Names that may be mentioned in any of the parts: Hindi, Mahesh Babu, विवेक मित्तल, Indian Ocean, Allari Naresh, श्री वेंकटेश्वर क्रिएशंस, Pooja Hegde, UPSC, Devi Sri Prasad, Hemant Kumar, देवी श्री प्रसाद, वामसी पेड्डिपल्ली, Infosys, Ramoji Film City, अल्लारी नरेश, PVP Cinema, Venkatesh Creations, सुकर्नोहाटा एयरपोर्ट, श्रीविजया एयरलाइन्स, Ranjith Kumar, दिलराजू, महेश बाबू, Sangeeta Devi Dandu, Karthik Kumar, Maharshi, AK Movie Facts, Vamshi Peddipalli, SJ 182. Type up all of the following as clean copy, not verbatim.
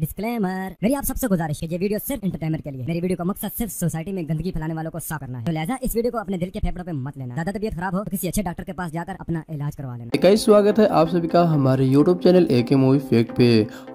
Disclaimer, मेरी आप सबसे गुजारिश है ये वीडियो सिर्फ एंटरटेनमेंट के लिए। मेरी वीडियो का मकसद सिर्फ सोसाइटी में गंदगी फैलाने वालों को साफ करना है, तो लिहाजा इस वीडियो को अपने दिल के फेफड़ों पे मत लेना। ज्यादा तबियत खराब हो तो किसी अच्छे डॉक्टर के पास जाकर अपना इलाज करवा लेना। कई स्वागत है आप सभी का हमारे YouTube channel AK movie fact पे।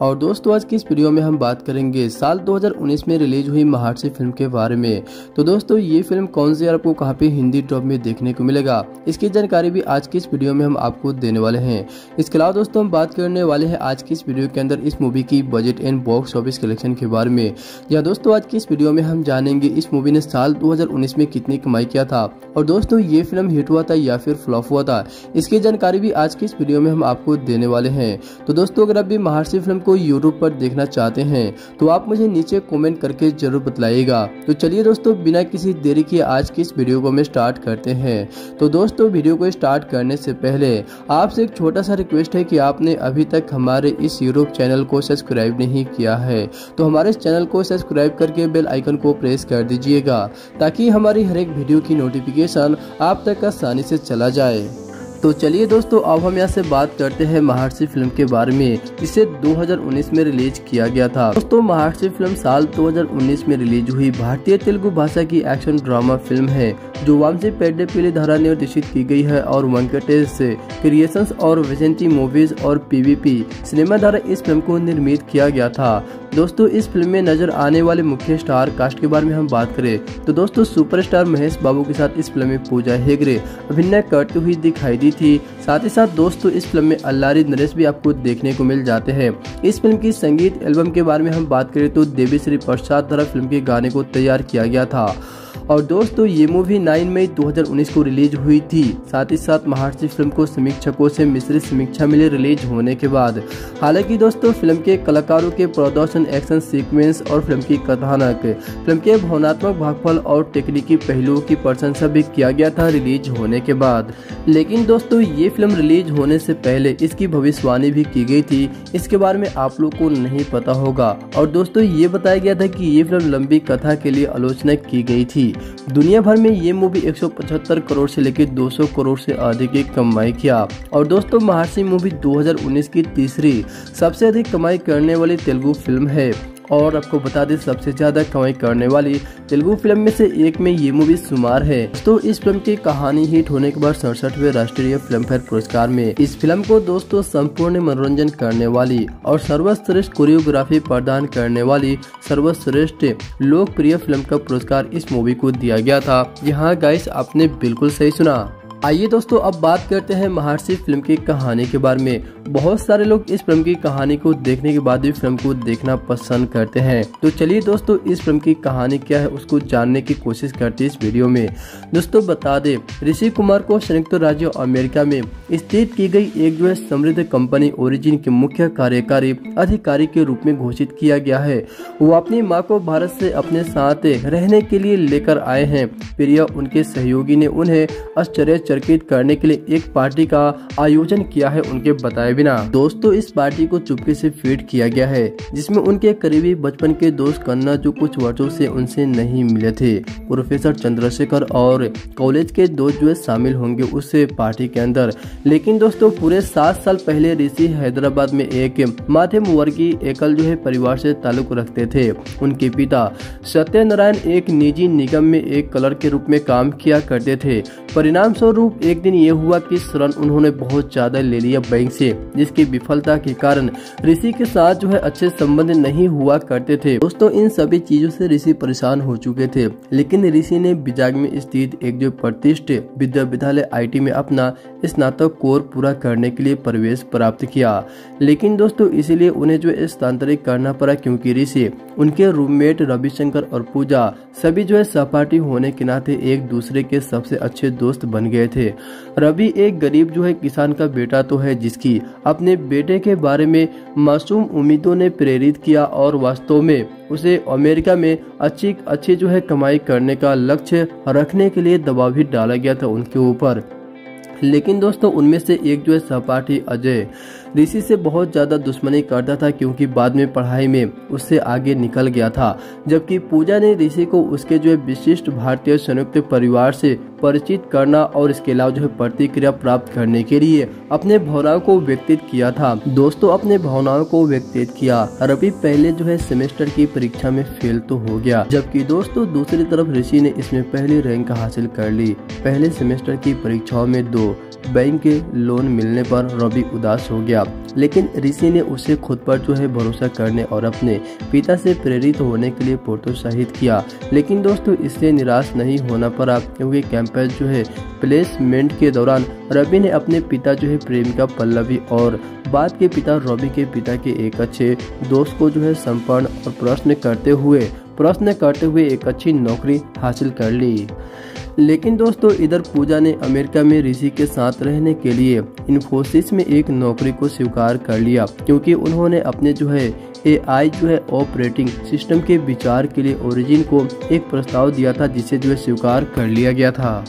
और दोस्तों आज की इस वीडियो में हम बात करेंगे साल 2019 में रिलीज हुई महर्षि फिल्म के बारे में। तो दोस्तों ये फिल्म कौन सी आपको कहाँ पे हिंदी डब में देखने को मिलेगा, इसकी जानकारी भी आज की इस वीडियो में हम आपको देने वाले हैं। इसके अलावा दोस्तों हम बात करने वाले हैं आज की इस वीडियो के अंदर इस मूवी की बजट बॉक्स ऑफिस कलेक्शन के बारे में। या दोस्तों आज की इस वीडियो में हम जानेंगे इस मूवी ने साल 2019 में कितनी कमाई किया था और दोस्तों ये फिल्म हिट हुआ था या फिर फ्लॉप हुआ था, इसकी जानकारी भी आज की इस वीडियो में हम आपको देने वाले हैं। तो दोस्तों अगर आप भी महर्षि फिल्म को यूट्यूब पर देखना चाहते हैं तो आप मुझे नीचे कमेंट करके जरूर बताइएगा। तो चलिए दोस्तों बिना किसी देरी के आज की इस वीडियो को हम स्टार्ट करते हैं। तो दोस्तों वीडियो को स्टार्ट करने से पहले आपसे एक छोटा सा रिक्वेस्ट है कि आपने अभी तक हमारे इस यूट्यूब चैनल को सब्सक्राइब नहीं किया है तो हमारे इस चैनल को सब्सक्राइब करके बेल आइकन को प्रेस कर दीजिएगा ताकि हमारी हर एक वीडियो की नोटिफिकेशन आप तक आसानी से चला जाए। तो चलिए दोस्तों अब हम यहाँ से बात करते हैं महर्षि फिल्म के बारे में। इसे 2019 में रिलीज किया गया था। दोस्तों महर्षि फिल्म साल 2019 में रिलीज हुई भारतीय तेलुगु भाषा की एक्शन ड्रामा फिल्म है जो वामसी पेड्डिपल्ली धारा ने निर्देशित की गई है और वेंकटेश क्रिएशंस और विजयंती मूवीज और PVP सिनेमा द्वारा इस फिल्म को निर्मित किया गया था। दोस्तों इस फिल्म में नजर आने वाले मुख्य स्टार कास्ट के बारे में हम बात करें तो दोस्तों सुपरस्टार महेश बाबू के साथ इस फिल्म में पूजा हेगड़े अभिनय करती हुई दिखाई दी थी। साथ ही साथ दोस्तों इस फिल्म में अल्लारी नरेश भी आपको देखने को मिल जाते हैं। इस फिल्म की संगीत एल्बम के बारे में हम बात करें तो देवी श्री प्रसाद द्वारा फिल्म के गाने को तैयार किया गया था। और दोस्तों ये मूवी 9 मई 2019 को रिलीज हुई थी। साथ ही साथ महर्षि फिल्म को समीक्षकों से मिश्रित समीक्षा मिली रिलीज होने के बाद। हालांकि दोस्तों फिल्म के कलाकारों के प्रदर्शन, एक्शन सीक्वेंस और फिल्म की कथानक, फिल्म के भावनात्मक भागफल और तकनीकी पहलुओं की प्रशंसा भी किया गया था रिलीज होने के बाद। लेकिन दोस्तों ये फिल्म रिलीज होने से पहले इसकी भविष्यवाणी भी की गई थी, इसके बारे में आप लोग को नहीं पता होगा। और दोस्तों ये बताया गया था कि ये फिल्म लंबी कथा के लिए आलोचना की गई थी। दुनिया भर में ये मूवी 175 करोड़ से लेकर 200 करोड़ से अधिक की कमाई किया। और दोस्तों महर्षि मूवी 2019 की तीसरी सबसे अधिक कमाई करने वाली तेलुगु फिल्म है। और आपको बता दें सबसे ज्यादा कमाई करने वाली तेलुगु फिल्म में से एक में ये मूवी शुमार है। दोस्तों इस फिल्म की कहानी हिट होने के बाद 67वें राष्ट्रीय फिल्म फेयर पुरस्कार में इस फिल्म को दोस्तों संपूर्ण मनोरंजन करने वाली और सर्वश्रेष्ठ कोरियोग्राफी प्रदान करने वाली सर्वश्रेष्ठ लोकप्रिय फिल्म का पुरस्कार इस मूवी को दिया गया था। यहाँ गाइस आपने बिल्कुल सही सुना। आइए दोस्तों अब बात करते हैं महर्षि फिल्म की कहानी के बारे में। बहुत सारे लोग इस फिल्म की कहानी को देखने के बाद भी फिल्म को देखना पसंद करते हैं। तो चलिए दोस्तों इस फिल्म की कहानी क्या है उसको जानने की कोशिश करते हैं इस वीडियो में। दोस्तों बता दें ऋषि कुमार को संयुक्त राज्य अमेरिका में स्थित की गई एक जो है समृद्ध कंपनी ओरिजिन के मुख्य कार्यकारी अधिकारी के रूप में घोषित किया गया है। वो अपनी माँ को भारत से अपने साथ रहने के लिए लेकर आए हैं। प्रिया उनके सहयोगी ने उन्हें आश्चर्य चर्चित करने के लिए एक पार्टी का आयोजन किया है उनके बताए बिना। दोस्तों इस पार्टी को चुपके से फीड किया गया है जिसमें उनके करीबी बचपन के दोस्त कन्ना जो कुछ वर्षों से उनसे नहीं मिले थे, प्रोफेसर चंद्रशेखर और कॉलेज के दोस्त जो शामिल होंगे उस पार्टी के अंदर। लेकिन दोस्तों पूरे 7 साल पहले ऋषि हैदराबाद में एक मध्यम वर्गीय एकल जो है परिवार से ताल्लुक रखते थे। उनके पिता सत्यनारायण एक निजी निगम में एक क्लर्क के रूप में काम किया करते थे। परिणाम स्वरूप एक दिन यह हुआ कि ऋण उन्होंने बहुत ज्यादा ले लिया बैंक से, जिसकी विफलता के कारण ऋषि के साथ जो है अच्छे संबंध नहीं हुआ करते थे। दोस्तों इन सभी चीजों से ऋषि परेशान हो चुके थे। लेकिन ऋषि ने विजाग में स्थित एक जो प्रतिष्ठित विश्वविद्यालय IT में अपना स्नातक कोर्स पूरा करने के लिए प्रवेश प्राप्त किया। लेकिन दोस्तों इसीलिए उन्हें जो स्थानांतरित करना पड़ा क्योंकि ऋषि, उनके रूममेट रविशंकर और पूजा सभी जो है सहपाठी होने के नाते एक दूसरे के सबसे अच्छे दोस्त बन गए थे। रवि एक गरीब जो है किसान का बेटा तो है जिसकी अपने बेटे के बारे में मासूम उम्मीदों ने प्रेरित किया और वास्तव में उसे अमेरिका में अच्छी जो है कमाई करने का लक्ष्य रखने के लिए दबाव भी डाला गया था उनके ऊपर। लेकिन दोस्तों उनमें से एक जो है सहपाठी अजय ऋषि से बहुत ज्यादा दुश्मनी करता था क्योंकि बाद में पढ़ाई में उससे आगे निकल गया था, जबकि पूजा ने ऋषि को उसके जो है विशिष्ट भारतीय संयुक्त परिवार से परिचित करना और इसके अलावा जो है प्रतिक्रिया प्राप्त करने के लिए अपने भावनाओं को व्यक्तित किया था। दोस्तों अपने भावनाओं को व्यक्तित किया। रवि पहले जो है सेमेस्टर की परीक्षा में फेल तो हो गया, जबकि दोस्तों दूसरी तरफ ऋषि ने इसमें पहली रैंक हासिल कर ली। पहले सेमेस्टर की परीक्षाओं में 2 बैंक के लोन मिलने पर रवि उदास हो गया, लेकिन ऋषि ने उसे खुद पर जो है भरोसा करने और अपने पिता से प्रेरित होने के लिए प्रोत्साहित किया। लेकिन दोस्तों इससे निराश नहीं होना पड़ा क्योंकि कैंपस जो है प्लेसमेंट के दौरान रवि ने अपने पिता जो है प्रेमिका पल्लवी और बाद के पिता रवि के पिता के एक अच्छे दोस्त को जो है संपन्न और प्रश्न करते हुए एक अच्छी नौकरी हासिल कर ली। लेकिन दोस्तों इधर पूजा ने अमेरिका में ऋषि के साथ रहने के लिए इन्फोसिस में एक नौकरी को स्वीकार कर लिया, क्योंकि उन्होंने अपने जो है AI जो है ऑपरेटिंग सिस्टम के विचार के लिए ओरिजिन को एक प्रस्ताव दिया था, जिसे जो है स्वीकार कर लिया गया था।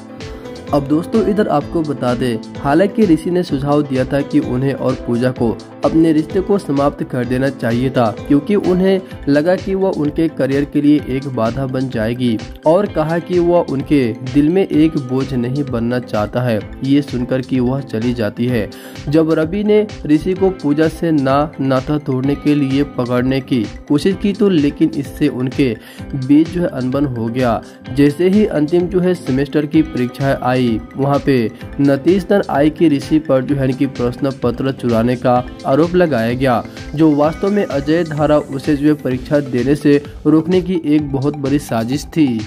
अब दोस्तों इधर आपको बता दें, हालांकि ऋषि ने सुझाव दिया था कि उन्हें और पूजा को अपने रिश्ते को समाप्त कर देना चाहिए था, क्योंकि उन्हें लगा कि वह उनके करियर के लिए एक बाधा बन जाएगी और कहा कि वह उनके दिल में एक बोझ नहीं बनना चाहता है। ये सुनकर कि वह चली जाती है। जब रवि ने ऋषि को पूजा से नाता तोड़ने के लिए पकड़ने की कोशिश की तो लेकिन इससे उनके बीच जो है अनबन हो गया। जैसे ही अंतिम जो है सेमेस्टर की परीक्षाएं आई, वहाँ पे नतीजतन आई कि ऋषि पर जो है इनकी प्रश्न पत्र चुराने का आरोप लगाया गया, जो वास्तव में अजय धारा उसे जो परीक्षा देने से रोकने की एक बहुत बड़ी साजिश थी।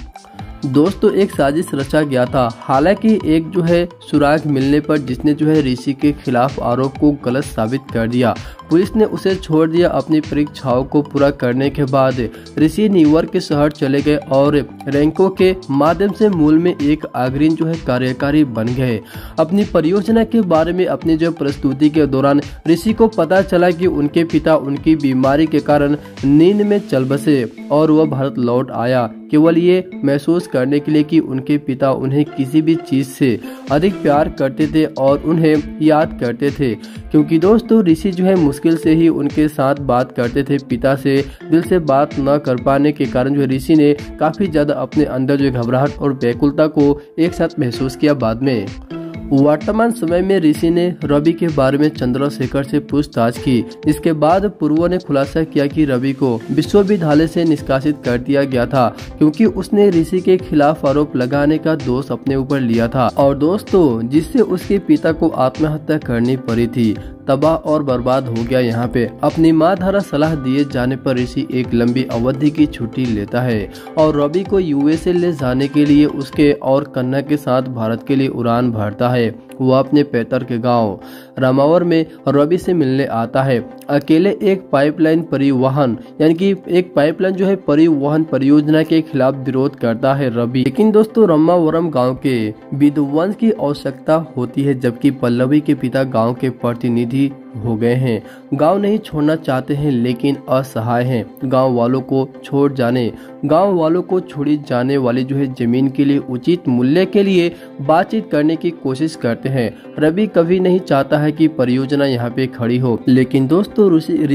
दोस्तों एक साजिश रचा गया था। हालांकि एक जो है सुराग मिलने पर जिसने जो है ऋषि के खिलाफ आरोप को गलत साबित कर दिया, पुलिस ने उसे छोड़ दिया। अपनी परीक्षाओं को पूरा करने के बाद ऋषि न्यूयॉर्क के शहर चले गए और रैंकों के माध्यम से मूल में एक अग्रणी जो है कार्यकारी बन गए। अपनी परियोजना के बारे में अपनी जो प्रस्तुति के दौरान ऋषि को पता चला कि उनके पिता उनकी बीमारी के कारण नींद में चल बसे और वह भारत लौट आया, केवल ये महसूस करने के लिए कि उनके पिता उन्हें किसी भी चीज से अधिक प्यार करते थे और उन्हें याद करते थे। क्योंकि दोस्तों ऋषि जो है मुश्किल से ही उनके साथ बात करते थे, पिता से दिल से बात न कर पाने के कारण जो ऋषि ने काफी ज्यादा अपने अंदर जो घबराहट और व्याकुलता को एक साथ महसूस किया। बाद में वर्तमान समय में ऋषि ने रवि के बारे में चंद्रशेखर से पूछताछ की। इसके बाद पूर्व ने खुलासा किया कि रवि को विश्वविद्यालय से निष्कासित कर दिया गया था क्योंकि उसने ऋषि के खिलाफ आरोप लगाने का दोष अपने ऊपर लिया था और दोस्तों जिससे उसके पिता को आत्महत्या करनी पड़ी थी। तबाह और बर्बाद हो गया। यहाँ पे अपनी माँ द्वारा सलाह दिए जाने पर ऋषि एक लंबी अवधि की छुट्टी लेता है और रवि को USA ले जाने के लिए उसके और कन्या के साथ भारत के लिए उड़ान भरता है। वह अपने पैतृक के गांव रामावर में रवि से मिलने आता है। अकेले एक पाइपलाइन परिवहन यानी कि एक पाइपलाइन जो है परिवहन परियोजना के खिलाफ विरोध करता है रवि। लेकिन दोस्तों रामावरम गांव के विद्वांस की आवश्यकता होती है, जबकि पल्लवी के पिता गांव के प्रतिनिधि हो गए हैं। गांव नहीं छोड़ना चाहते हैं लेकिन असहाय हैं। गांव वालों को छोड़ी जाने वाली जो है जमीन के लिए उचित मूल्य के लिए बातचीत करने की कोशिश करते हैं। रवि कभी नहीं चाहता है कि परियोजना यहां पे खड़ी हो, लेकिन दोस्तों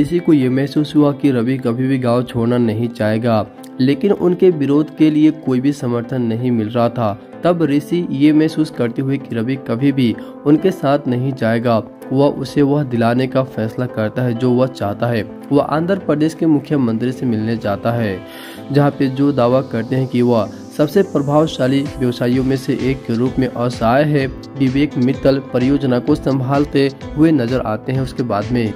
ऋषि को ये महसूस हुआ कि रवि कभी भी गांव छोड़ना नहीं चाहेगा, लेकिन उनके विरोध के लिए कोई भी समर्थन नहीं मिल रहा था। तब ऋषि ये महसूस करते हुए कि रवि कभी भी उनके साथ नहीं जाएगा, वह उसे वह दिलाने का फैसला करता है जो वह चाहता है। वह आंध्र प्रदेश के मुख्यमंत्री से मिलने जाता है, जहां पे जो दावा करते हैं कि वह सबसे प्रभावशाली व्यवसायियों में से एक के रूप में असहाय है। विवेक मित्तल परियोजना को संभालते हुए नजर आते हैं। उसके बाद में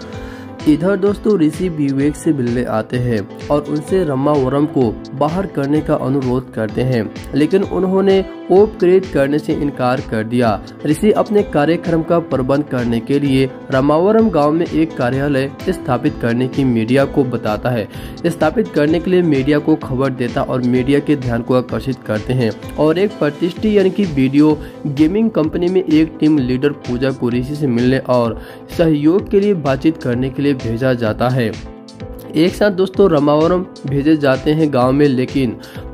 इधर दोस्तों ऋषि विवेक से मिलने आते हैं और उनसे रामावरम को बाहर करने का अनुरोध करते हैं, लेकिन उन्होंने उपकृत करने से इनकार कर दिया। ऋषि अपने कार्यक्रम का प्रबंध करने के लिए रामावरम गांव में एक कार्यालय स्थापित करने के लिए मीडिया को खबर देता और मीडिया के ध्यान को आकर्षित करते हैं और एक प्रतिष्ठित यानी कि वीडियो गेमिंग कंपनी में एक टीम लीडर पूजा को ऋषि से मिलने और सहयोग के लिए बातचीत करने के लिए भेजा जाता है। एक साथ दोस्तों रामावरम भेजे जाते हैं गांव में, लेकिन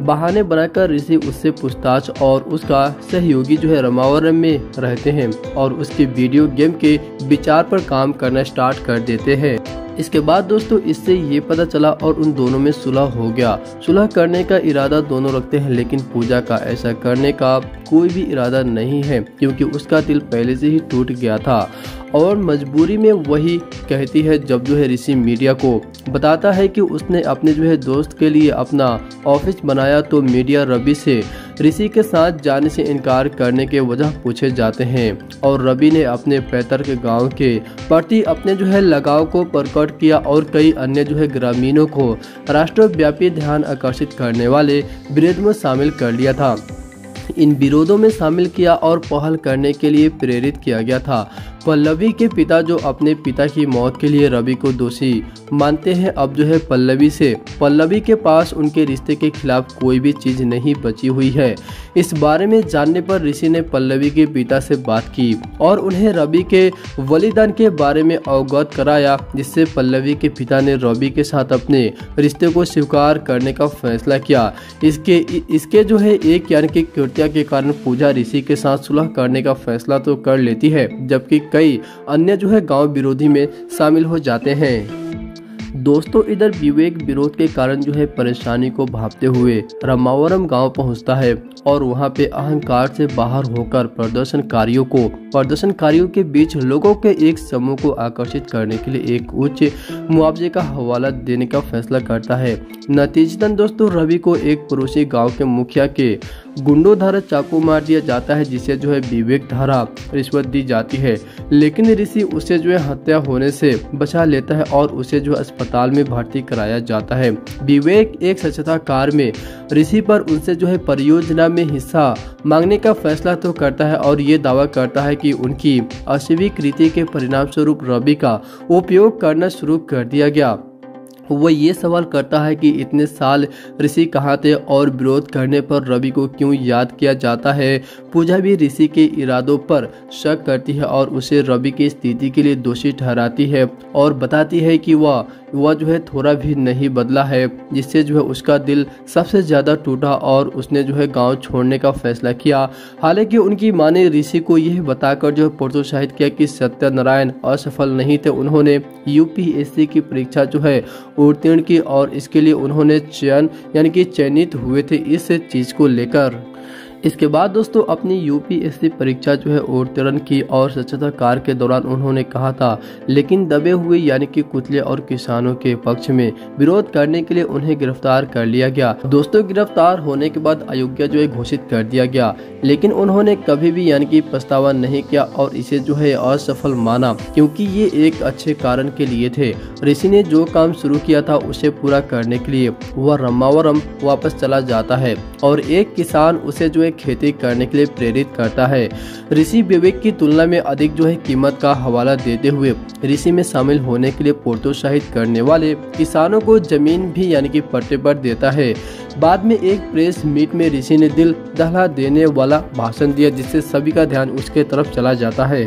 बहाने बनाकर ऋषि उससे पूछताछ और उसका सहयोगी जो है रामावरम में रहते हैं और उसके वीडियो गेम के विचार पर काम करना स्टार्ट कर देते हैं। इसके बाद दोस्तों इससे ये पता चला और उन दोनों में सुलह हो गया। सुलह करने का इरादा दोनों रखते हैं, लेकिन पूजा का ऐसा करने का कोई भी इरादा नहीं है क्योंकि उसका दिल पहले से ही टूट गया था और मजबूरी में वही कहती है। जब जो है ऋषि मीडिया को बताता है कि उसने अपने जो है दोस्त के लिए अपना ऑफिस बनाया, तो मीडिया रवि से ऋषि के साथ जाने से इनकार करने के वजह पूछे जाते हैं और रवि ने अपने पैतृक गांव के प्रति अपने जो है लगाव को प्रकट किया और कई अन्य जो है ग्रामीणों को राष्ट्रव्यापी ध्यान आकर्षित करने वाले विरोध में शामिल कर लिया था। इन विरोधों में शामिल किया और पहल करने के लिए प्रेरित किया गया था। पल्लवी के पिता जो अपने पिता की मौत के लिए रवि को दोषी मानते हैं, अब जो है पल्लवी के पास उनके रिश्ते के खिलाफ कोई भी चीज़ नहीं बची हुई है। इस बारे में जानने पर ऋषि ने पल्लवी के पिता से बात की और उन्हें रवि के बलिदान के बारे में अवगत कराया, जिससे पल्लवी के पिता ने रवि के साथ अपने रिश्ते को स्वीकार करने का फैसला किया। इसके जो है एक यानी कि कृत्या के कारण पूजा ऋषि के साथ सुलह करने का फैसला तो कर लेती है, जबकि कई अन्य जो है गांव विरोधी में शामिल हो जाते हैं। दोस्तों इधर विवेक विरोध के कारण जो है परेशानी को भांपते हुए रामावरम गांव पहुंचता है और वहां पे अहंकार से बाहर होकर प्रदर्शनकारियों के बीच लोगों के एक समूह को आकर्षित करने के लिए एक उच्च मुआवजे का हवाला देने का फैसला करता है। नतीजतन दोस्तों रवि को एक पड़ोसी गाँव के मुखिया के गुंडों द्वारा चाकू मार दिया जाता है, जिसे जो है विवेक द्वारा रिश्वत दी जाती है, लेकिन ऋषि उसे जो है हत्या होने से बचा लेता है और उसे जो अस्पताल में भर्ती कराया जाता है। विवेक एक स्वच्छता कार में ऋषि पर उनसे जो है परियोजना में हिस्सा मांगने का फैसला तो करता है और ये दावा करता है कि उनकी अस्वीकृति के परिणाम स्वरूप रवि का उपयोग करना शुरू कर दिया गया। वह ये सवाल करता है कि इतने साल ऋषि कहाँ थे और विरोध करने पर रवि को क्यों याद किया जाता है। पूजा भी ऋषि के इरादों पर शक करती है और उसे रवि की स्थिति के लिए दोषी ठहराती है और बताती है कि वह जो है थोड़ा भी नहीं बदला है, जिससे जो है उसका दिल सबसे ज़्यादा टूटा और उसने जो है गांव छोड़ने का फैसला किया। हालांकि उनकी मां ने ऋषि को यह बताकर जो है प्रोत्साहित किया कि सत्यनारायण असफल नहीं थे, उन्होंने यूपीएससी की परीक्षा जो है उत्तीर्ण की और इसके लिए उन्होंने चयनित हुए थे। इस चीज़ को लेकर इसके बाद दोस्तों अपनी यूपीएससी परीक्षा जो है उत्तीर्ण की और स्वच्छता कार्य के दौरान उन्होंने कहा था, लेकिन दबे हुए यानी कि कुतले और किसानों के पक्ष में विरोध करने के लिए उन्हें गिरफ्तार कर लिया गया। दोस्तों गिरफ्तार होने के बाद अयोग्य जो है घोषित कर दिया गया, लेकिन उन्होंने कभी भी यानी कि पछतावा नहीं किया और इसे जो है असफल माना क्योंकि ये एक अच्छे कारण के लिए थे। ऋषि ने जो काम शुरू किया था उसे पूरा करने के लिए वह रामावरम वापस चला जाता है और एक किसान उसे जो खेती करने के लिए प्रेरित करता है। ऋषि विवेक की तुलना में अधिक जो है कीमत का हवाला देते हुए ऋषि में शामिल होने के लिए प्रोत्साहित करने वाले किसानों को जमीन भी यानी कि पट्टे पर देता है। बाद में एक प्रेस मीट में ऋषि ने दिल दहला देने वाला भाषण दिया, जिससे सभी का ध्यान उसके तरफ चला जाता है।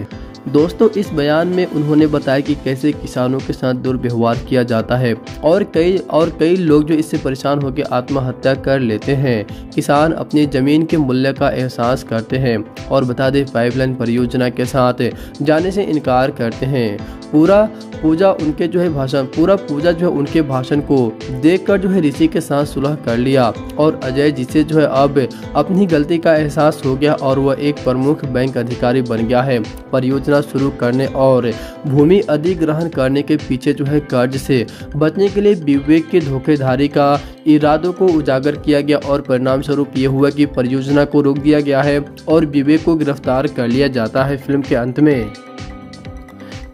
दोस्तों इस बयान में उन्होंने बताया कि कैसे किसानों के साथ दुर्व्यवहार किया जाता है और कई लोग जो इससे परेशान होकर आत्महत्या कर लेते हैं। किसान अपनी ज़मीन के मूल्य का एहसास करते हैं और बता दें पाइपलाइन परियोजना के साथ जाने से इनकार करते हैं। पूजा जो है उनके भाषण को देखकर जो है ऋषि के साथ सुलह कर लिया और अजय जिसे जो है अब अपनी गलती का एहसास हो गया और वह एक प्रमुख बैंक अधिकारी बन गया है। परियोजना शुरू करने और भूमि अधिग्रहण करने के पीछे जो है कर्ज से बचने के लिए विवेक के धोखेधारी का इरादों को उजागर किया गया और परिणाम स्वरूप ये हुआ कि परियोजना को रोक दिया गया है और विवेक को गिरफ्तार कर लिया जाता है फिल्म के अंत में।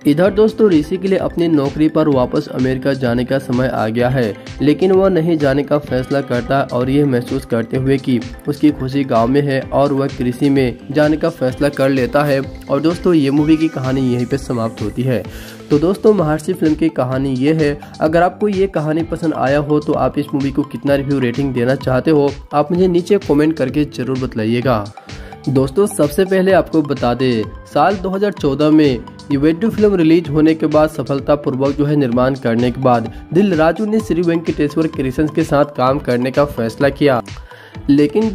इधर दोस्तों ऋषि के लिए अपनी नौकरी पर वापस अमेरिका जाने का समय आ गया है, लेकिन वह नहीं जाने का फैसला करता और यह महसूस करते हुए कि उसकी खुशी गांव में है और वह कृषि में जाने का फैसला कर लेता है। और दोस्तों ये मूवी की कहानी यहीं पे समाप्त होती है। तो दोस्तों महर्षि फिल्म की कहानी ये है। अगर आपको ये कहानी पसंद आया हो तो आप इस मूवी को कितना रिव्यू रेटिंग देना चाहते हो, आप मुझे नीचे कॉमेंट करके जरूर बताइएगा। दोस्तों सबसे पहले आपको बता दें साल 2014 में युवेटू फिल्म रिलीज होने के बाद सफलतापूर्वक जो है निर्माण करने के बाद दिलराजू ने श्री वेंकटेश्वर क्रिएशंस के साथ काम करने का फैसला किया। लेकिन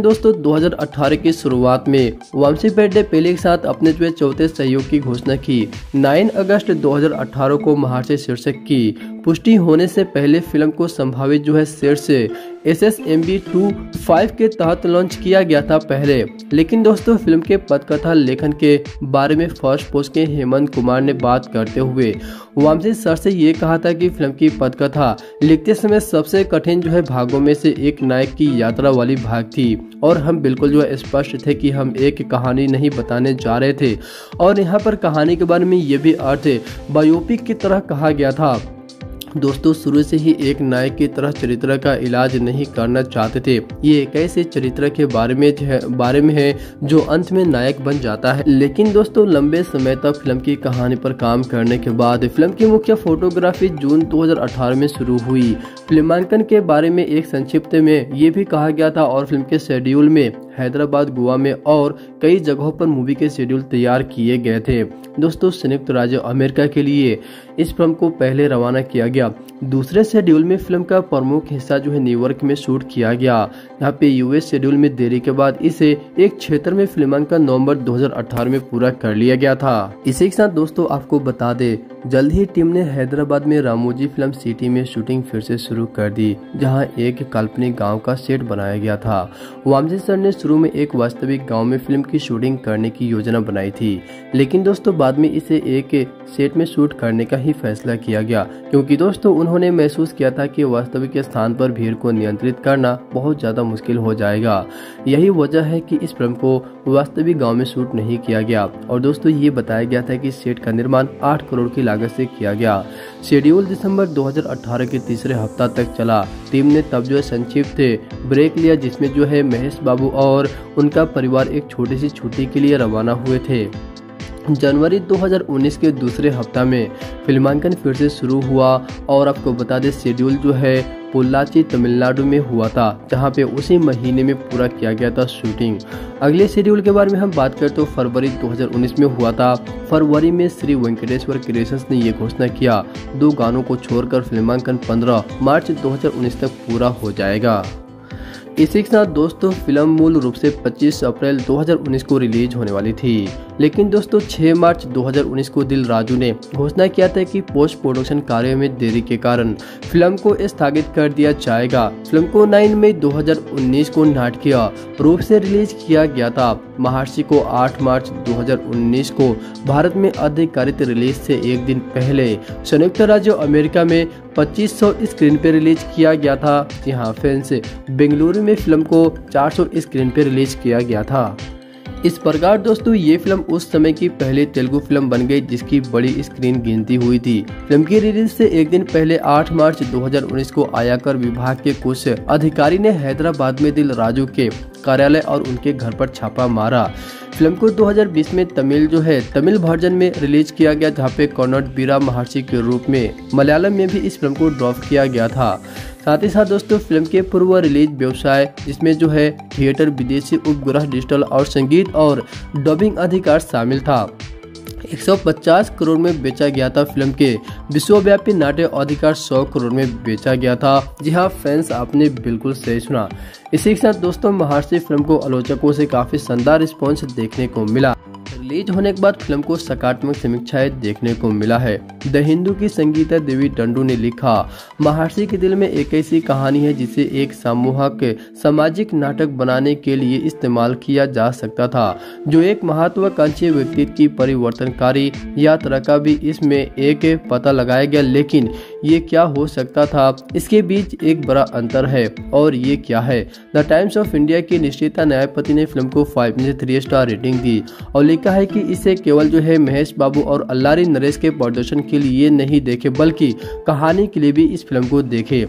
दोस्तों 2018 की शुरुआत में वंशी पेड्डिपाल्ली के साथ अपने जो चौथे सहयोग की घोषणा की। 9 अगस्त 2018 को महर्षि शीर्षक की पुष्टि होने से पहले फिल्म को संभावित जो है शीर्ष SSMB 25 के तहत लॉन्च किया गया था पहले। लेकिन दोस्तों फिल्म के पटकथा लेखन के बारे में फर्स्ट पोस्ट के हेमंत कुमार ने बात करते हुए वामसी सर से ये कहा था कि फिल्म की पटकथा लिखते समय सबसे कठिन जो है भागों में से एक नायक की यात्रा वाली भाग थी और हम बिल्कुल जो है स्पष्ट थे कि हम एक कहानी नहीं बताने जा रहे थे और यहाँ पर कहानी के बारे में ये भी अर्थ बायोपिक की तरह कहा गया था। दोस्तों शुरू से ही एक नायक की तरह चरित्र का इलाज नहीं करना चाहते थे। ये एक ऐसे चरित्र के बारे में है जो अंत में नायक बन जाता है। लेकिन दोस्तों लंबे समय तक फिल्म की कहानी पर काम करने के बाद फिल्म की मुख्य फोटोग्राफी जून 2018 में शुरू हुई। फिल्मांकन के बारे में एक संक्षिप्त में ये भी कहा गया था और फिल्म के शेड्यूल में हैदराबाद, गोवा में और कई जगहों पर मूवी के शेड्यूल तैयार किए गए थे। दोस्तों संयुक्त राज्य अमेरिका के लिए इस फिल्म को पहले रवाना किया गया। दूसरे शेड्यूल में फिल्म का प्रमुख हिस्सा जो है न्यूयॉर्क में शूट किया गया। यहाँ पे यूएस शेड्यूल में देरी के बाद इसे एक क्षेत्र में फिल्मांकन नवंबर 2018 में पूरा कर लिया गया था। इसी के साथ दोस्तों आपको बता दे जल्द ही टीम ने हैदराबाद में रामोजी फिल्म सिटी में शूटिंग फिर से शुरू कर दी, जहाँ एक काल्पनिक गाँव का सेट बनाया गया था। वामजी सर ने शुरू में एक वास्तविक गांव में फिल्म की शूटिंग करने की योजना बनाई थी, लेकिन दोस्तों बाद में इसे एक सेट में शूट करने का ही फैसला किया गया क्योंकि दोस्तों उन्होंने महसूस किया था कि वास्तविक स्थान पर भीड़ को नियंत्रित करना बहुत ज्यादा मुश्किल हो जाएगा। यही वजह है कि इस फिल्म को वास्तविक गाँव में शूट नहीं किया गया और दोस्तों ये बताया गया था कि सेट का निर्माण 8 करोड़ की लागत से किया गया। शेड्यूल दिसंबर 2018 के तीसरे हफ्ता तक चला। टीम ने तब जो है संक्षिप्त ब्रेक लिया जिसमें जो है महेश बाबू और उनका परिवार एक छोटी सी छुट्टी के लिए रवाना हुए थे। जनवरी 2019 के दूसरे हफ्ता में फिल्मांकन फिर से शुरू हुआ और आपको बता दें शेड्यूल जो है पोल्लाची तमिलनाडु में हुआ था, जहां पे उसी महीने में पूरा किया गया था शूटिंग। अगले शेड्यूल के बारे में हम बात करें तो फरवरी 2019 में हुआ था। फरवरी में श्री वेंकटेश्वर क्रिएशंस ने ये घोषणा किया 2 गानों को छोड़कर फिल्मांकन 15 मार्च 2019 तक पूरा हो जाएगा। इसी के साथ दोस्तों फिल्म मूल रूप से 25 अप्रैल 2019 को रिलीज होने वाली थी, लेकिन दोस्तों 6 मार्च 2019 को दिलराजू ने घोषणा किया था कि पोस्ट प्रोडक्शन कार्य में देरी के कारण फिल्म को स्थगित कर दिया जाएगा। फिल्म को 9 मई 2019 को नाटकीय रूप से रिलीज किया गया था। महर्षि को 8 मार्च 2019 को भारत में आधिकारिक रिलीज से एक दिन पहले संयुक्त राज्य अमेरिका में 2500 स्क्रीन पर रिलीज किया गया था। यहाँ फैंस बेंगलुरु में फिल्म को 400 स्क्रीन पर रिलीज किया गया था। इस प्रकार दोस्तों ये फिल्म उस समय की पहली तेलुगु फिल्म बन गई जिसकी बड़ी स्क्रीन गिनती हुई थी। फिल्म की रिलीज से एक दिन पहले 8 मार्च 2019 को आयकर विभाग के कुछ अधिकारी ने हैदराबाद में दिलराजू के कार्यालय और उनके घर पर छापा मारा। फिल्म को 2020 में तमिल वर्जन में रिलीज किया गया, जहाँ पे कन्नड़ बीरा महर्षि के रूप में मलयालम में भी इस फिल्म को ड्रॉप किया गया था। साथ ही साथ दोस्तों फिल्म के पूर्व रिलीज व्यवसाय जिसमें जो है थिएटर, विदेशी उपग्रह, डिजिटल और संगीत और डबिंग अधिकार शामिल था। 150 करोड़ में बेचा गया था। फिल्म के विश्वव्यापी नाट्य अधिकार 100 करोड़ में बेचा गया था। जी हाँ फैंस, आपने बिल्कुल सही सुना। इसी के साथ दोस्तों महर्षि फिल्म को आलोचकों से काफी शानदार रिस्पॉन्स देखने को मिला। रिलीज होने के बाद फिल्म को सकारात्मक समीक्षाएं देखने को मिला है। द हिंदू की संगीता देवी डंडू ने लिखा, महर्षि के दिल में एक ऐसी कहानी है जिसे एक सामूहिक सामाजिक नाटक बनाने के लिए इस्तेमाल किया जा सकता था, जो एक महत्वाकांक्षी व्यक्तित्व की परिवर्तनकारी यात्रा का भी इसमें एक पता लगाया गया। लेकिन ये क्या हो सकता था, इसके बीच एक बड़ा अंतर है और ये क्या है। द टाइम्स ऑफ इंडिया की निश्चिता न्यायपति ने फिल्म को 5 में से 3 स्टार रेटिंग दी और लिखा है कि इसे केवल जो है महेश बाबू और अल्लारी नरेश के प्रदर्शन के लिए नहीं देखे बल्कि कहानी के लिए भी इस फिल्म को देखे।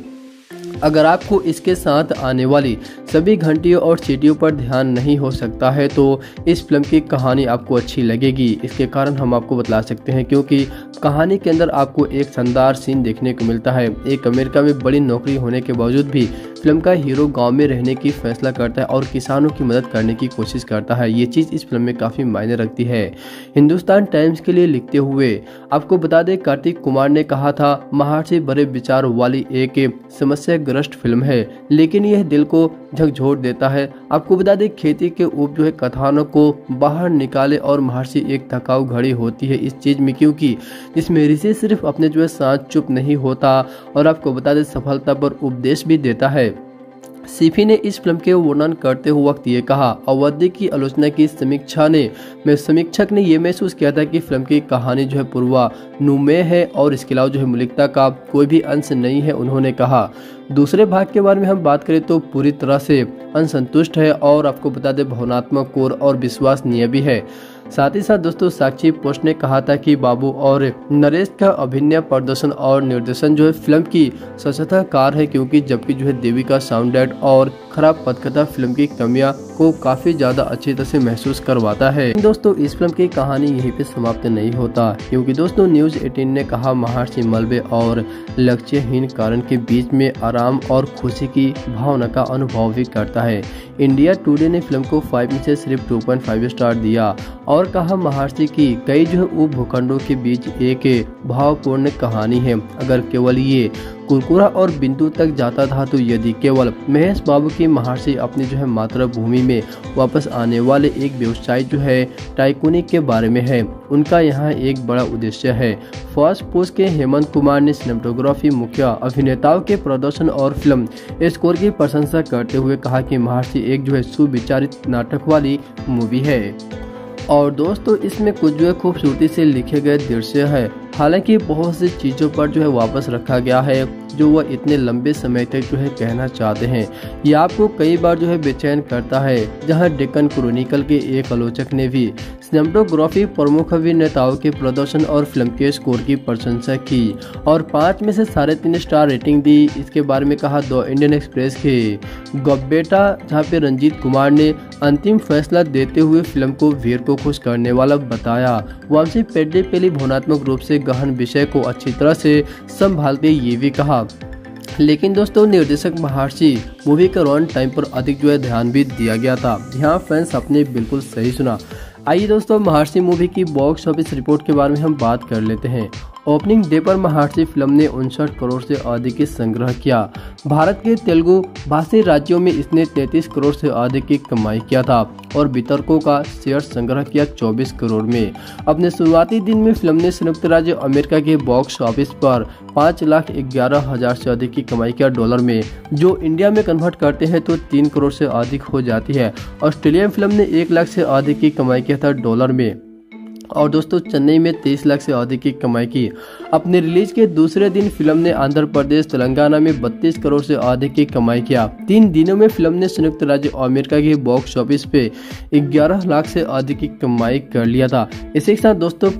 अगर आपको इसके साथ आने वाली सभी घंटियों और सीटियों पर ध्यान नहीं हो सकता है तो इस फिल्म की कहानी आपको अच्छी लगेगी। इसके कारण हम आपको बतला सकते हैं क्योंकि कहानी के अंदर आपको एक शानदार सीन देखने को मिलता है। एक अमेरिका में बड़ी नौकरी होने के बावजूद भी फिल्म का हीरो गांव में रहने की फैसला करता है और किसानों की मदद करने की कोशिश करता है। ये चीज़ इस फिल्म में काफ़ी मायने रखती है। हिंदुस्तान टाइम्स के लिए लिखते हुए आपको बता दें, कार्तिक कुमार ने कहा था, महर्षि बड़े विचार वाली एक समस्याग्रस्त फिल्म है, लेकिन यह दिल को झकझोर देता है। आपको बता दें, खेती के उपज कथानों को बाहर निकाले और महर्षि एक थकाऊ घड़ी होती है इस चीज़ में, क्योंकि इसमें ऋषि सिर्फ अपने सांस चुप नहीं होता और आपको बता दें सफलता पर उपदेश भी देता है। सीफी ने इस फिल्म के वर्णन करते हुए वक्त ये कहा, अवधि की आलोचना की समीक्षक ने यह महसूस किया था कि फिल्म की कहानी जो है पूर्वानुमेय है और इसके अलावा जो है मौलिकता का कोई भी अंश नहीं है, उन्होंने कहा। दूसरे भाग के बारे में हम बात करें तो पूरी तरह से असंतुष्ट है और आपको बता दें भावनात्मक कोर और विश्वसनीय भी है। साथ ही साथ दोस्तों, साक्षी पोस्ट ने कहा था कि बाबू और नरेश का अभिनय, प्रदर्शन और निर्देशन जो है फिल्म की स्वच्छता कार है, क्योंकि जबकि जो है देवी का साउंड और खराब पटकथा फिल्म की कमियां को काफी ज्यादा अच्छी तरह से महसूस करवाता है। दोस्तों, इस फिल्म की कहानी यहीं पे समाप्त नहीं होता, क्योंकि दोस्तों न्यूज 18 ने कहा, महर्षि मलबे और लक्ष्यहीन कारण के बीच में आराम और खुशी की भावना का अनुभव भी करता है। इंडिया टुडे ने फिल्म को 5 में से सिर्फ 2.5 स्टार दिया और कहा, महर्षि की कई जो उप भूखंडों के बीच एक भावपूर्ण कहानी है। अगर केवल ये कुरकुरा और बिंदु तक जाता था तो यदि केवल महेश बाबू की महर्षि अपनी जो है मातृभूमि में वापस आने वाले एक व्यवसायी जो है टाइकून के बारे में है, उनका यहाँ एक बड़ा उद्देश्य है। फर्स्ट पोस्ट के हेमंत कुमार ने सिनेमेटोग्राफी, मुख्य अभिनेताओं के प्रदर्शन और फिल्म स्कोर की प्रशंसा करते हुए कहा कि महर्षि एक जो है सुविचारित नाटक वाली मूवी है और दोस्तों इसमें कुछ जो है खूबसूरती से लिखे गए दृश्य है। हालांकि बहुत सी चीज़ों पर जो है वापस रखा गया है जो वह इतने लंबे समय तक जो है कहना चाहते हैं। यह आपको कई बार जो है बेचैन करता है। जहां डेक्कन क्रॉनिकल के एक आलोचक ने भी सिनेमेटोग्राफी, प्रमुख अभिनेताओं के प्रदर्शन और फिल्म के स्कोर की प्रशंसा की और 5 में से 3.5 स्टार रेटिंग दी। इसके बारे में कहा, द इंडियन एक्सप्रेस के गब्बेटा जहाँ पे रंजीत कुमार ने अंतिम फैसला देते हुए फिल्म को वीर को खुश करने वाला बताया। वमशी पेड्डिपल्ली भावनात्मक रूप से गहन विषय को अच्छी तरह से संभालते ये भी कहा, लेकिन दोस्तों निर्देशक महर्षि मूवी के रन टाइम पर अधिक जो है ध्यान भी दिया गया था। यहाँ फैंस आपने बिल्कुल सही सुना। आइए दोस्तों, महर्षि मूवी की बॉक्स ऑफिस रिपोर्ट के बारे में हम बात कर लेते हैं। ओपनिंग डे पर महर्षि फिल्म ने 59 करोड़ से अधिक की संग्रह किया। भारत के तेलुगु भाषी राज्यों में इसने 33 करोड़ से अधिक की कमाई किया था और वितरकों का शेयर संग्रह किया 24 करोड़ में। अपने शुरुआती दिन में फिल्म ने संयुक्त राज्य अमेरिका के बॉक्स ऑफिस पर 5,11,000 से अधिक की कमाई किया डॉलर में, जो इंडिया में कन्वर्ट करते हैं तो 3 करोड़ से अधिक हो जाती है। ऑस्ट्रेलिया फिल्म ने 1 लाख से अधिक की कमाई किया था डॉलर में और दोस्तों चेन्नई में 23 लाख से अधिक की कमाई की। अपने रिलीज के दूसरे दिन फिल्म ने आंध्र प्रदेश, तेलंगाना में 32 करोड़ से अधिक की कमाई किया। 3 दिनों में फिल्म ने संयुक्त राज्य अमेरिका के बॉक्स ऑफिस पे 11 लाख से अधिक की कमाई कर लिया था। इसी के साथ दोस्तों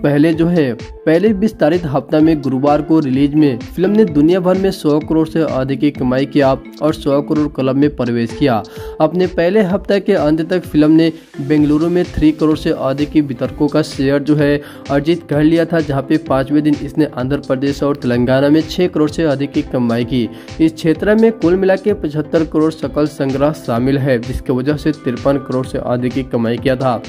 पहले विस्तारित हफ्ता में गुरुवार को रिलीज में फिल्म ने दुनिया भर में 100 करोड़ से अधिक की कमाई किया और 100 करोड़ क्लब में प्रवेश किया। अपने पहले हफ्ते के अंत तक फिल्म ने बेंगलुरु में 3 करोड़ से अधिक की वितरकों का शेयर जो है अर्जित कर लिया था, जहां पे 5वें दिन इसने आंध्र प्रदेश और तेलंगाना में 6 करोड़ से अधिक की कमाई की। इस क्षेत्र में कुल मिला के 75 करोड़ सकल संग्रह शामिल है, जिसकी वजह से 53 करोड़ से अधिक की कमाई किया था।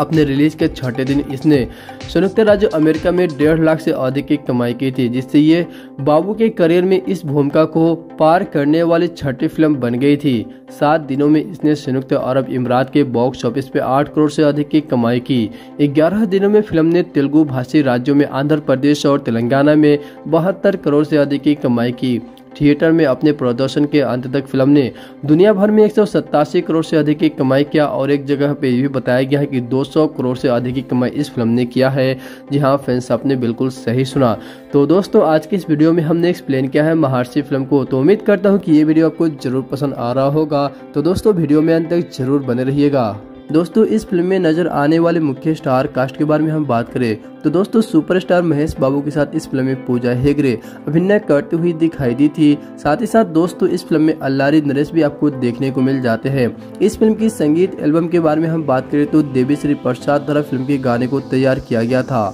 अपने रिलीज के छठे दिन इसने संयुक्त राज्य अमेरिका में 1.5 लाख से अधिक की कमाई की थी, जिससे ये बाबू के करियर में इस भूमिका को पार करने वाली छठी फिल्म बन गई थी। 7 दिनों में इसने संयुक्त अरब इमारात के बॉक्स ऑफिस पे 8 करोड़ से अधिक की कमाई की। 11 दिनों में फिल्म ने तेलुगु भाषी राज्यों में आंध्र प्रदेश और तेलंगाना में 72 करोड़ से अधिक की कमाई की। थिएटर में अपने प्रदर्शन के अंत तक फिल्म ने दुनिया भर में 187 करोड़ से अधिक की कमाई किया और एक जगह पे भी बताया गया है कि 200 करोड़ से अधिक की कमाई इस फिल्म ने किया है। जी हाँ फैंस, आपने बिल्कुल सही सुना। तो दोस्तों आज की इस वीडियो में हमने एक्सप्लेन किया है महर्षि फिल्म को। तो उम्मीद करता हूँ कि ये वीडियो आपको जरूर पसंद आ रहा होगा। तो दोस्तों वीडियो में अंत तक जरूर बने रहिएगा। दोस्तों इस फिल्म में नजर आने वाले मुख्य स्टार कास्ट के बारे में हम बात करें तो दोस्तों सुपरस्टार महेश बाबू के साथ इस फिल्म में पूजा हेगड़े अभिनय करती हुई दिखाई दी थी। साथ ही साथ दोस्तों इस फिल्म में अल्लारी नरेश भी आपको देखने को मिल जाते हैं। इस फिल्म की संगीत एल्बम के बारे में हम बात करें तो देवी श्री प्रसाद द्वारा फिल्म के गाने को तैयार किया गया था।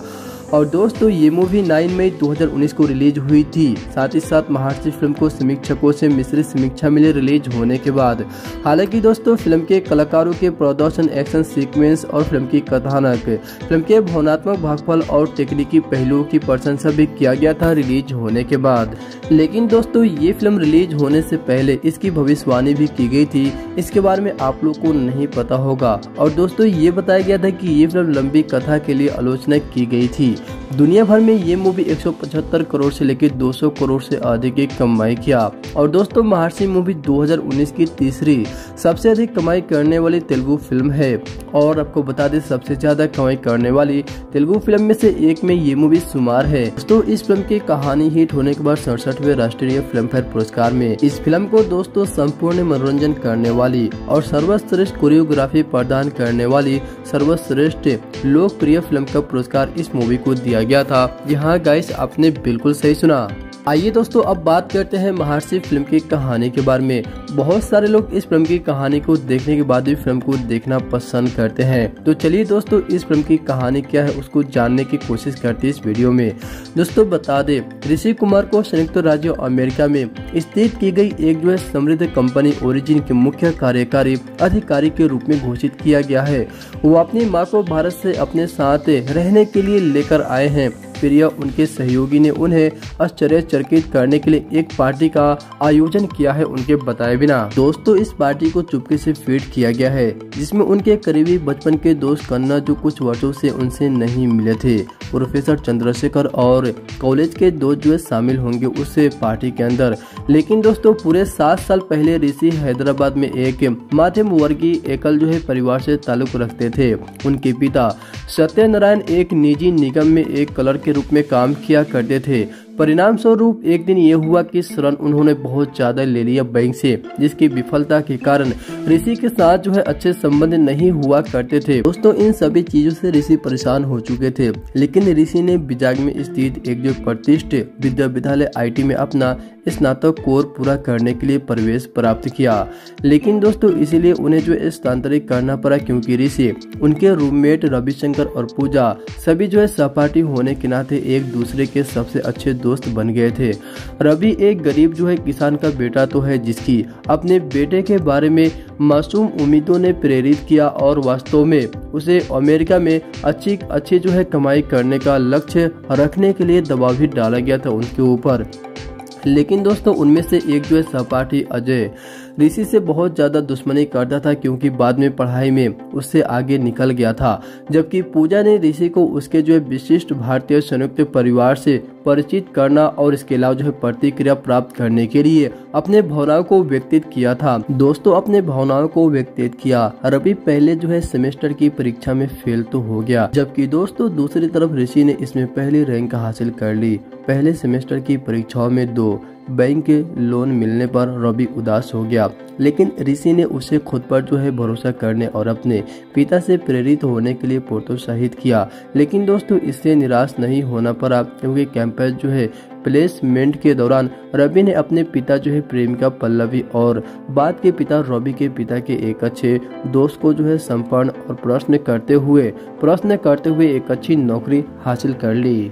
और दोस्तों ये मूवी 9 मई 2019 को रिलीज हुई थी। साथ ही साथ महर्षि फिल्म को समीक्षकों से मिश्रित समीक्षा मिले रिलीज होने के बाद। हालांकि दोस्तों फिल्म के कलाकारों के प्रदर्शन, एक्शन सीक्वेंस और फिल्म की कथानक, फिल्म के भावनात्मक भागफल और तकनीकी पहलुओं की प्रशंसा भी किया गया था रिलीज होने के बाद। लेकिन दोस्तों ये फिल्म रिलीज होने से पहले इसकी भविष्यवाणी भी की गई थी, इसके बारे में आप लोग को नहीं पता होगा। और दोस्तों ये बताया गया था कि ये फिल्म लंबी कथा के लिए आलोचना की गई थी। दुनिया भर में ये मूवी 175 करोड़ से लेकर 200 करोड़ से अधिक की कमाई किया। और दोस्तों महर्षि मूवी 2019 की तीसरी सबसे अधिक कमाई करने वाली तेलुगु फिल्म है। और आपको बता दें सबसे ज्यादा कमाई करने वाली तेलुगु फिल्म में से एक में ये मूवी शुमार है। दोस्तों इस फिल्म की कहानी हिट होने के बाद 67वें राष्ट्रीय फिल्म फेयर पुरस्कार में इस फिल्म को दोस्तों संपूर्ण मनोरंजन करने वाली और सर्वश्रेष्ठ कोरियोग्राफी प्रदान करने वाली सर्वश्रेष्ठ लोकप्रिय फिल्म का पुरस्कार इस मूवी को दिया गया था। यहाँ गाइस आपने बिल्कुल सही सुना। आइए दोस्तों अब बात करते हैं महर्षि फिल्म की कहानी के बारे में। बहुत सारे लोग इस फिल्म की कहानी को देखने के बाद भी फिल्म को देखना पसंद करते हैं। तो चलिए दोस्तों इस फिल्म की कहानी क्या है उसको जानने की कोशिश करते हैं इस वीडियो में। दोस्तों बता दें ऋषि कुमार को संयुक्त राज्य अमेरिका में स्थित की गई एक जो है समृद्ध कंपनी ओरिजिन के मुख्य कार्यकारी अधिकारी के रूप में घोषित किया गया है। वो अपनी माँ को भारत से अपने साथ रहने के लिए लेकर आए हैं। फिर यह उनके सहयोगी ने उन्हें आश्चर्यचकित करने के लिए एक पार्टी का आयोजन किया है उनके बताए बिना। दोस्तों इस पार्टी को चुपके से फीड किया गया है जिसमें उनके करीबी बचपन के दोस्त कन्ना जो कुछ वर्षों से उनसे नहीं मिले थे, प्रोफेसर चंद्रशेखर और कॉलेज के दोस्त जो शामिल होंगे उस पार्टी के अंदर। लेकिन दोस्तों पूरे 7 साल पहले ऋषि हैदराबाद में एक मध्यम वर्गीय एकल जो है परिवार से ताल्लुक रखते थे। उनके पिता सत्यनारायण एक निजी निगम में एक क्लर्क के रूप में काम किया करते थे। परिणाम स्वरूप एक दिन ये हुआ कि ऋण उन्होंने बहुत ज्यादा ले लिया बैंक से, जिसकी विफलता के कारण ऋषि के साथ जो है अच्छे संबंध नहीं हुआ करते थे। दोस्तों इन सभी चीजों से ऋषि परेशान हो चुके थे। लेकिन ऋषि ने विजाग में स्थित एक जो प्रतिष्ठित विश्वविद्यालय आईटी में अपना स्नातक कोर्स पूरा करने के लिए प्रवेश प्राप्त किया। लेकिन दोस्तों इसीलिए उन्हें जो स्थानांतरित करना पड़ा क्योंकि ऋषि, उनके रूममेट रविशंकर और पूजा सभी जो है सहपाठी होने के नाते एक दूसरे के सबसे अच्छे दोस्त बन गए थे। रवि एक गरीब जो है किसान का बेटा तो है जिसकी अपने बेटे के बारे में मासूम उम्मीदों ने प्रेरित किया और वास्तव में उसे अमेरिका में अच्छी जो है कमाई करने का लक्ष्य रखने के लिए दबाव भी डाला गया था उनके ऊपर। लेकिन दोस्तों उनमें से एक जो है सहपाठी अजय ऋषि से बहुत ज़्यादा दुश्मनी करता था क्योंकि बाद में पढ़ाई में उससे आगे निकल गया था। जबकि पूजा ने ऋषि को उसके जो है विशिष्ट भारतीय संयुक्त परिवार से परिचित करना और इसके अलावा जो है प्रतिक्रिया प्राप्त करने के लिए अपने भावनाओं को व्यक्तित किया था। दोस्तों अपने भावनाओं को व्यक्तित किया। रवि पहले जो है सेमेस्टर की परीक्षा में फेल तो हो गया, जबकि दोस्तों दूसरी तरफ ऋषि ने इसमें पहली रैंक हासिल कर ली। पहले सेमेस्टर की परीक्षाओं में 2 बैंक के लोन मिलने पर रवि उदास हो गया। लेकिन ऋषि ने उसे खुद पर जो है भरोसा करने और अपने पिता से प्रेरित होने के लिए प्रोत्साहित किया। लेकिन दोस्तों इससे निराश नहीं होना पड़ा क्योंकि कैंपस जो है प्लेसमेंट के दौरान रवि ने अपने पिता जो है प्रेमिका पल्लवी और बाद के पिता रवि के पिता के एक अच्छे दोस्त को जो है संपन्न और प्रश्न करते हुए एक अच्छी नौकरी हासिल कर ली।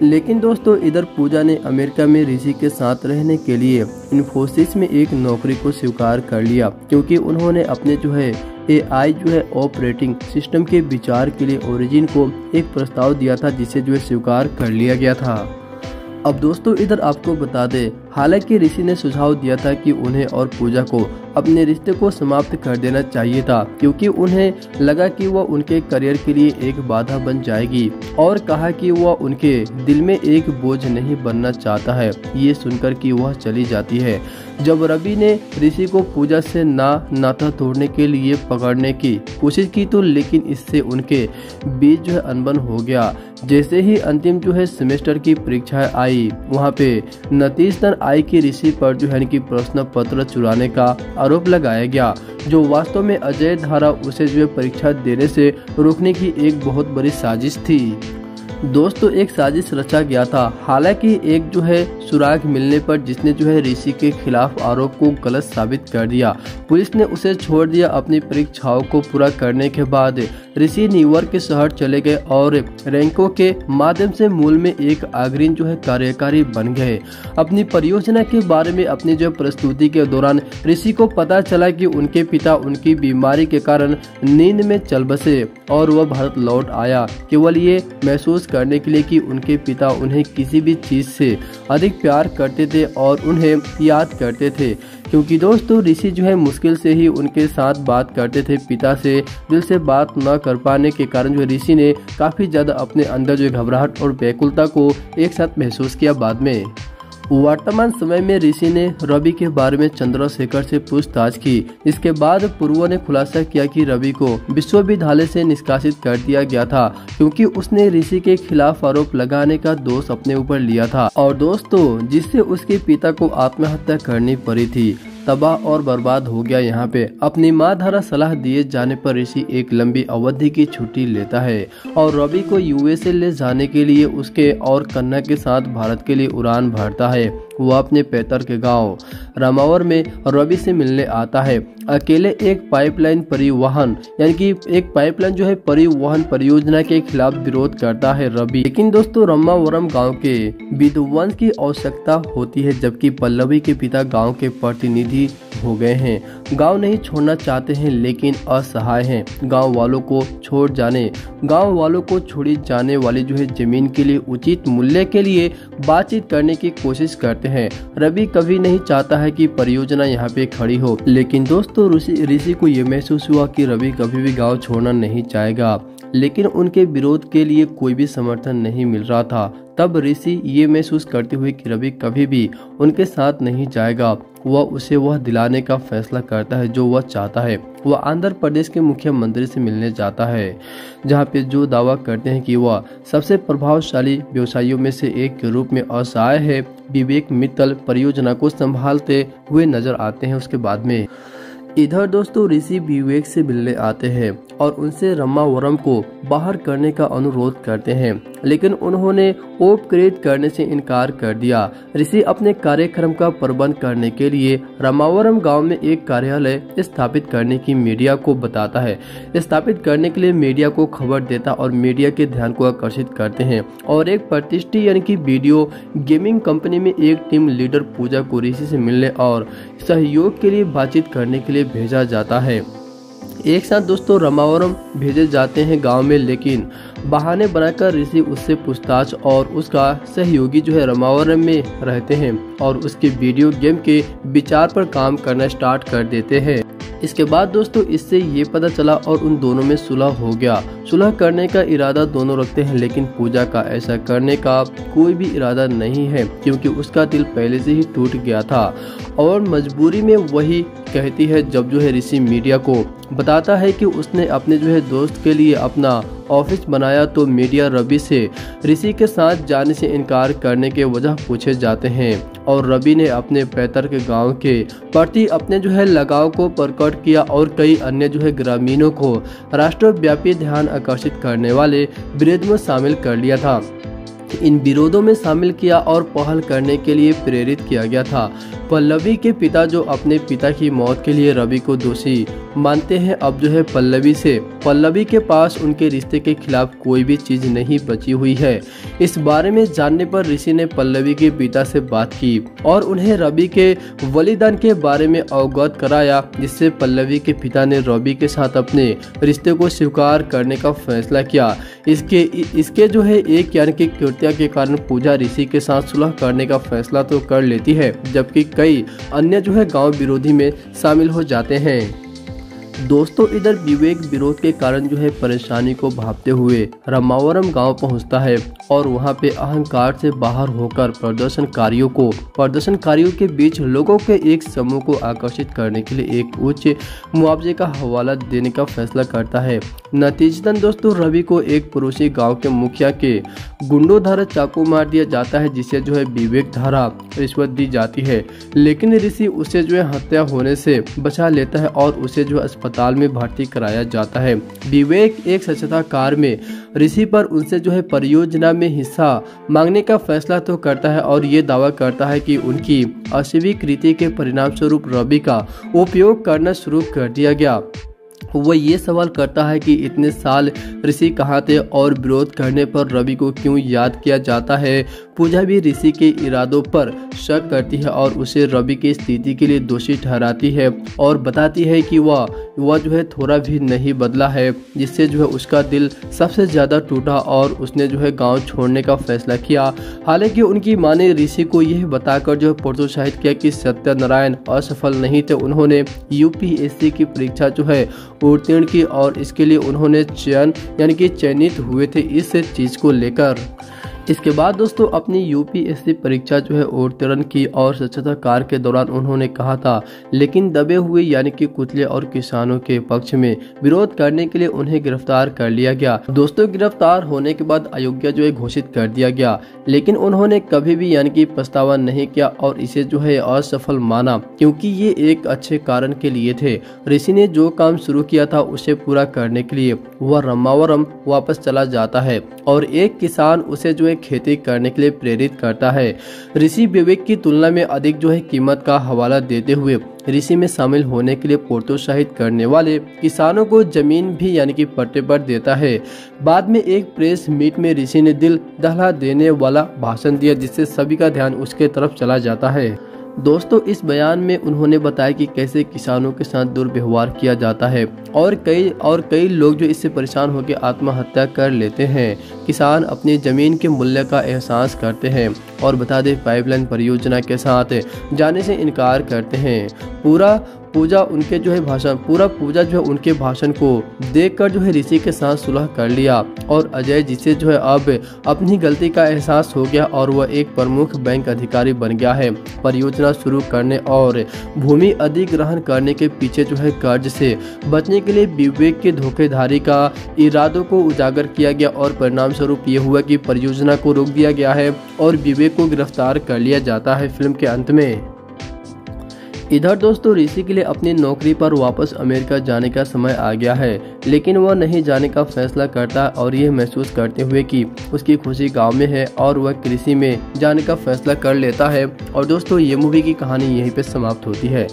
लेकिन दोस्तों इधर पूजा ने अमेरिका में ऋषि के साथ रहने के लिए इन्फोसिस में एक नौकरी को स्वीकार कर लिया क्योंकि उन्होंने अपने जो है AI जो है ऑपरेटिंग सिस्टम के विचार के लिए ओरिजिन को एक प्रस्ताव दिया था जिसे जो है स्वीकार कर लिया गया था। अब दोस्तों इधर आपको बता दें हालांकि ऋषि ने सुझाव दिया था कि उन्हें और पूजा को अपने रिश्ते को समाप्त कर देना चाहिए था क्योंकि उन्हें लगा कि वह उनके करियर के लिए एक बाधा बन जाएगी और कहा कि वह उनके दिल में एक बोझ नहीं बनना चाहता है। ये सुनकर कि वह चली जाती है। जब रवि ने ऋषि को पूजा से नाता तोड़ने के लिए पकड़ने की कोशिश की तो लेकिन इससे उनके बीच जो है अनबन हो गया। जैसे ही अंतिम जो है सेमेस्टर की परीक्षाएं आई वहाँ पे नतीजतन आई की ऋषि पर जो है कि प्रश्न पत्र चुराने का आरोप लगाया गया जो वास्तव में अजय धारा उसे जो है परीक्षा देने से रोकने की एक बहुत बड़ी साजिश थी। दोस्तों एक साजिश रचा गया था। हालांकि एक जो है सुराग मिलने पर जिसने जो है ऋषि के खिलाफ आरोप को गलत साबित कर दिया। पुलिस ने उसे छोड़ दिया। अपनी परीक्षाओं को पूरा करने के बाद ऋषि न्यूयॉर्क के शहर चले गए और रैंकों के माध्यम से मूल में एक अग्रणी जो है कार्यकारी बन गए। अपनी परियोजना के बारे में अपनी जो प्रस्तुति के दौरान ऋषि को पता चला कि उनके पिता उनकी बीमारी के कारण नींद में चल बसे और वह भारत लौट आया केवल ये महसूस करने के लिए कि उनके पिता उन्हें किसी भी चीज से अधिक प्यार करते थे और उन्हें याद करते थे। क्योंकि दोस्तों ऋषि जो है मुश्किल से ही उनके साथ बात करते थे। पिता से दिल से बात न कर पाने के कारण जो ऋषि ने काफी ज्यादा अपने अंदर जो घबराहट और व्याकुलता को एक साथ महसूस किया। बाद में वर्तमान समय में ऋषि ने रवि के बारे में चंद्रशेखर से पूछताछ की। इसके बाद पूर्व ने खुलासा किया कि रवि को विश्वविद्यालय से निष्कासित कर दिया गया था क्योंकि उसने ऋषि के खिलाफ आरोप लगाने का दोष अपने ऊपर लिया था और दोस्तों जिससे उसके पिता को आत्महत्या करनी पड़ी थी। तबाह और बर्बाद हो गया। यहाँ पे अपनी माँ द्वारा सलाह दिए जाने पर ऋषि एक लंबी अवधि की छुट्टी लेता है और रवि को यूएसए ले जाने के लिए उसके और कन्या के साथ भारत के लिए उड़ान भरता है। वह अपने पैतृक के गांव रामावर में रवि से मिलने आता है। अकेले एक पाइपलाइन परिवहन यानी कि एक पाइपलाइन जो है परिवहन परियोजना के खिलाफ विरोध करता है रवि। लेकिन दोस्तों रामावरम गांव के विध्वंस की आवश्यकता होती है जबकि पल्लवी के पिता गांव के प्रतिनिधि हो गए हैं। गांव नहीं छोड़ना चाहते हैं लेकिन असहाय हैं। गांव वालों को छोड़ी जाने वाली जो है जमीन के लिए उचित मूल्य के लिए बातचीत करने की कोशिश करते हैं। रवि कभी नहीं चाहता है कि परियोजना यहां पे खड़ी हो लेकिन दोस्तों ऋषि को ये महसूस हुआ कि रवि कभी भी गांव छोड़ना नहीं चाहेगा लेकिन उनके विरोध के लिए कोई भी समर्थन नहीं मिल रहा था। तब ऋषि ये महसूस करते हुए कि रवि कभी भी उनके साथ नहीं जाएगा वह उसे वह दिलाने का फैसला करता है जो वह चाहता है। वह आंध्र प्रदेश के मुख्यमंत्री से मिलने जाता है जहां पे जो दावा करते हैं कि वह सबसे प्रभावशाली व्यवसायियों में से एक के रूप में असहाय है। विवेक मित्तल परियोजना को संभालते हुए नजर आते हैं। उसके बाद में इधर दोस्तों ऋषि विवेक से मिलने आते हैं और उनसे रामावरम को बाहर करने का अनुरोध करते हैं लेकिन उन्होंने उपकृत करने से इनकार कर दिया। ऋषि अपने कार्यक्रम का प्रबंध करने के लिए रामावरम गांव में एक कार्यालय स्थापित करने की मीडिया को बताता है। स्थापित करने के लिए मीडिया को खबर देता और मीडिया के ध्यान को आकर्षित करते हैं और एक प्रतिष्ठित यानी कि वीडियो गेमिंग कंपनी में एक टीम लीडर पूजा को ऋषि से मिलने और सहयोग के लिए बातचीत करने के लिए भेजा जाता है। एक साथ दोस्तों रामावरम भेजे जाते हैं गांव में लेकिन बहाने बनाकर ऋषि उससे पूछताछ और उसका सहयोगी जो है रामावरम में रहते हैं और उसके वीडियो गेम के विचार पर काम करना स्टार्ट कर देते हैं। इसके बाद दोस्तों इससे ये पता चला और उन दोनों में सुलह हो गया। सुलह करने का इरादा दोनों रखते हैं लेकिन पूजा का ऐसा करने का कोई भी इरादा नहीं है क्योंकि उसका दिल पहले से ही टूट गया था और मजबूरी में वही कहती है। जब जो है ऋषि मीडिया को बताता है कि उसने अपने जो है दोस्त के लिए अपना ऑफिस बनाया तो मीडिया रवि से ऋषि के साथ जाने से इनकार करने के वजह पूछे जाते हैं और रवि ने अपने पैतृक गांव के प्रति अपने जो है लगाव को प्रकट किया और कई अन्य जो है ग्रामीणों को राष्ट्रव्यापी ध्यान आकर्षित करने वाले विरोध में शामिल कर लिया था। इन विरोधों में शामिल किया और पहल करने के लिए प्रेरित किया गया था। पल्लवी के पिता जो अपने पिता की मौत के लिए रवि को दोषी मानते हैं अब जो है पल्लवी के पास उनके रिश्ते के खिलाफ कोई भी चीज़ नहीं बची हुई है। इस बारे में जानने पर ऋषि ने पल्लवी के पिता से बात की और उन्हें रवि के बलिदान के बारे में अवगत कराया जिससे पल्लवी के पिता ने रवि के साथ अपने रिश्ते को स्वीकार करने का फैसला किया। इसके जो है एक यानी कि कृत्या के कारण पूजा ऋषि के साथ सुलह करने का फैसला तो कर लेती है जबकि कई अन्य जो है गांव विरोधी में शामिल हो जाते हैं। दोस्तों इधर विवेक विरोध के कारण जो है परेशानी को भांपते हुए रामावरम गांव पहुंचता है और वहां पे अहंकार से बाहर होकर प्रदर्शनकारियों के बीच लोगों के एक समूह को आकर्षित करने के लिए एक उच्च मुआवजे का हवाला देने का फैसला करता है। नतीजतन दोस्तों रवि को एक पड़ोसी गांव के मुखिया के गुंडों द्वारा चाकू मार दिया जाता है जिसे जो है विवेक द्वारा रिश्वत दी जाती है लेकिन ऋषि उसे जो है हत्या होने से बचा लेता है और उसे जो है अस्पताल में भर्ती कराया जाता है। विवेक एक स्वच्छता कार्य में ऋषि पर उनसे जो है परियोजना में हिस्सा मांगने का फैसला तो करता है और ये दावा करता है कि उनकी अस्वीकृति के परिणाम स्वरूप रवि का उपयोग करना शुरू कर दिया गया। वह ये सवाल करता है कि इतने साल ऋषि कहाँ थे और विरोध करने पर रवि को क्यों याद किया जाता है। पूजा भी ऋषि के इरादों पर शक करती है और उसे रवि की स्थिति के लिए दोषी ठहराती है और बताती है कि वह जो है थोड़ा भी नहीं बदला है, जिससे जो है उसका दिल सबसे ज़्यादा टूटा और उसने जो है गांव छोड़ने का फैसला किया। हालांकि उनकी माँ ने ऋषि को यह बताकर जो है प्रोत्साहित किया कि सत्यनारायण असफल नहीं थे, उन्होंने यूपीएससी की परीक्षा जो है उत्तीर्ण की और इसके लिए उन्होंने चयनित हुए थे। इस चीज़ को लेकर इसके बाद दोस्तों अपनी यूपीएससी परीक्षा जो है उत्तीर्ण की और स्वच्छता कार्य के दौरान उन्होंने कहा था, लेकिन दबे हुए यानी कि कुचले और किसानों के पक्ष में विरोध करने के लिए उन्हें गिरफ्तार कर लिया गया। दोस्तों गिरफ्तार होने के बाद अयोग्य जो है घोषित कर दिया गया, लेकिन उन्होंने कभी भी यानी कि पछतावा नहीं किया और इसे जो है असफल माना क्योंकि ये एक अच्छे कारण के लिए थे। ऋषि ने जो काम शुरू किया था उसे पूरा करने के लिए वह रमावरम वापस चला जाता है और एक किसान उसे जो खेती करने के लिए प्रेरित करता है। ऋषि विवेक की तुलना में अधिक जो है कीमत का हवाला देते हुए ऋषि में शामिल होने के लिए प्रोत्साहित करने वाले किसानों को जमीन भी यानी कि पट्टे पर देता है। बाद में एक प्रेस मीट में ऋषि ने दिल दहला देने वाला भाषण दिया, जिससे सभी का ध्यान उसके तरफ चला जाता है। दोस्तों इस बयान में उन्होंने बताया कि कैसे किसानों के साथ दुर्व्यवहार किया जाता है और कई लोग जो इससे परेशान होकर आत्महत्या कर लेते हैं। किसान अपनी ज़मीन के मूल्य का एहसास करते हैं और बता दें पाइपलाइन परियोजना के साथ जाने से इनकार करते हैं। पूजा जो है उनके भाषण को देखकर जो है ऋषि के साथ सुलह कर लिया और अजय जिसे जो है अब अपनी गलती का एहसास हो गया और वह एक प्रमुख बैंक अधिकारी बन गया है। परियोजना शुरू करने और भूमि अधिग्रहण करने के पीछे जो है कर्ज से बचने के लिए विवेक के धोखेधारी का इरादों को उजागर किया गया और परिणाम स्वरूप ये हुआ कि परियोजना को रोक दिया गया है और विवेक को गिरफ्तार कर लिया जाता है। फिल्म के अंत में इधर दोस्तों ऋषि के लिए अपनी नौकरी पर वापस अमेरिका जाने का समय आ गया है, लेकिन वह नहीं जाने का फैसला करता है और यह महसूस करते हुए कि उसकी खुशी गांव में है और वह कृषि में जाने का फैसला कर लेता है। और दोस्तों ये मूवी की कहानी यहीं पे समाप्त होती है।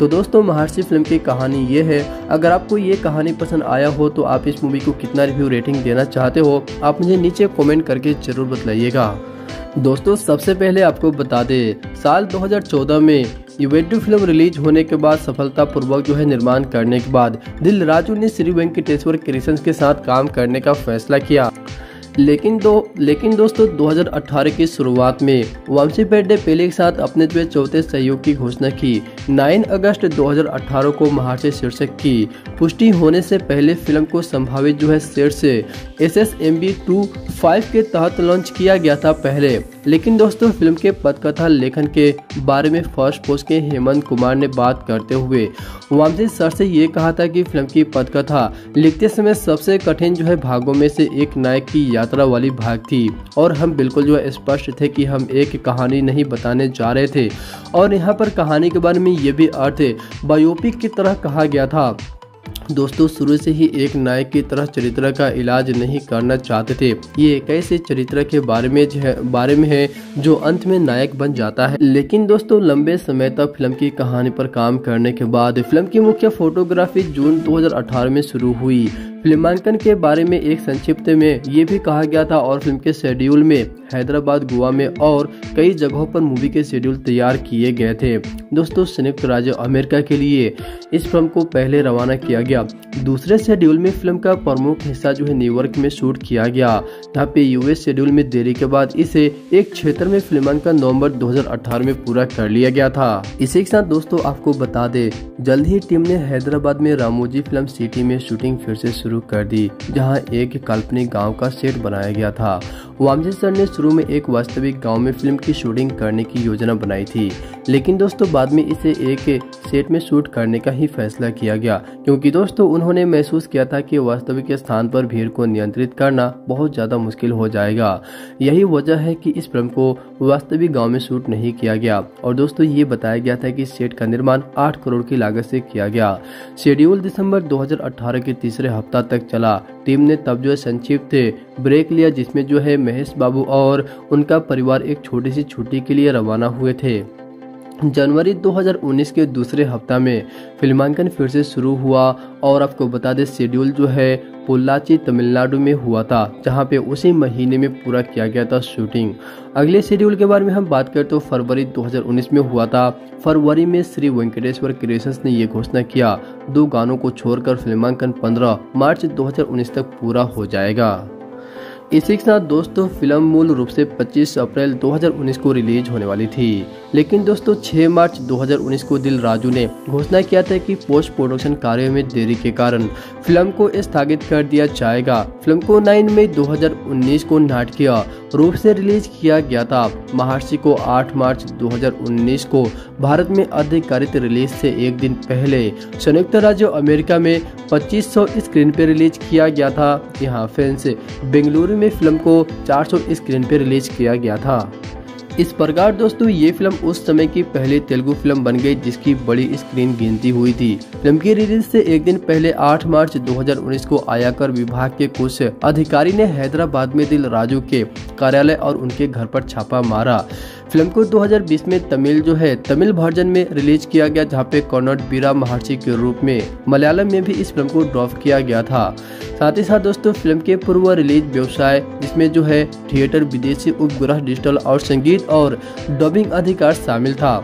तो दोस्तों महर्षि फिल्म की कहानी ये है। अगर आपको ये कहानी पसंद आया हो तो आप इस मूवी को कितना रिव्यू रेटिंग देना चाहते हो आप मुझे नीचे कॉमेंट करके जरूर बताइएगा। दोस्तों सबसे पहले आपको बता दें साल 2014 में युवेटू फिल्म रिलीज होने के बाद सफलतापूर्वक जो है निर्माण करने के बाद दिलराजू ने श्री वेंकटेश क्रिएशंस के साथ काम करने का फैसला किया, लेकिन दोस्तों 2018 की शुरुआत में वमशी पेड्डिपल्ली के साथ अपने जो चौथे सहयोग की घोषणा की। 9 अगस्त 2018 को महर्षि शीर्षक की पुष्टि होने से पहले फिल्म को संभावित जो है शीर्ष SSMB 25 के तहत लॉन्च किया गया था पहले, लेकिन दोस्तों फिल्म के पटकथा लेखन के बारे में फर्स्ट पोस्ट के हेमंत कुमार ने बात करते हुए वामसी सर से ये कहा था कि फिल्म की पटकथा लिखते समय सबसे कठिन जो है भागों में से एक नायक की यात्रा वाली भाग थी और हम बिल्कुल जो है स्पष्ट थे कि हम एक कहानी नहीं बताने जा रहे थे और यहाँ पर कहानी के बारे में ये भी अर्थ बायोपिक की तरह कहा गया था। दोस्तों शुरू से ही एक नायक की तरह चरित्र का इलाज नहीं करना चाहते थे। ये एक ऐसे चरित्र के बारे में है जो अंत में नायक बन जाता है। लेकिन दोस्तों लंबे समय तक फिल्म की कहानी पर काम करने के बाद फिल्म की मुख्य फोटोग्राफी जून 2018 में शुरू हुई। फिल्मांकन के बारे में एक संक्षिप्त में ये भी कहा गया था और फिल्म के शेड्यूल में हैदराबाद, गोवा में और कई जगहों पर मूवी के शेड्यूल तैयार किए गए थे। दोस्तों संयुक्त राज्य अमेरिका के लिए इस फिल्म को पहले रवाना किया गया। दूसरे शेड्यूल में फिल्म का प्रमुख हिस्सा जो है न्यूयॉर्क में शूट किया गया, जहाँ पे यूएस शेड्यूल में देरी के बाद इसे एक क्षेत्र में फिल्मांकन नवम्बर 2018 में पूरा कर लिया गया था। इसी के साथ दोस्तों आपको बता दे जल्द ही टीम ने हैदराबाद में रामोजी फिल्म सिटी में शूटिंग फिर से शुरू कर दी, जहां एक काल्पनिक गांव का सेट बनाया गया था। वामजी सर ने शुरू में एक वास्तविक गांव में फिल्म की शूटिंग करने की योजना बनाई थी, लेकिन दोस्तों बाद में इसे एक सेट में शूट करने का ही फैसला किया गया, क्योंकि दोस्तों उन्होंने महसूस किया था कि वास्तविक स्थान पर भीड़ को नियंत्रित करना बहुत ज्यादा मुश्किल हो जाएगा। यही वजह है कि इस फिल्म को वास्तविक गाँव में शूट नहीं किया गया। और दोस्तों ये बताया गया था कि सेट का निर्माण 8 करोड़ की लागत से किया गया। शेड्यूल दिसंबर 2018 के तीसरे हफ्ता तक चला। टीम ने तब जो है संक्षिप्त ब्रेक लिया, जिसमें जो है महेश बाबू और उनका परिवार एक छोटी सी छुट्टी के लिए रवाना हुए थे। जनवरी 2019 के दूसरे हफ्ता में फिल्मांकन फिर से शुरू हुआ और आपको बता दें शेड्यूल जो है पोल्लाची तमिलनाडु में हुआ था, जहां पे उसी महीने में पूरा किया गया था शूटिंग। अगले शेड्यूल के बारे में हम बात करें तो फरवरी 2019 में हुआ था। फरवरी में श्री वेंकटेश्वर क्रिएशंस ने ये घोषणा किया, 2 गानों को छोड़कर फिल्मांकन 15 मार्च 2019 तक पूरा हो जाएगा। इसी के साथ दोस्तों फिल्म मूल रूप से 25 अप्रैल 2019 को रिलीज होने वाली थी, लेकिन दोस्तों 6 मार्च 2019 को दिलराजू ने घोषणा किया था कि पोस्ट प्रोडक्शन कार्य में देरी के कारण फिल्म को स्थगित कर दिया जाएगा। फिल्म को 9 मई 2019 को नाटकीय रूप से रिलीज किया गया था। महर्षि को 8 मार्च 2019 को भारत में आधिकारिक रिलीज से एक दिन पहले संयुक्त राज्य अमेरिका में 2500 स्क्रीन पर रिलीज किया गया था। यहाँ फैंस बेंगलुरु में फिल्म को 400 स्क्रीन पर रिलीज किया गया था। इस प्रकार दोस्तों ये फिल्म उस समय की पहली तेलुगु फिल्म बन गई जिसकी बड़ी स्क्रीन गिनती हुई थी। फिल्म की रिलीज से एक दिन पहले 8 मार्च 2019 को आयकर विभाग के कुछ अधिकारी ने हैदराबाद में दिलराजू के कार्यालय और उनके घर पर छापा मारा। फिल्म को 2020 में तमिल वर्जन में रिलीज किया गया, जहाँ पे कन्नड़ वीरा महर्षि के रूप में मलयालम में भी इस फिल्म को ड्रॉप किया गया था। साथ ही साथ दोस्तों फिल्म के पूर्व रिलीज व्यवसाय, जिसमें जो है थिएटर, विदेशी उपग्रह, डिजिटल और संगीत और डबिंग अधिकार शामिल था,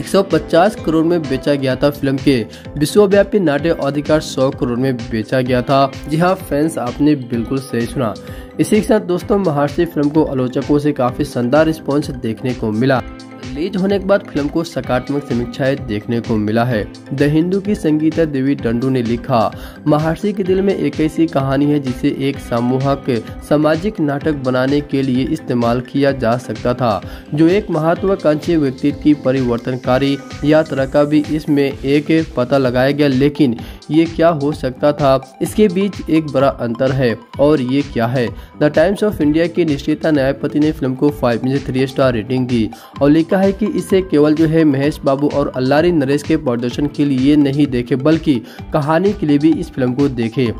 150 करोड़ में बेचा गया था। फिल्म के विश्वव्यापी नाट्य अधिकार 100 करोड़ में बेचा गया था। जी हाँ फैंस, आपने बिल्कुल सही सुना। इसी के साथ दोस्तों महर्षि फिल्म को आलोचकों से काफी शानदार रिस्पॉन्स देखने को मिला। रिलीज होने के बाद फिल्म को सकारात्मक समीक्षाएं देखने को मिला है। द हिंदू की संगीता देवी डंडू ने लिखा, महर्षि के दिल में एक ऐसी कहानी है जिसे एक सामूहिक सामाजिक नाटक बनाने के लिए इस्तेमाल किया जा सकता था, जो एक महत्वाकांक्षी व्यक्तित्व की परिवर्तनकारी यात्रा का भी इसमें एक पता लगाया गया, लेकिन ये क्या हो सकता था, इसके बीच एक बड़ा अंतर है और ये क्या है। द टाइम्स ऑफ इंडिया के निश्चिता न्यायपति ने फिल्म को 5 में से 3 स्टार रेटिंग दी और लिखा है कि इसे केवल जो है महेश बाबू और अल्लारी नरेश के प्रदर्शन के लिए नहीं देखे, बल्कि कहानी के लिए भी इस फिल्म को देखे।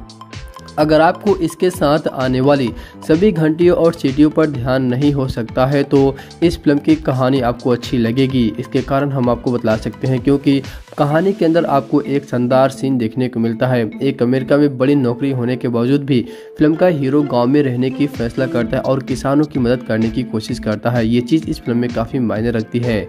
अगर आपको इसके साथ आने वाली सभी घंटियों और सीटियों पर ध्यान नहीं हो सकता है तो इस फिल्म की कहानी आपको अच्छी लगेगी, इसके कारण हम आपको बतला सकते हैं, क्योंकि कहानी के अंदर आपको एक शानदार सीन देखने को मिलता है। एक अमेरिका में बड़ी नौकरी होने के बावजूद भी फिल्म का हीरो गाँव में रहने की फैसला करता है और किसानों की मदद करने की कोशिश करता है। ये चीज़ इस फिल्म में काफ़ी मायने रखती है।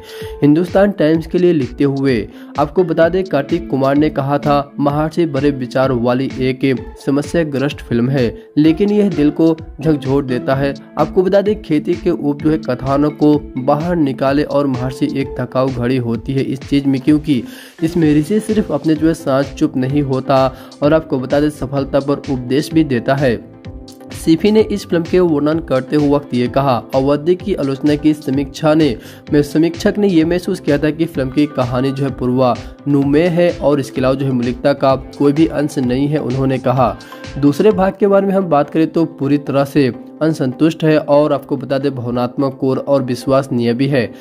हिंदुस्तान टाइम्स के लिए लिखते हुए आपको बता दें कार्तिक कुमार ने कहा था, महर्षि बड़े विचार वाली एक समस्या ग्रस्त फिल्म है, लेकिन यह दिल को झकझोर देता है। आपको बता दें खेती के उप जो है कथानों को बाहर निकाले और महर्षि एक थकाऊ घड़ी होती है इस चीज में, क्योंकि इसमें ऋषि सिर्फ अपने जो है सांस चुप नहीं होता और आपको बता दें सफलता पर उपदेश भी देता है। सीफी ने इस फिल्म के वर्णन करते हुए वक्त ये कहा, अवधि की आलोचना की समीक्षक ने यह महसूस किया था कि फिल्म की कहानी जो है पूर्वानुमेय है और इसके अलावा जो है मौलिकता का कोई भी अंश नहीं है, उन्होंने कहा। दूसरे भाग के बारे में हम बात करें तो पूरी तरह से असंतुष्ट है और आपको बता दें भावनात्मक कोर और विश्वसनीय भी है।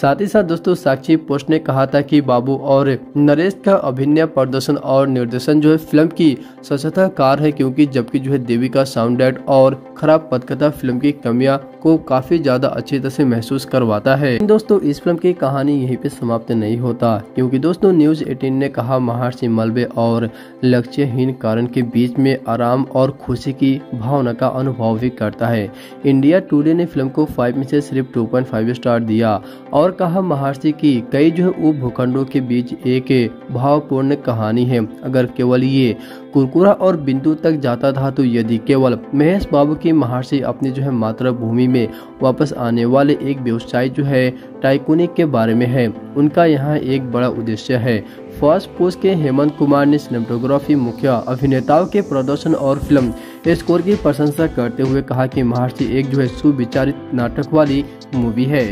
साथ ही साथ दोस्तों साक्षी पोस्ट ने कहा था कि बाबू और नरेश का अभिनय, प्रदर्शन और निर्देशन जो है फिल्म की सशस्त्र कार है, क्योंकि जबकि जो है देवी का साउंड और खराब पटकथा फिल्म की कमियां को काफी ज्यादा अच्छी तरह से महसूस करवाता है। दोस्तों इस फिल्म की कहानी यहीं पे समाप्त नहीं होता, क्योंकि दोस्तों News 18 ने कहा, महर्षि मलबे और लक्ष्यहीन कारण के बीच में आराम और खुशी की भावना का अनुभव भी करता है। इंडिया टुडे ने फिल्म को 5 में से सिर्फ 2.5 स्टार दिया और कहा, महर्षि की कई जो है उप भूखंडों के बीच एक भावपूर्ण कहानी है। अगर केवल ये कुरकुरा और बिंदु तक जाता था तो यदि केवल महेश बाबू की महर्षि अपनी जो है मातृभूमि में वापस आने वाले एक व्यवसायी जो है टाइकूनिक के बारे में है, उनका यहाँ एक बड़ा उद्देश्य है। फर्स्ट पोस्ट के हेमंत कुमार ने सिनेमेटोग्राफी, मुख्य अभिनेताओं के प्रदर्शन और फिल्म स्कोर की प्रशंसा करते हुए कहा कि महर्षि एक जो है सुविचारित नाटक वाली मूवी है।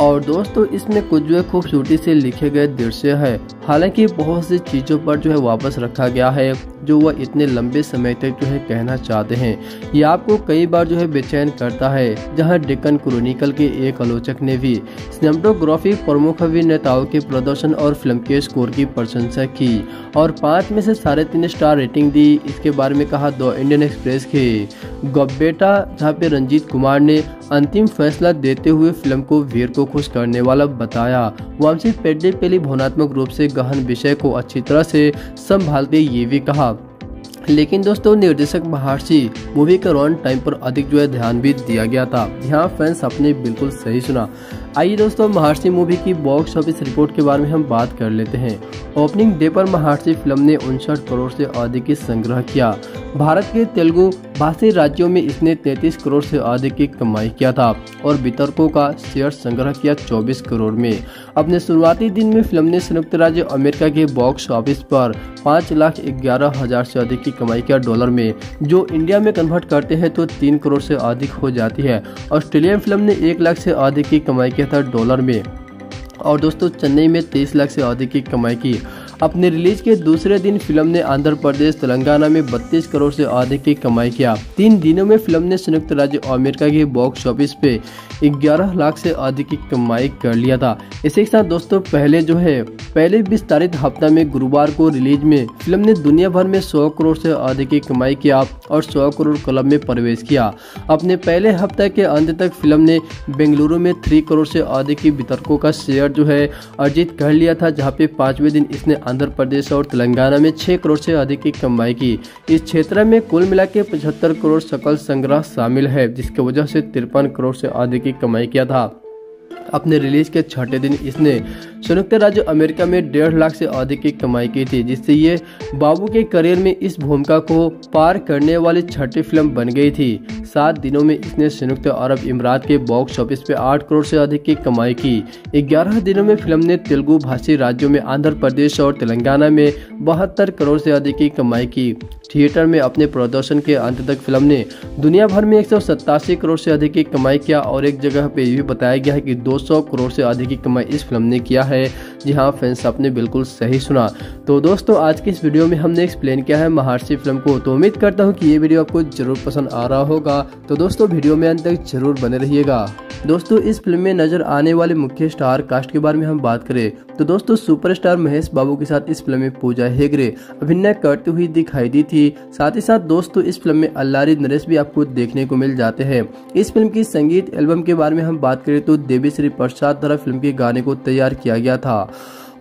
और दोस्तों इसमें कुछ जो है खूबसूरती से लिखे गए दृश्य है। हालांकि बहुत सी चीज़ों पर जो है वापस रखा गया है जो वह इतने लंबे समय तक जो है कहना चाहते हैं। ये आपको कई बार जो है बेचैन करता है। जहां डेक्कन क्रॉनिकल के एक आलोचक ने भी सिनेमेटोग्राफी प्रमुख अभिनेताओं के प्रदर्शन और फिल्म के स्कोर की प्रशंसा की और 5 में से 3.5 स्टार रेटिंग दी। इसके बारे में कहा दो इंडियन एक्सप्रेस के गब्बेटा, जहाँ पे रंजीत कुमार ने अंतिम फैसला देते हुए फिल्म को वीर को खुश करने वाला बताया। वमशी पेड्डिपल्ली भावनात्मक रूप से गहन विषय को अच्छी तरह से संभालते ये भी कहा। लेकिन दोस्तों निर्देशक महर्षि मूवी के रन टाइम पर अधिक जो है ध्यान भी दिया गया था। यहाँ फैंस आपने बिल्कुल सही सुना। आइए दोस्तों महर्षि मूवी की बॉक्स ऑफिस रिपोर्ट के बारे में हम बात कर लेते हैं। ओपनिंग डे पर महर्षि फिल्म ने 59 करोड़ से अधिक की संग्रह किया। भारत के तेलुगु भाषी राज्यों में इसने 33 करोड़ से अधिक की कमाई किया था और वितरकों का शेयर संग्रह किया 24 करोड़ में। अपने शुरुआती दिन में फिल्म ने संयुक्त राज्य अमेरिका के बॉक्स ऑफिस पर 5,11,000 से अधिक की कमाई किया डॉलर में, जो इंडिया में कन्वर्ट करते हैं तो 3 करोड़ से अधिक हो जाती है। ऑस्ट्रेलियन फिल्म ने 1 लाख से अधिक की कमाई किया था डॉलर में और दोस्तों चेन्नई में 23 लाख से अधिक की कमाई की। अपने रिलीज के दूसरे दिन फिल्म ने आंध्र प्रदेश तेलंगाना में 32 करोड़ से अधिक की कमाई किया। 3 दिनों में फिल्म ने संयुक्त राज्य अमेरिका के बॉक्स ऑफिस पे 11 लाख से अधिक की कमाई कर लिया था। इसी के साथ दोस्तों पहले विस्तारित हफ्ता में गुरुवार को रिलीज में फिल्म ने दुनिया भर में 100 करोड़ से अधिक की कमाई किया और 100 करोड़ क्लब में प्रवेश किया। अपने पहले हफ्ते के अंत तक फिल्म ने बेंगलुरु में 3 करोड़ से अधिक की वितरकों का शेयर जो है अर्जित कर लिया था, जहाँ पे 5वें दिन इसने आंध्र प्रदेश और तेलंगाना में 6 करोड़ से अधिक की कमाई की। इस क्षेत्र में कुल मिलाकर 75 करोड़ सकल संग्रह शामिल है, जिसकी वजह से 53 करोड़ से अधिक की कमाई किया था। अपने रिलीज के 6ठे दिन इसने संयुक्त राज्य अमेरिका में 1.5 लाख से अधिक की कमाई की थी, जिससे ये बाबू के करियर में इस भूमिका को पार करने वाली 6ठीं फिल्म बन गई थी। 7 दिनों में इसने संयुक्त अरब इमारात के बॉक्स ऑफिस पे 8 करोड़ से अधिक की कमाई की। 11 दिनों में फिल्म ने तेलुगु भाषी राज्यों में आंध्र प्रदेश और तेलंगाना में 72 करोड़ से अधिक की कमाई की। थिएटर में अपने प्रदर्शन के अंत तक फिल्म ने दुनिया भर में 187 करोड़ से अधिक की कमाई किया और एक जगह पे ये भी बताया गया है कि 200 करोड़ से अधिक की कमाई इस फिल्म ने किया है। जी हाँ फैंस आपने बिल्कुल सही सुना। तो दोस्तों आज की इस वीडियो में हमने एक्सप्लेन किया है महर्षि फिल्म को। तो उम्मीद करता हूँ कि ये वीडियो आपको जरूर पसंद आ रहा होगा। तो दोस्तों वीडियो में अंत तक जरूर बने रहिएगा। दोस्तों इस फिल्म में नजर आने वाले मुख्य स्टार कास्ट के बारे में हम बात करें तो दोस्तों सुपरस्टार महेश बाबू के साथ इस फिल्म में पूजा हेगड़े अभिनय करती हुई दिखाई दी थी। साथ ही साथ दोस्तों इस फिल्म में अल्लारी नरेश भी आपको देखने को मिल जाते हैं। इस फिल्म की संगीत एल्बम के बारे में हम बात करें तो देवी श्री प्रसाद द्वारा फिल्म के गाने को तैयार किया गया था।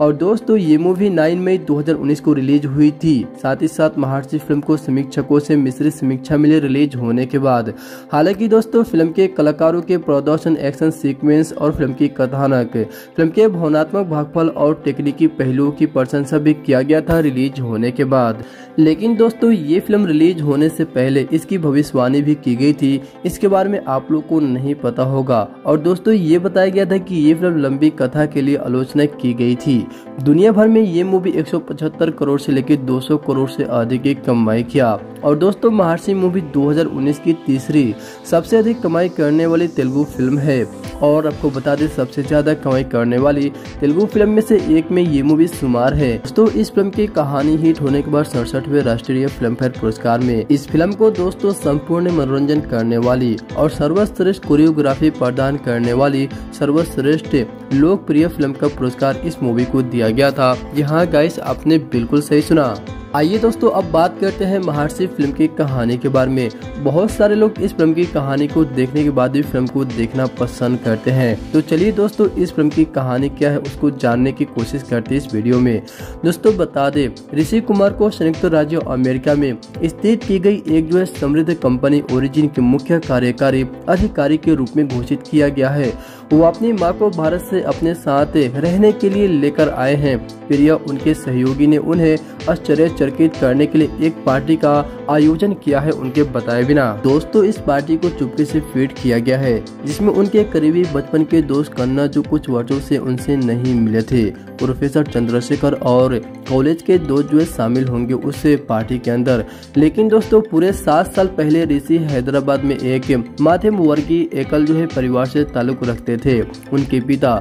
और दोस्तों ये मूवी 9 मई 2019 को रिलीज हुई थी। साथ ही साथ महर्षि फिल्म को समीक्षकों से मिश्रित समीक्षा मिले रिलीज होने के बाद। हालांकि दोस्तों फिल्म के कलाकारों के प्रदर्शन, एक्शन सीक्वेंस और फिल्म की कथानक, फिल्म के भावनात्मक भागफल और तकनीकी पहलुओं की प्रशंसा भी किया गया था रिलीज होने के बाद। लेकिन दोस्तों ये फिल्म रिलीज होने से पहले इसकी भविष्यवाणी भी की गई थी, इसके बारे में आप लोग को नहीं पता होगा। और दोस्तों ये बताया गया था कि ये फिल्म लंबी कथा के लिए आलोचना की गई थी। दुनिया भर में ये मूवी 175 करोड़ से लेकर 200 करोड़ से अधिक की कमाई किया। और दोस्तों महर्षि मूवी 2019 की तीसरी सबसे अधिक कमाई करने वाली तेलुगु फिल्म है और आपको बता दें सबसे ज्यादा कमाई करने वाली तेलुगु फिल्म में से एक में ये मूवी शुमार है। दोस्तों इस फिल्म की कहानी हिट होने के बाद 67वें राष्ट्रीय फिल्म फेयर पुरस्कार में इस फिल्म को दोस्तों संपूर्ण मनोरंजन करने वाली और सर्वश्रेष्ठ कोरियोग्राफी प्रदान करने वाली सर्वश्रेष्ठ लोकप्रिय फिल्म का पुरस्कार इस मूवी को दिया गया था। यहाँ गाइस आपने बिल्कुल सही सुना। आइए दोस्तों अब बात करते हैं महर्षि फिल्म की कहानी के बारे में। बहुत सारे लोग इस फिल्म की कहानी को देखने के बाद भी फिल्म को देखना पसंद करते हैं। तो चलिए दोस्तों इस फिल्म की कहानी क्या है उसको जानने की कोशिश करते हैं इस वीडियो में। दोस्तों बता दें ऋषि कुमार को संयुक्त राज्य अमेरिका में स्थित की गई एक जो है समृद्ध कंपनी ओरिजिन के मुख्य कार्यकारी अधिकारी के रूप में घोषित किया गया है। वो अपनी माँ को भारत से अपने साथ रहने के लिए लेकर आए हैं। प्रिया उनके सहयोगी ने उन्हें आश्चर्यचकित करने के लिए एक पार्टी का आयोजन किया है उनके बताए बिना। दोस्तों इस पार्टी को चुपके से फीड किया गया है जिसमें उनके करीबी बचपन के दोस्त कन्ना जो कुछ वर्षों से उनसे नहीं मिले थे प्रोफेसर चंद्रशेखर और कॉलेज के दो जुए शामिल होंगे उस पार्टी के अंदर। लेकिन दोस्तों पूरे 7 साल पहले ऋषि हैदराबाद में एक माध्यम वर्गीय एकल जो है परिवार से ताल्लुक रखते थे। उनके पिता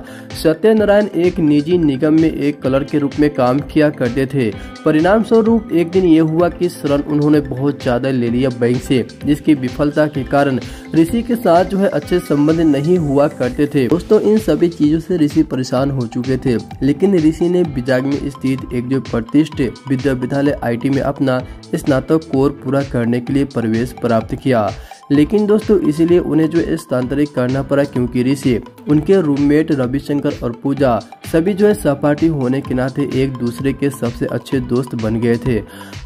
सत्यनारायण एक निजी निगम में एक कलर के रूप में काम किया करते थे। परिणाम स्वरूप एक दिन ये हुआ कि ऋण उन्होंने बहुत ज्यादा ले लिया बैंक से, जिसकी विफलता के कारण ऋषि के साथ जो है अच्छे संबंध नहीं हुआ करते थे। दोस्तों इन सभी चीजों से ऋषि परेशान हो चुके थे, लेकिन ऋषि ने विजाग में स्थित एक जो प्रतिष्ठित विश्वविद्यालय आईटी में अपना स्नातक कोर्स पूरा करने के लिए प्रवेश प्राप्त किया। लेकिन दोस्तों इसीलिए उन्हें जो स्थानांतरित करना पड़ा, क्योंकि ऋषि उनके रूममेट रविशंकर और पूजा सभी जो है सहपाठी होने के नाते एक दूसरे के सबसे अच्छे दोस्त बन गए थे।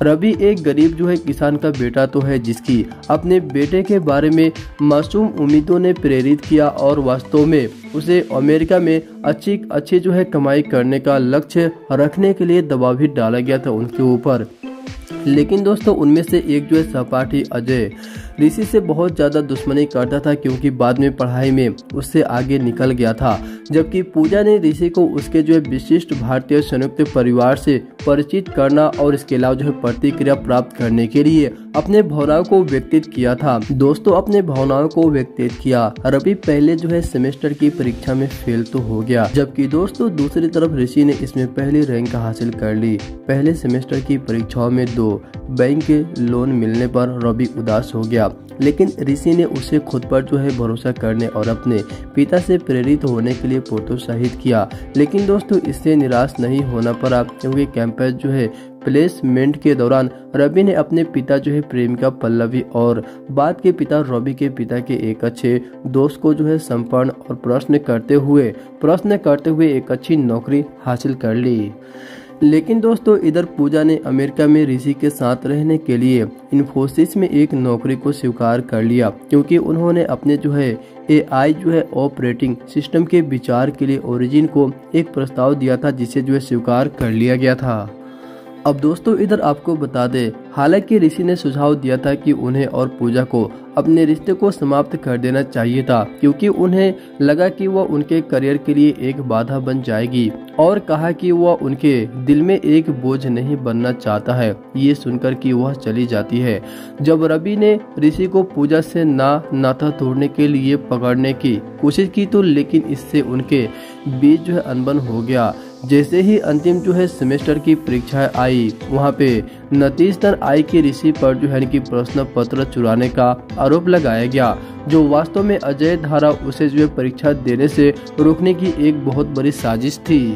रवि एक गरीब जो है किसान का बेटा तो है, जिसकी अपने बेटे के बारे में मासूम उम्मीदों ने प्रेरित किया और वास्तव में उसे अमेरिका में अच्छी जो है कमाई करने का लक्ष्य रखने के लिए दबाव भी डाला गया था उनके ऊपर। लेकिन दोस्तों उनमें से एक जो है सहपाठी अजय ऋषि से बहुत ज़्यादा दुश्मनी करता था, क्योंकि बाद में पढ़ाई में उससे आगे निकल गया था। जबकि पूजा ने ऋषि को उसके जो है विशिष्ट भारतीय संयुक्त परिवार से परिचित करना और इसके अलावा जो है प्रतिक्रिया प्राप्त करने के लिए अपने भावनाओं को व्यक्तित किया था। दोस्तों अपने भावनाओं को व्यक्तित किया। रवि पहले जो है सेमेस्टर की परीक्षा में फेल तो हो गया, जबकि दोस्तों दूसरी तरफ ऋषि ने इसमें पहली रैंक हासिल कर ली। पहले सेमेस्टर की परीक्षाओं में 2 बैंक के लोन मिलने पर रवि उदास हो गया, लेकिन ऋषि ने उसे खुद पर जो है भरोसा करने और अपने पिता से प्रेरित होने के लिए प्रोत्साहित किया। लेकिन दोस्तों इससे निराश नहीं होना पड़ा, क्योंकि कैंपस जो है प्लेसमेंट के दौरान रवि ने अपने पिता जो है प्रेमिका पल्लवी और बाद के पिता रवि के पिता के एक अच्छे दोस्त को जो है संपन्न और प्रश्न करते हुए एक अच्छी नौकरी हासिल कर ली। लेकिन दोस्तों इधर पूजा ने अमेरिका में ऋषि के साथ रहने के लिए इन्फोसिस में एक नौकरी को स्वीकार कर लिया, क्योंकि उन्होंने अपने जो है AI जो है ऑपरेटिंग सिस्टम के विचार के लिए ओरिजिन को एक प्रस्ताव दिया था, जिसे जो है स्वीकार कर लिया गया था। अब दोस्तों इधर आपको बता दें, हालांकि ऋषि ने सुझाव दिया था कि उन्हें और पूजा को अपने रिश्ते को समाप्त कर देना चाहिए था, क्योंकि उन्हें लगा कि वह उनके करियर के लिए एक बाधा बन जाएगी और कहा कि वह उनके दिल में एक बोझ नहीं बनना चाहता है। ये सुनकर कि वह चली जाती है। जब रवि ने ऋषि को पूजा से नाता तोड़ने के लिए पकड़ने की कोशिश की तो लेकिन इससे उनके बीच जो है अनबन हो गया। जैसे ही अंतिम जो है सेमेस्टर की परीक्षाएं आई, वहाँ पे नतीजतन आई के ऋषि पर जो है कि प्रश्न पत्र चुराने का आरोप लगाया गया, जो वास्तव में अजय धारा उसे जो है परीक्षा देने से रोकने की एक बहुत बड़ी साजिश थी।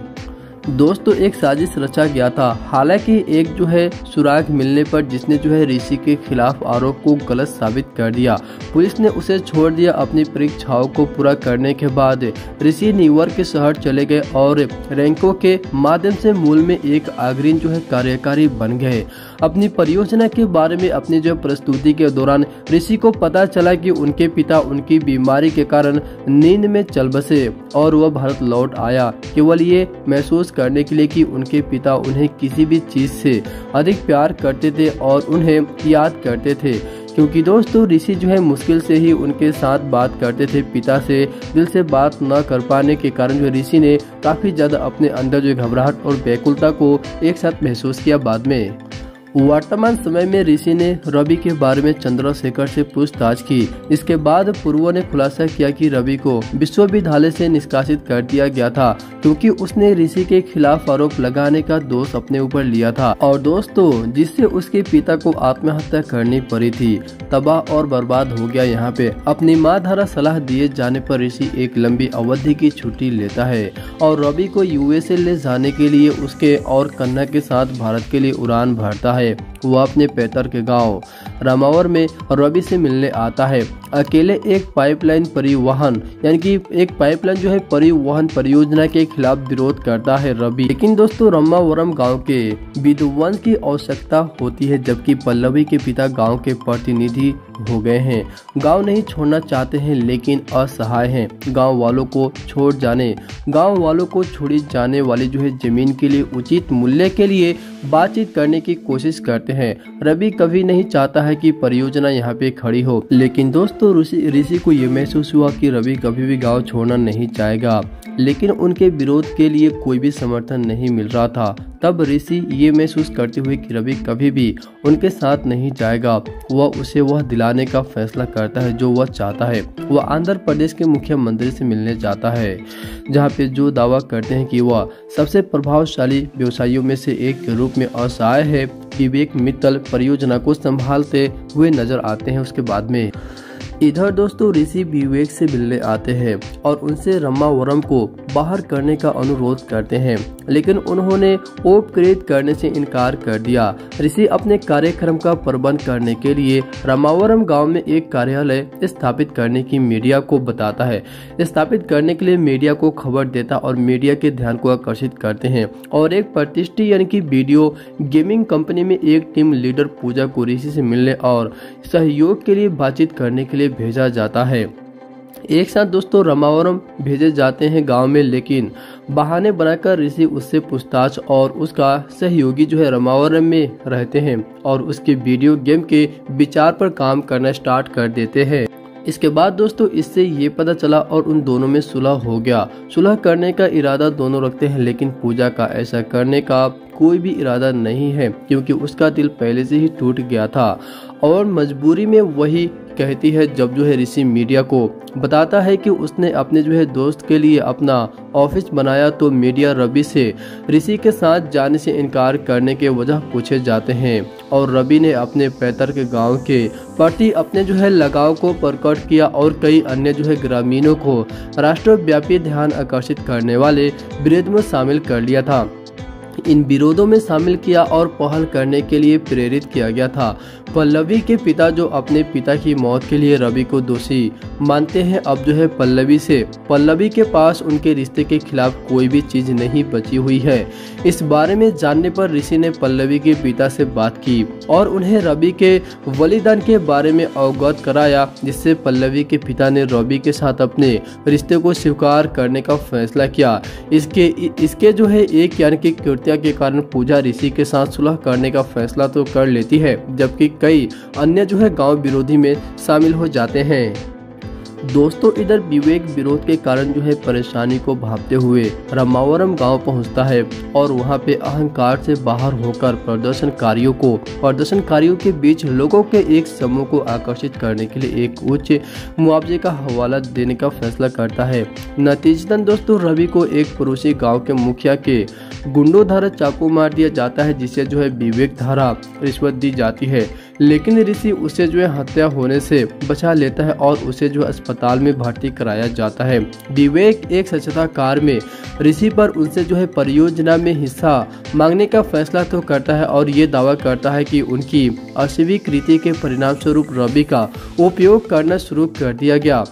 दोस्तों एक साजिश रचा गया था। हालांकि एक जो है सुराग मिलने पर जिसने जो है ऋषि के खिलाफ आरोप को गलत साबित कर दिया, पुलिस ने उसे छोड़ दिया। अपनी परीक्षाओं को पूरा करने के बाद ऋषि न्यूयॉर्क के शहर चले गए और रैंकों के माध्यम से मूल में एक अग्रणी जो है कार्यकारी बन गए। अपनी परियोजना के बारे में अपनी जो प्रस्तुति के दौरान ऋषि को पता चला कि उनके पिता उनकी बीमारी के कारण नींद में चल बसे और वह भारत लौट आया, केवल ये महसूस करने के लिए कि उनके पिता उन्हें किसी भी चीज से अधिक प्यार करते थे और उन्हें याद करते थे। क्योंकि दोस्तों ऋषि जो है मुश्किल से ही उनके साथ बात करते थे। पिता से दिल से बात न कर पाने के कारण जो ऋषि ने काफी ज्यादा अपने अंदर जो घबराहट और व्याकुलता को एक साथ महसूस किया। बाद में वर्तमान समय में ऋषि ने रवि के बारे में चंद्रशेखर से पूछताछ की। इसके बाद पूर्व ने खुलासा किया कि रवि को विश्वविद्यालय से निष्कासित कर दिया गया था, क्योंकि उसने ऋषि के खिलाफ आरोप लगाने का दोष अपने ऊपर लिया था और दोस्तों जिससे उसके पिता को आत्महत्या करनी पड़ी थी। तबाह और बर्बाद हो गया। यहाँ पे अपनी माँ द्वारा सलाह दिए जाने पर ऋषि एक लंबी अवधि की छुट्टी लेता है और रवि को USA ले जाने के लिए उसके और कन्या के साथ भारत के लिए उड़ान भरता है। वह अपने पैतृक के गांव रामावर में रवि से मिलने आता है। अकेले एक पाइपलाइन परिवहन यानी कि एक पाइपलाइन जो है परिवहन परियोजना के खिलाफ विरोध करता है रवि। लेकिन दोस्तों रामावरम गांव के विद्वान की आवश्यकता होती है, जबकि पल्लवी के पिता गांव के प्रतिनिधि हो गए हैं। गांव नहीं छोड़ना चाहते हैं लेकिन असहाय हैं। गांव वालों को छोड़ी जाने वाली जो है जमीन के लिए उचित मूल्य के लिए बातचीत करने की कोशिश करते सकते हैं। रवि कभी नहीं चाहता है कि परियोजना यहाँ पे खड़ी हो, लेकिन दोस्तों ऋषि को ये महसूस हुआ कि रवि कभी भी गाँव छोड़ना नहीं चाहेगा, लेकिन उनके विरोध के लिए कोई भी समर्थन नहीं मिल रहा था। तब ऋषि ये महसूस करते हुए कि रवि कभी भी उनके साथ नहीं जाएगा, वह उसे वह दिलाने का फैसला करता है जो वह चाहता है। वह आंध्र प्रदेश के मुख्यमंत्री से मिलने जाता है, जहां पे जो दावा करते हैं कि वह सबसे प्रभावशाली व्यवसायियों में से एक के रूप में असहाय है। विवेक मित्तल परियोजना को संभालते हुए नजर आते हैं। उसके बाद में इधर दोस्तों ऋषि विवेक से मिलने आते हैं और उनसे रामावरम को बाहर करने का अनुरोध करते हैं, लेकिन उन्होंने उपकृत करने से इनकार कर दिया। ऋषि अपने कार्यक्रम का प्रबंध करने के लिए रामावरम गांव में एक कार्यालय स्थापित करने की मीडिया को बताता है, स्थापित करने के लिए मीडिया को खबर देता और मीडिया के ध्यान को आकर्षित करते हैं। और एक प्रतिष्ठित यानी कि वीडियो गेमिंग कंपनी में एक टीम लीडर पूजा को ऋषि से मिलने और सहयोग के लिए बातचीत करने के लिए भेजा जाता है। एक साथ दोस्तों रामावरम भेजे जाते हैं गांव में, लेकिन बहाने बनाकर ऋषि उससे पूछताछ और उसका सहयोगी जो है रामावरम में रहते हैं और उसके वीडियो गेम के विचार पर काम करना स्टार्ट कर देते हैं। इसके बाद दोस्तों इससे ये पता चला और उन दोनों में सुलह हो गया। सुलह करने का इरादा दोनों रखते हैं, लेकिन पूजा का ऐसा करने का कोई भी इरादा नहीं है, क्योंकि उसका दिल पहले से ही टूट गया था और मजबूरी में वही कहती है। जब जो है ऋषि मीडिया को बताता है कि उसने अपने जो है दोस्त के लिए अपना ऑफिस बनाया, तो मीडिया रवि से ऋषि के साथ जाने से इनकार करने के वजह पूछे जाते हैं और रवि ने अपने पैतृक गांव के प्रति अपने जो है लगाव को प्रकट किया और कई अन्य जो है ग्रामीणों को राष्ट्रव्यापी ध्यान आकर्षित करने वाले विरोध में शामिल कर लिया था। इन विरोधों में शामिल किया और पहल करने के लिए प्रेरित किया गया था। पल्लवी के पिता जो अपने पिता की मौत के लिए रवि को दोषी मानते हैं, अब जो है पल्लवी के पास उनके रिश्ते के खिलाफ कोई भी चीज नहीं बची हुई है। इस बारे में जानने पर ऋषि ने पल्लवी के पिता से बात की और उन्हें रवि के बलिदान के बारे में अवगत कराया, जिससे पल्लवी के पिता ने रवि के साथ अपने रिश्ते को स्वीकार करने का फैसला किया। इसके जो है एक यानी कि के कारण पूजा ऋषि के साथ सुलह करने का फैसला तो कर लेती है, जबकि कई अन्य जो है गांव विरोधी में शामिल हो जाते हैं। दोस्तों इधर विवेक विरोध के कारण जो है परेशानी को भांपते हुए रामावरम गांव पहुंचता है और वहां पे अहंकार से बाहर होकर प्रदर्शनकारियों के बीच लोगों के एक समूह को आकर्षित करने के लिए एक उच्च मुआवजे का हवाला देने का फैसला करता है। नतीजतन दोस्तों रवि को एक पड़ोसी गाँव के मुखिया के गुंडों द्वारा चाकू मार दिया जाता है, जिसे जो है विवेक द्वारा रिश्वत दी जाती है, लेकिन ऋषि उसे जो है हत्या होने से बचा लेता है और उसे जो अस्पताल में भर्ती कराया जाता है। विवेक एक स्वच्छता कार में ऋषि पर उनसे जो है परियोजना में हिस्सा मांगने का फैसला तो करता है और ये दावा करता है कि उनकी अस्वीकृति के परिणाम स्वरूप रवि का उपयोग करना शुरू कर दिया गया।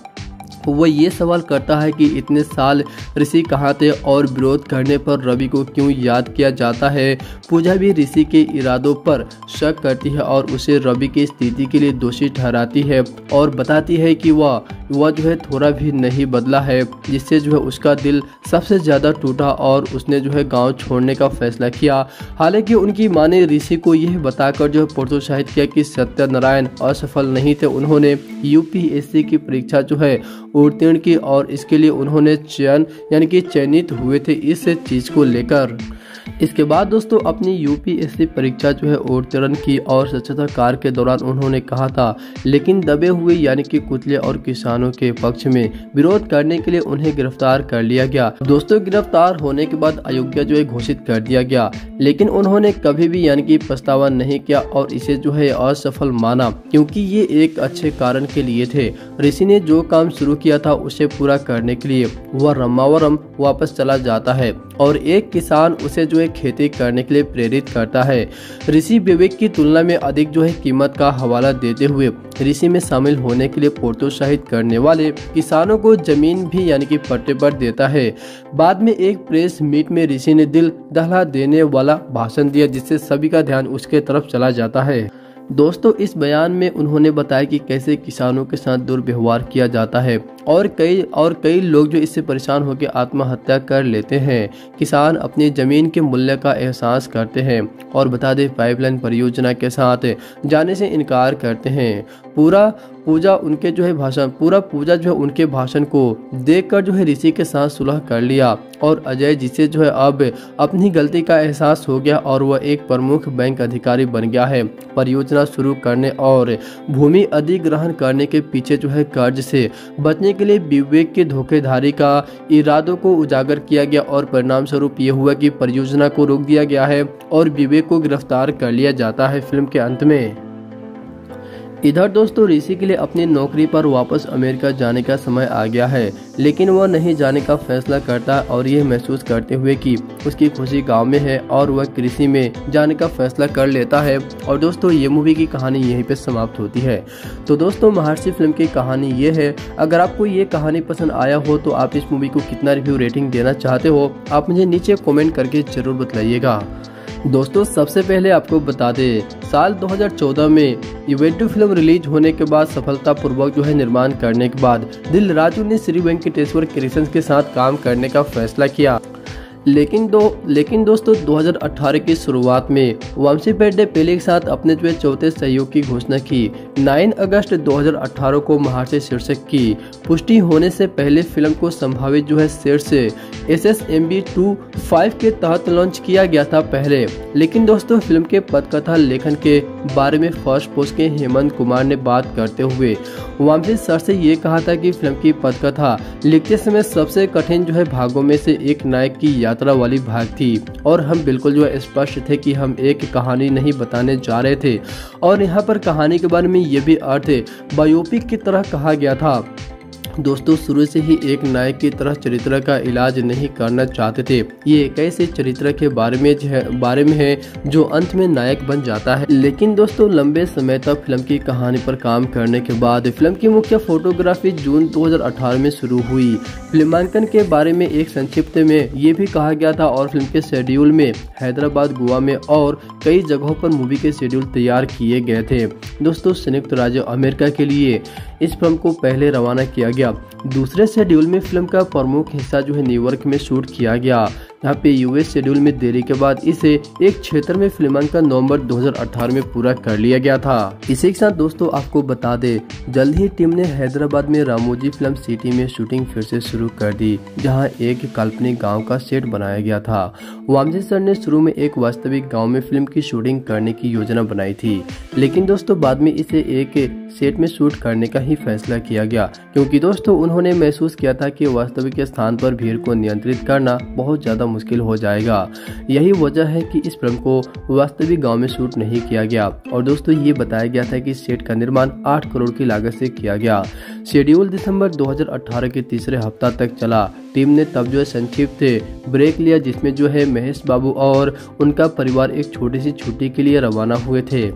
वह ये सवाल करता है कि इतने साल ऋषि कहाँ थे और विरोध करने पर रवि को क्यों याद किया जाता है। पूजा भी ऋषि के इरादों पर शक करती है और उसे रवि की स्थिति के लिए दोषी ठहराती है और बताती है कि वह जो है थोड़ा भी नहीं बदला है, जिससे जो है उसका दिल सबसे ज़्यादा टूटा और उसने जो है गांव छोड़ने का फैसला किया। हालांकि उनकी माँ ने ऋषि को यह बताकर जो है प्रोत्साहित किया कि सत्यनारायण असफल नहीं थे, उन्होंने यूपीएससी की परीक्षा जो है उत्तीर्ण की और इसके लिए उन्होंने चयनित हुए थे। इस चीज़ को लेकर इसके बाद दोस्तों अपनी यूपीएससी परीक्षा जो है उत्तीर्ण की और स्वच्छता कार्य के दौरान उन्होंने कहा था, लेकिन दबे हुए यानी कि कुचले और किसानों के पक्ष में विरोध करने के लिए उन्हें गिरफ्तार कर लिया गया। दोस्तों गिरफ्तार होने के बाद अयोग्य जो है घोषित कर दिया गया, लेकिन उन्होंने कभी भी यानी कि पछतावा नहीं किया और इसे जो है असफल माना, क्योंकि ये एक अच्छे कारण के लिए थे। ऋषि ने जो काम शुरू किया था उसे पूरा करने के लिए वह रामावरम वापस चला जाता है और एक किसान उसे जो है खेती करने के लिए प्रेरित करता है। ऋषि विवेक की तुलना में अधिक जो है कीमत का हवाला देते हुए ऋषि में शामिल होने के लिए प्रोत्साहित करने वाले किसानों को जमीन भी यानी कि पट्टे पर देता है। बाद में एक प्रेस मीट में ऋषि ने दिल दहला देने वाला भाषण दिया, जिससे सभी का ध्यान उसके तरफ चला जाता है। दोस्तों इस बयान में उन्होंने बताया कि कैसे किसानों के साथ दुर्व्यवहार किया जाता है और कई लोग जो इससे परेशान होकर आत्महत्या कर लेते हैं। किसान अपनी ज़मीन के मूल्य का एहसास करते हैं और बता दें पाइपलाइन परियोजना के साथ जाने से इनकार करते हैं। पूरा पूजा उनके भाषण को देखकर जो है ऋषि के साथ सुलह कर लिया और अजय जिसे जो है अब अपनी गलती का एहसास हो गया और वह एक प्रमुख बैंक अधिकारी बन गया है। परियोजना शुरू करने और भूमि अधिग्रहण करने के पीछे जो है कर्ज से बचने के लिए विवेक की धोखेधारी का इरादों को उजागर किया गया और परिणाम स्वरूप ये हुआ कि परियोजना को रोक दिया गया है और विवेक को गिरफ्तार कर लिया जाता है फिल्म के अंत में। इधर दोस्तों ऋषि के लिए अपनी नौकरी पर वापस अमेरिका जाने का समय आ गया है, लेकिन वह नहीं जाने का फैसला करता और यह महसूस करते हुए कि उसकी खुशी गांव में है और वह कृषि में जाने का फैसला कर लेता है। और दोस्तों ये मूवी की कहानी यहीं पे समाप्त होती है। तो दोस्तों महर्षि फिल्म की कहानी ये है। अगर आपको ये कहानी पसंद आया हो तो आप इस मूवी को कितना रिव्यू रेटिंग देना चाहते हो आप मुझे नीचे कॉमेंट करके जरूर बताइएगा। दोस्तों सबसे पहले आपको बता दें साल 2014 में इवेंटू फिल्म रिलीज होने के बाद सफलतापूर्वक जो है निर्माण करने के बाद दिलराजू ने श्री वेंकटेश क्रिएशंस के साथ काम करने का फैसला किया। लेकिन दोस्तों 2018 की शुरुआत में वमशी पेड्डिपल्ली के साथ अपने जो चौथे सहयोग की घोषणा की। 9 अगस्त 2018 को महार्षि शीर्षक की पुष्टि होने से पहले फिल्म को संभावित जो है शीर्ष SSMB 25 के तहत लॉन्च किया गया था पहले। लेकिन दोस्तों फिल्म के पटकथा लेखन के बारे में फर्स्ट पोस्ट के हेमंत कुमार ने बात करते हुए वमशी सर से ये कहा था कि फिल्म की पटकथा लिखते समय सबसे कठिन जो है भागों में से एक नायक की यात्रा वाली भाग थी और हम बिल्कुल जो स्पष्ट थे कि हम एक कहानी नहीं बताने जा रहे थे और यहाँ पर कहानी के बारे में ये भी अर्थ बायोपिक की तरह कहा गया था। दोस्तों शुरू से ही एक नायक की तरह चरित्र का इलाज नहीं करना चाहते थे। ये एक ऐसे चरित्र के बारे में है जो अंत में नायक बन जाता है। लेकिन दोस्तों लंबे समय तक फिल्म की कहानी पर काम करने के बाद फिल्म की मुख्य फोटोग्राफी जून 2018 में शुरू हुई। फिल्मांकन के बारे में एक संक्षिप्त में ये भी कहा गया था और फिल्म के शेड्यूल में हैदराबाद, गोवा में और कई जगहों पर मूवी के शेड्यूल तैयार किए गए थे। दोस्तों संयुक्त राज्य अमेरिका के लिए इस फिल्म को पहले रवाना किया गया। दूसरे शेड्यूल में फिल्म का प्रमुख हिस्सा जो है न्यूयॉर्क में शूट किया गया। यहाँ पे यूएस शेड्यूल में देरी के बाद इसे एक क्षेत्र में फिल्मांकन नवंबर 2018 में पूरा कर लिया गया था। इसी के साथ दोस्तों आपको बता दे जल्द ही टीम ने हैदराबाद में रामोजी फिल्म सिटी में शूटिंग फिर से शुरू कर दी, जहाँ एक काल्पनिक गाँव का सेट बनाया गया था। वामजी सर ने शुरू में एक वास्तविक गाँव में फिल्म की शूटिंग करने की योजना बनाई थी, लेकिन दोस्तों बाद में इसे एक सेट में शूट करने का ही फैसला किया गया क्योंकि दोस्तों उन्होंने महसूस किया था कि वास्तविक स्थान पर भीड़ को नियंत्रित करना बहुत ज्यादा मुश्किल हो जाएगा। यही वजह है कि इस फिल्म को वास्तविक गांव में शूट नहीं किया गया और दोस्तों ये बताया गया था कि सेट का निर्माण 8 करोड़ की लागत से किया गया। शेड्यूल दिसंबर 2018 के तीसरे हफ्ता तक चला। टीम ने तब जो है संक्षिप्त ब्रेक लिया जिसमें जो है महेश बाबू और उनका परिवार एक छोटी सी छुट्टी के लिए रवाना हुए थे।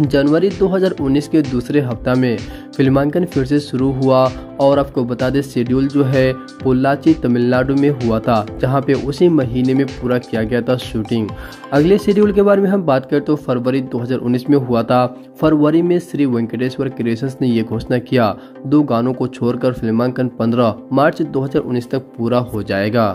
जनवरी 2019 के दूसरे हफ्ता में फिल्मांकन फिर से शुरू हुआ और आपको बता दें शेड्यूल जो है पोल्लाची तमिलनाडु में हुआ था, जहां पे उसी महीने में पूरा किया गया था शूटिंग। अगले शेड्यूल के बारे में हम बात करें तो फरवरी 2019 में हुआ था। फरवरी में श्री वेंकटेश्वर क्रिएशंस ने यह घोषणा किया 2 गानों को छोड़कर फिल्मांकन 15 मार्च 2019 तक पूरा हो जाएगा।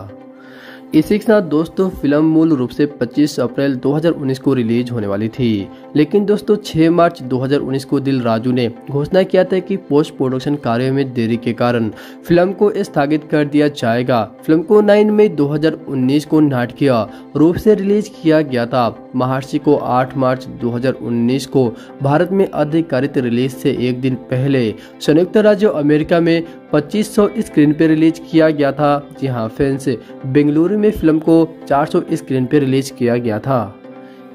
इसी के साथ दोस्तों फिल्म मूल रूप से 25 अप्रैल 2019 को रिलीज होने वाली थी, लेकिन दोस्तों 6 मार्च 2019 को दिलराजू ने घोषणा किया था कि पोस्ट प्रोडक्शन कार्य में देरी के कारण फिल्म को स्थगित कर दिया जाएगा। फिल्म को 9 मई 2019 को नाटकीय रूप से रिलीज किया गया था। महर्षि को 8 मार्च 2019 को भारत में आधिकारिक रिलीज से एक दिन पहले संयुक्त राज्य अमेरिका में 2500 स्क्रीन पर रिलीज किया गया था। जी हाँ फैंस, बेंगलुरु में फिल्म को 400 स्क्रीन पर रिलीज किया गया था।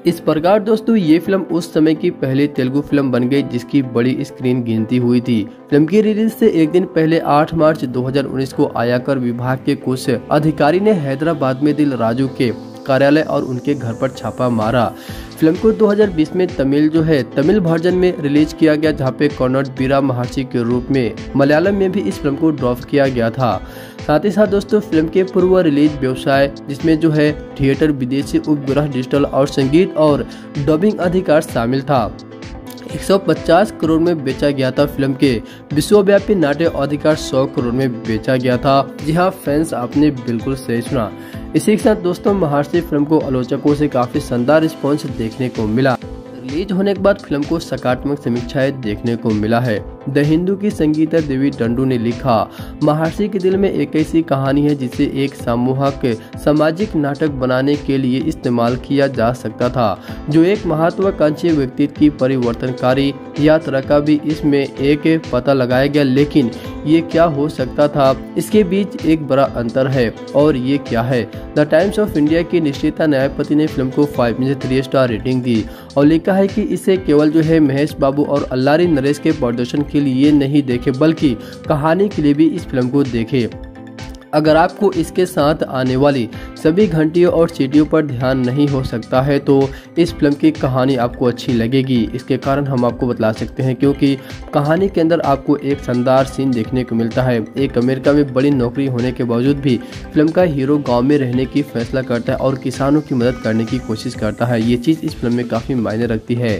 इस प्रकार दोस्तों ये फिल्म उस समय की पहली तेलुगु फिल्म बन गई जिसकी बड़ी स्क्रीन गिनती हुई थी। फिल्म की रिलीज से एक दिन पहले 8 मार्च 2019 को आयकर विभाग के कुछ अधिकारी ने हैदराबाद में दिलराजू के कार्यालय और उनके घर पर छापा मारा। फिल्म को 2020 में तमिल वर्जन में रिलीज किया गया, जहाँ पे कन्नड़ बीरा महर्षि के रूप में मलयालम में भी इस फिल्म को ड्रॉप किया गया था। साथ ही साथ दोस्तों फिल्म के पूर्व रिलीज व्यवसाय जिसमें जो है थिएटर, विदेशी उपग्रह, डिजिटल और संगीत और डबिंग अधिकार शामिल था। 150 करोड़ में बेचा गया था। फिल्म के विश्वव्यापी नाट्य अधिकार 100 करोड़ में बेचा गया था। जी हाँ फैंस, आपने बिल्कुल सही सुना। इसी के साथ दोस्तों महर्षि फिल्म को आलोचकों से काफी शानदार रिस्पॉन्स देखने को मिला। रिलीज होने के बाद फिल्म को सकारात्मक समीक्षाएं देखने को मिला है। द हिंदू की संगीता देवी डंडू ने लिखा, महर्षि के दिल में एक ऐसी कहानी है जिसे एक सामूहिक सामाजिक नाटक बनाने के लिए इस्तेमाल किया जा सकता था, जो एक महत्वाकांक्षी व्यक्तित्व की परिवर्तनकारी यात्रा का भी इसमें एक पता लगाया गया। लेकिन ये क्या हो सकता था, इसके बीच एक बड़ा अंतर है और ये क्या है। द टाइम्स ऑफ इंडिया की निश्चिता न्यायपति ने फिल्म को 5 में से 3 स्टार रेटिंग दी और लिखा है कि इसे केवल जो है महेश बाबू और अल्लारी नरेश के प्रदर्शन के लिए नहीं देखे बल्कि कहानी के लिए भी इस फिल्म को देखें। अगर आपको इसके साथ आने वाली सभी घंटियों और सीटियों पर ध्यान नहीं हो सकता है तो इस फिल्म की कहानी आपको अच्छी लगेगी। इसके कारण हम आपको बतला सकते हैं क्योंकि कहानी के अंदर आपको एक शानदार सीन देखने को मिलता है। एक अमेरिका में बड़ी नौकरी होने के बावजूद भी फिल्म का हीरो गांव में रहने की फैसला करता है और किसानों की मदद करने की कोशिश करता है। ये चीज़ इस फिल्म में काफ़ी मायने रखती है।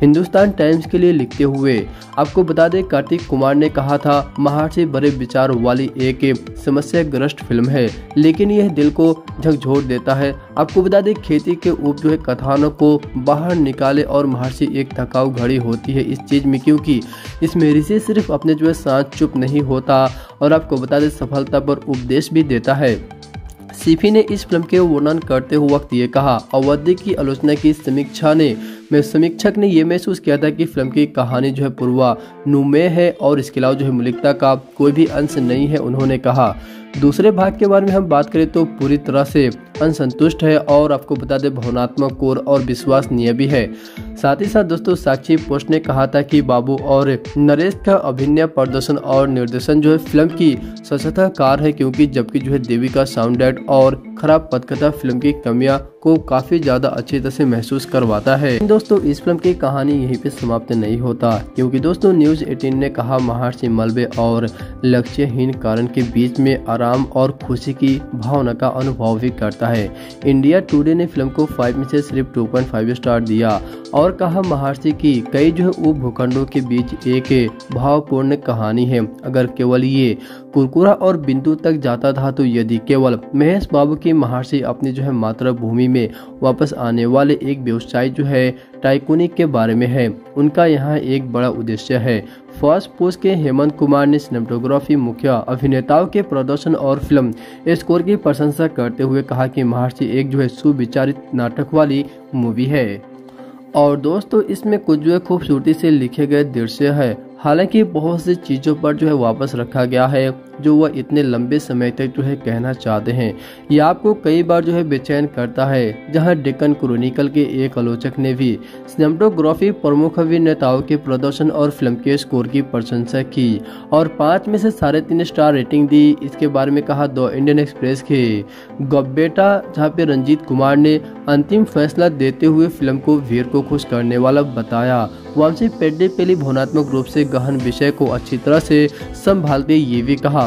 हिंदुस्तान टाइम्स के लिए लिखते हुए आपको बता दें कार्तिक कुमार ने कहा था, महर्षि बड़े विचार वाली एक समस्या ग्रस्त फिल्म है लेकिन यह दिल को झकझोर देता है। आपको बता दें खेती के उपयुक्त कथानों को बाहर निकाले और महर्षि एक थकाऊ घड़ी होती है इस चीज में, क्योंकि इसमें ऋषि सिर्फ अपने जो है सांस चुप नहीं होता और आपको बता दें सफलता पर उपदेश भी देता है। सीफी ने इस फिल्म के वर्णन करते हुए वक्त ये कहा, अवधि की आलोचना की समीक्षक ने यह महसूस किया था कि फिल्म की कहानी जो है पूर्वानुमेय है और इसके अलावा जो है मौलिकता का कोई भी अंश नहीं है, उन्होंने कहा। दूसरे भाग के बारे में हम बात करें तो पूरी तरह से असंतुष्ट है और आपको बता दें भावनात्मक कोर और विश्वसनीय भी है। साथ ही साथ दोस्तों साक्षी पोस्ट ने कहा था कि बाबू और नरेश का अभिनय प्रदर्शन और निर्देशन जो है फिल्म की सशस्त्र कार है, क्योंकि जबकि जो है देवी का साउंड एड और खराब पटकथा फिल्म की कमियां को काफी ज्यादा अच्छी तरह से महसूस करवाता है। दोस्तों इस फिल्म की कहानी यहीं पे समाप्त नहीं होता क्योंकि दोस्तों News 18 ने कहा, महर्षि मलबे और लक्ष्यहीन कारण के बीच में आराम और खुशी की भावना का अनुभव भी करता है। इंडिया टुडे ने फिल्म को 5 में से सिर्फ 2.5 स्टार दिया और कहा, महर्षि की कई जो है उप भूखंडों के बीच एक भावपूर्ण कहानी है। अगर केवल ये कुरकुरा और बिंदु तक जाता था तो यदि केवल महेश बाबू की महर्षि अपनी जो है मातृभूमि में वापस आने वाले एक व्यवसायी जो है टाइकोनिक के बारे में है, उनका यहाँ एक बड़ा उद्देश्य है। फर्स्ट पोस्ट के हेमंत कुमार ने सिनेमेटोग्राफी, मुख्य अभिनेताओं के प्रदर्शन और फिल्म स्कोर की प्रशंसा करते हुए कहा कि महर्षि एक जो है सुविचारित नाटक वाली मूवी है और दोस्तों इसमें कुछ जो है खूबसूरती से लिखे गए दृश्य है। हालांकि बहुत सी चीज़ों पर जो है वापस रखा गया है जो वह इतने लंबे समय तक जो है कहना चाहते हैं। यह आपको कई बार जो है बेचैन करता है। जहां डेक्कन क्रॉनिकल के एक आलोचक ने भी सिनेमेटोग्राफी, प्रमुख अभिनेताओं के प्रदर्शन और फिल्म के स्कोर की प्रशंसा की और 5 में से 3.5 स्टार रेटिंग दी। इसके बारे में कहा द इंडियन एक्सप्रेस के गब्बेटा, जहाँ पे रंजीत कुमार ने अंतिम फैसला देते हुए फिल्म को वीर को खुश करने वाला बताया। वमशी पेड्डिपल्ली भावनात्मक रूप से गहन विषय को अच्छी तरह से संभालते ये भी कहा।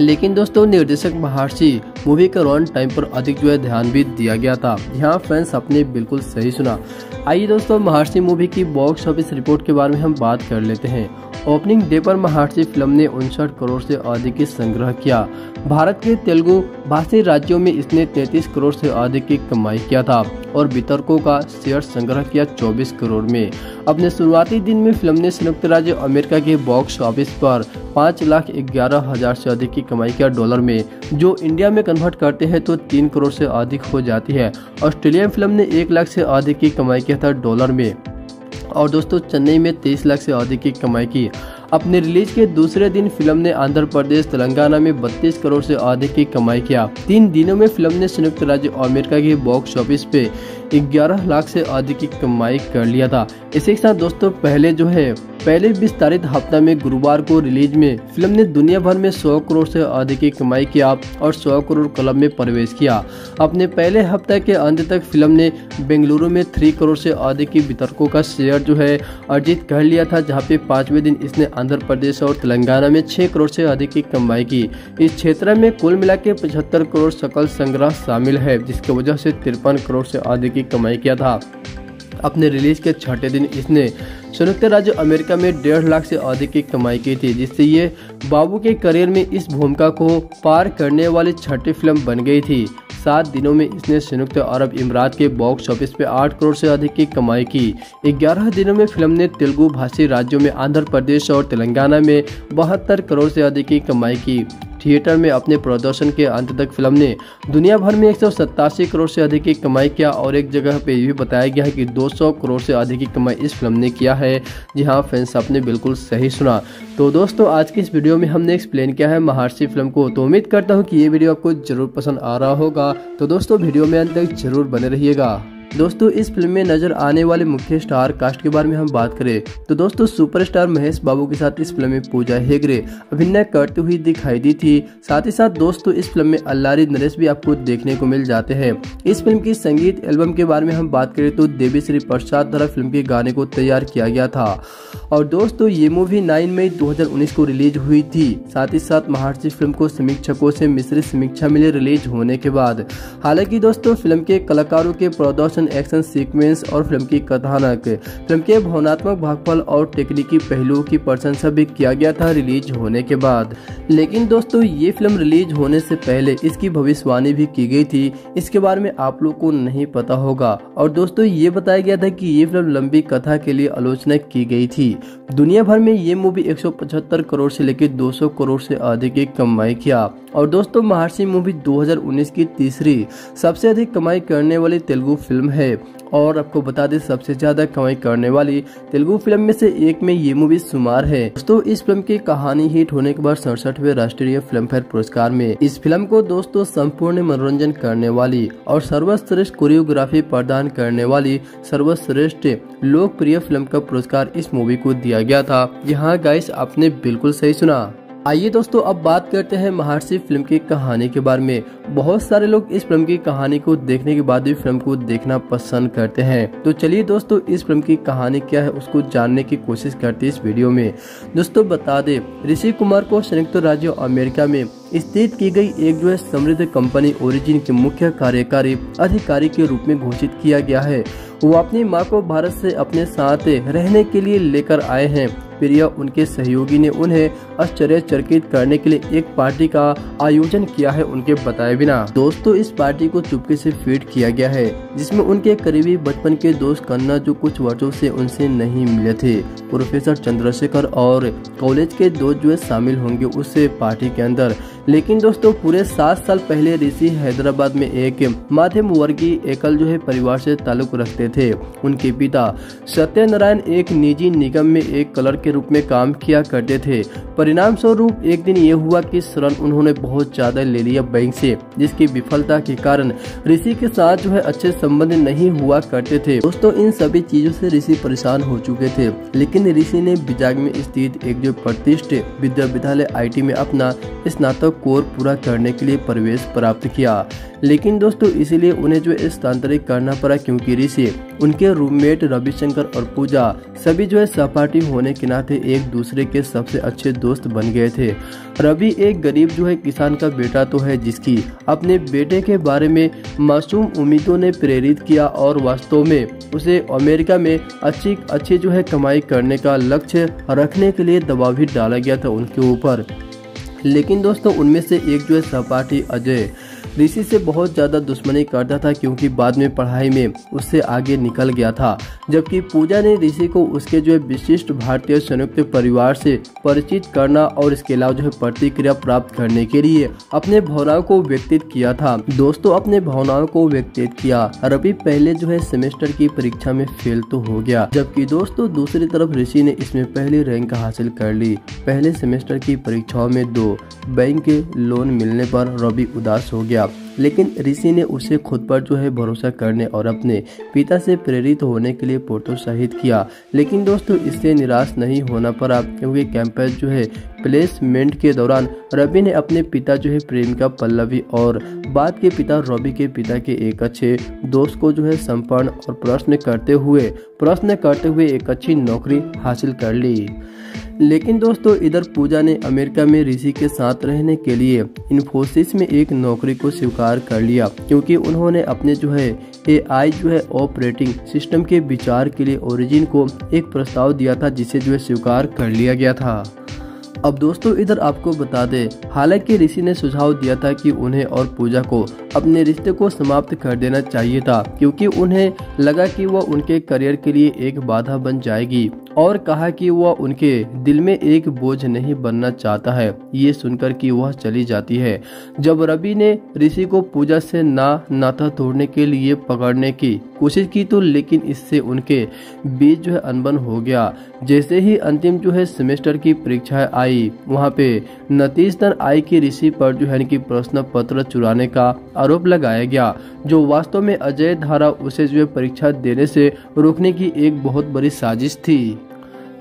लेकिन दोस्तों निर्देशक महर्षि मूवी के रन टाइम पर अधिक जो है ध्यान भी दिया गया था। यहाँ फैंस, आपने बिल्कुल सही सुना। आइए दोस्तों महर्षि मूवी की बॉक्स ऑफिस रिपोर्ट के बारे में हम बात कर लेते हैं। ओपनिंग डे पर महर्षि फिल्म ने 59 करोड़ से अधिक की संग्रह किया। भारत के तेलुगु भाषी राज्यों में इसने 33 करोड़ से अधिक की कमाई किया था और वितरकों का शेयर संग्रह किया 24 करोड़ में। अपने शुरुआती दिन में फिल्म ने संयुक्त राज्य अमेरिका के बॉक्स ऑफिस पर 5,11,000 से अधिक की कमाई किया डॉलर में, जो इंडिया में कन्वर्ट करते हैं तो 3 करोड़ से अधिक हो जाती है। ऑस्ट्रेलियन फिल्म ने 1 लाख से अधिक की कमाई किया था डॉलर में और दोस्तों चेन्नई में 23 लाख से अधिक की कमाई की। अपने रिलीज के दूसरे दिन फिल्म ने आंध्र प्रदेश, तेलंगाना में 32 करोड़ से अधिक की कमाई किया। 3 दिनों में फिल्म ने संयुक्त राज्य अमेरिका के बॉक्स ऑफिस पे 11 लाख से अधिक की कमाई कर लिया था। इसी के साथ दोस्तों पहले विस्तारित हफ्ता में गुरुवार को रिलीज में फिल्म ने दुनिया भर में 100 करोड़ से अधिक की कमाई किया और 100 करोड़ क्लब में प्रवेश किया। अपने पहले हफ्ते के अंत तक फिल्म ने बेंगलुरु में 3 करोड़ से अधिक की वितरकों का शेयर जो है अर्जित कर लिया था, जहां पे 5वें दिन इसने आंध्र प्रदेश और तेलंगाना में 6 करोड़ से अधिक की कमाई की। इस क्षेत्र में कुल मिला के 75 करोड़ सकल संग्रह शामिल है, जिसकी वजह से 53 करोड़ से अधिक की कमाई किया था। अपने रिलीज के छठे दिन इसने संयुक्त राज्य अमेरिका में 1.5 लाख से अधिक की कमाई की थी, जिससे ये बाबू के करियर में इस भूमिका को पार करने वाली छठी फिल्म बन गई थी। 7 दिनों में इसने संयुक्त अरब इमारात के बॉक्स ऑफिस पे 8 करोड़ से अधिक की कमाई की। 11 दिनों में फिल्म ने तेलुगु भाषी राज्यों में आंध्र प्रदेश और तेलंगाना में 72 करोड़ से अधिक की कमाई की। थिएटर में अपने प्रदर्शन के अंत तक फिल्म ने दुनिया भर में 187 करोड़ से अधिक की कमाई किया और एक जगह पे भी बताया गया है कि 200 करोड़ से अधिक की कमाई इस फिल्म ने किया है। जी हाँ फैंस, आपने बिल्कुल सही सुना। तो दोस्तों, आज की इस वीडियो में हमने एक्सप्लेन किया है महर्षि फिल्म को। तो उम्मीद करता हूँ कि ये वीडियो आपको जरूर पसंद आ रहा होगा। तो दोस्तों, वीडियो में अंत तक जरूर बने रहिएगा। दोस्तों, इस फिल्म में नजर आने वाले मुख्य स्टार कास्ट के बारे में हम बात करें तो दोस्तों सुपरस्टार महेश बाबू के साथ इस फिल्म में पूजा हेगड़े अभिनय करती हुई दिखाई दी थी। साथ ही साथ दोस्तों इस फिल्म में अल्लारी नरेश भी आपको देखने को मिल जाते हैं। इस फिल्म की संगीत एल्बम के बारे में हम बात करें तो देवी श्री प्रसाद द्वारा फिल्म के गाने को तैयार किया गया था। और दोस्तों ये मूवी 9 मई 2019 को रिलीज हुई थी। साथ ही साथ महर्षि फिल्म को समीक्षकों से मिश्रित समीक्षा मिले रिलीज होने के बाद। हालांकि दोस्तों फिल्म के कलाकारों के प्रदर्शन, एक्शन सीक्वेंस और फिल्म की कथानक, फिल्म के भावनात्मक भागफल और तकनीकी पहलुओं की प्रशंसा भी किया गया था रिलीज होने के बाद। लेकिन दोस्तों ये फिल्म रिलीज होने से पहले इसकी भविष्यवाणी भी की गई थी, इसके बारे में आप लोगों को नहीं पता होगा। और दोस्तों ये बताया गया था कि ये फिल्म लंबी कथा के लिए आलोचना की गई थी। दुनिया भर में ये मूवी 175 करोड़ से लेकर 200 करोड़ से अधिक की कमाई किया। और दोस्तों महर्षि मूवी 2019 की तीसरी सबसे अधिक कमाई करने वाली तेलुगु फिल्म है। और आपको बता दें सबसे ज्यादा कमाई करने वाली तेलुगु फिल्म में से एक में ये मूवी शुमार है। दोस्तों इस फिल्म की कहानी हिट होने के बाद 67वें राष्ट्रीय फिल्म फेयर पुरस्कार में इस फिल्म को दोस्तों संपूर्ण मनोरंजन करने वाली और सर्वश्रेष्ठ कोरियोग्राफी प्रदान करने वाली सर्वश्रेष्ठ लोकप्रिय फिल्म का पुरस्कार इस मूवी को दिया गया था। यहाँ गाइस आपने बिल्कुल सही सुना। आइए दोस्तों अब बात करते हैं महर्षि फिल्म की कहानी के बारे में। बहुत सारे लोग इस फिल्म की कहानी को देखने के बाद भी फिल्म को देखना पसंद करते हैं। तो चलिए दोस्तों इस फिल्म की कहानी क्या है उसको जानने की कोशिश करते हैं इस वीडियो में। दोस्तों बता दें ऋषि कुमार को संयुक्त राज्य अमेरिका में स्थित की गई एक जो है समृद्ध कंपनी ओरिजिन के मुख्य कार्यकारी अधिकारी के रूप में घोषित किया गया है। वो अपनी माँ को भारत से अपने साथ रहने के लिए लेकर आए हैं। प्रिया उनके सहयोगी ने उन्हें आश्चर्यचकित करने के लिए एक पार्टी का आयोजन किया है उनके बताए बिना। दोस्तों इस पार्टी को चुपके से फीड किया गया है जिसमें उनके करीबी बचपन के दोस्त कन्ना जो कुछ वर्षों से उनसे नहीं मिले थे, प्रोफेसर चंद्रशेखर और कॉलेज के दोस्त जो शामिल होंगे उस पार्टी के अंदर। लेकिन दोस्तों पूरे 7 साल पहले ऋषि हैदराबाद में एक मध्यम वर्गीय एकल जो है परिवार से ताल्लुक रखते थे। उनके पिता सत्यनारायण एक निजी निगम में एक क्लर्क के रूप में काम किया करते थे। परिणाम स्वरूप एक दिन ये हुआ कि ऋण उन्होंने बहुत ज्यादा ले लिया बैंक से, जिसकी विफलता के कारण ऋषि के साथ जो है अच्छे संबंध नहीं हुआ करते थे। दोस्तों इन सभी चीजों से ऋषि परेशान हो चुके थे। लेकिन ऋषि ने विजाग में स्थित एक जो प्रतिष्ठित विश्वविद्यालय IT में अपना स्नातक कोर्स पूरा करने के लिए प्रवेश प्राप्त किया। लेकिन दोस्तों इसीलिए उन्हें जो स्थानांतरित करना पड़ा क्योंकि ऋषि, उनके रूममेट रविशंकर और पूजा सभी जो है सहपाठी होने के नाते एक दूसरे के सबसे अच्छे दोस्त बन गए थे। रवि एक गरीब जो है किसान का बेटा तो है जिसकी अपने बेटे के बारे में मासूम उम्मीदों ने प्रेरित किया और वास्तव में उसे अमेरिका में अच्छी जो है कमाई करने का लक्ष्य रखने के लिए दबाव भी डाला गया था उनके ऊपर। लेकिन दोस्तों उनमें से एक जो है सहपाठी अजय ऋषि से बहुत ज़्यादा दुश्मनी करता था क्योंकि बाद में पढ़ाई में उससे आगे निकल गया था। जबकि पूजा ने ऋषि को उसके जो है विशिष्ट भारतीय संयुक्त परिवार से परिचित करना और इसके अलावा जो है प्रतिक्रिया प्राप्त करने के लिए अपने भावनाओं को व्यक्तित किया था। दोस्तों अपने भावनाओं को व्यक्तित किया। रवि पहले जो है सेमेस्टर की परीक्षा में फेल तो हो गया, जबकि दोस्तों दूसरी तरफ ऋषि ने इसमें पहली रैंक हासिल कर ली। पहले सेमेस्टर की परीक्षाओं में 2 बैंक के लोन मिलने पर रवि उदास हो गया। लेकिन ऋषि ने उसे खुद पर जो है भरोसा करने और अपने पिता से प्रेरित होने के लिए प्रोत्साहित किया। लेकिन दोस्तों इससे निराश नहीं होना पड़ा क्योंकि कैंपस जो है प्लेसमेंट के दौरान रवि ने अपने पिता जो है प्रेमिका पल्लवी और बाद के पिता रवि के पिता के एक अच्छे दोस्त को जो है संपन्न और प्रश्न करते हुए एक अच्छी नौकरी हासिल कर ली। लेकिन दोस्तों इधर पूजा ने अमेरिका में ऋषि के साथ रहने के लिए इन्फोसिस में एक नौकरी को स्वीकार कर लिया, क्योंकि उन्होंने अपने AI ऑपरेटिंग सिस्टम के विचार के लिए ओरिजिन को एक प्रस्ताव दिया था, जिसे स्वीकार कर लिया गया था। अब दोस्तों इधर आपको बता दे, हालांकि ऋषि ने सुझाव दिया था कि उन्हें और पूजा को अपने रिश्ते को समाप्त कर देना चाहिए था, क्योंकि उन्हें लगा कि वह उनके करियर के लिए एक बाधा बन जाएगी, और कहा कि वह उनके दिल में एक बोझ नहीं बनना चाहता है। ये सुनकर कि वह चली जाती है। जब रवि ने ऋषि को पूजा से नाता तोड़ने के लिए पकड़ने की कोशिश की तो लेकिन इससे उनके बीच अनबन हो गया। जैसे ही अंतिम सेमेस्टर की परीक्षाएं आई, वहाँ पे नतीज आई कि ऋषि पर इनकी प्रश्न पत्र चुराने का आरोप लगाया गया, जो वास्तव में अजय धारा उसे परीक्षा देने से रोकने की एक बहुत बड़ी साजिश थी।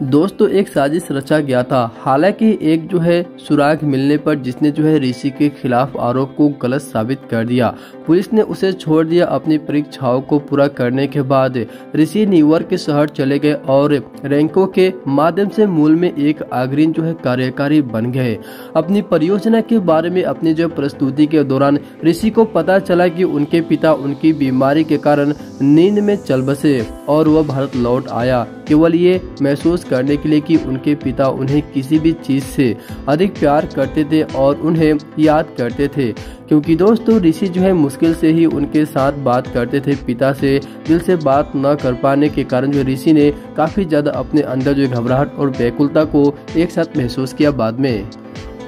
दोस्तों एक साजिश रचा गया था। हालांकि एक सुराग मिलने पर जिसने ऋषि के खिलाफ आरोप को गलत साबित कर दिया, पुलिस ने उसे छोड़ दिया। अपनी परीक्षाओं को पूरा करने के बाद ऋषि न्यूयॉर्क के शहर चले गए और रैंकों के माध्यम से मूल में एक अग्रणी कार्यकारी बन गए। अपनी परियोजना के बारे में अपनी प्रस्तुति के दौरान ऋषि को पता चला कि उनके पिता उनकी बीमारी के कारण नींद में चल बसे और वह भारत लौट आया, केवल ये महसूस करने के लिए कि उनके पिता उन्हें किसी भी चीज से अधिक प्यार करते थे और उन्हें याद करते थे। क्योंकि दोस्तों ऋषि मुश्किल से ही उनके साथ बात करते थे। पिता से दिल से बात न कर पाने के कारण ऋषि ने काफी ज्यादा अपने अंदर घबराहट और व्याकुलता को एक साथ महसूस किया। बाद में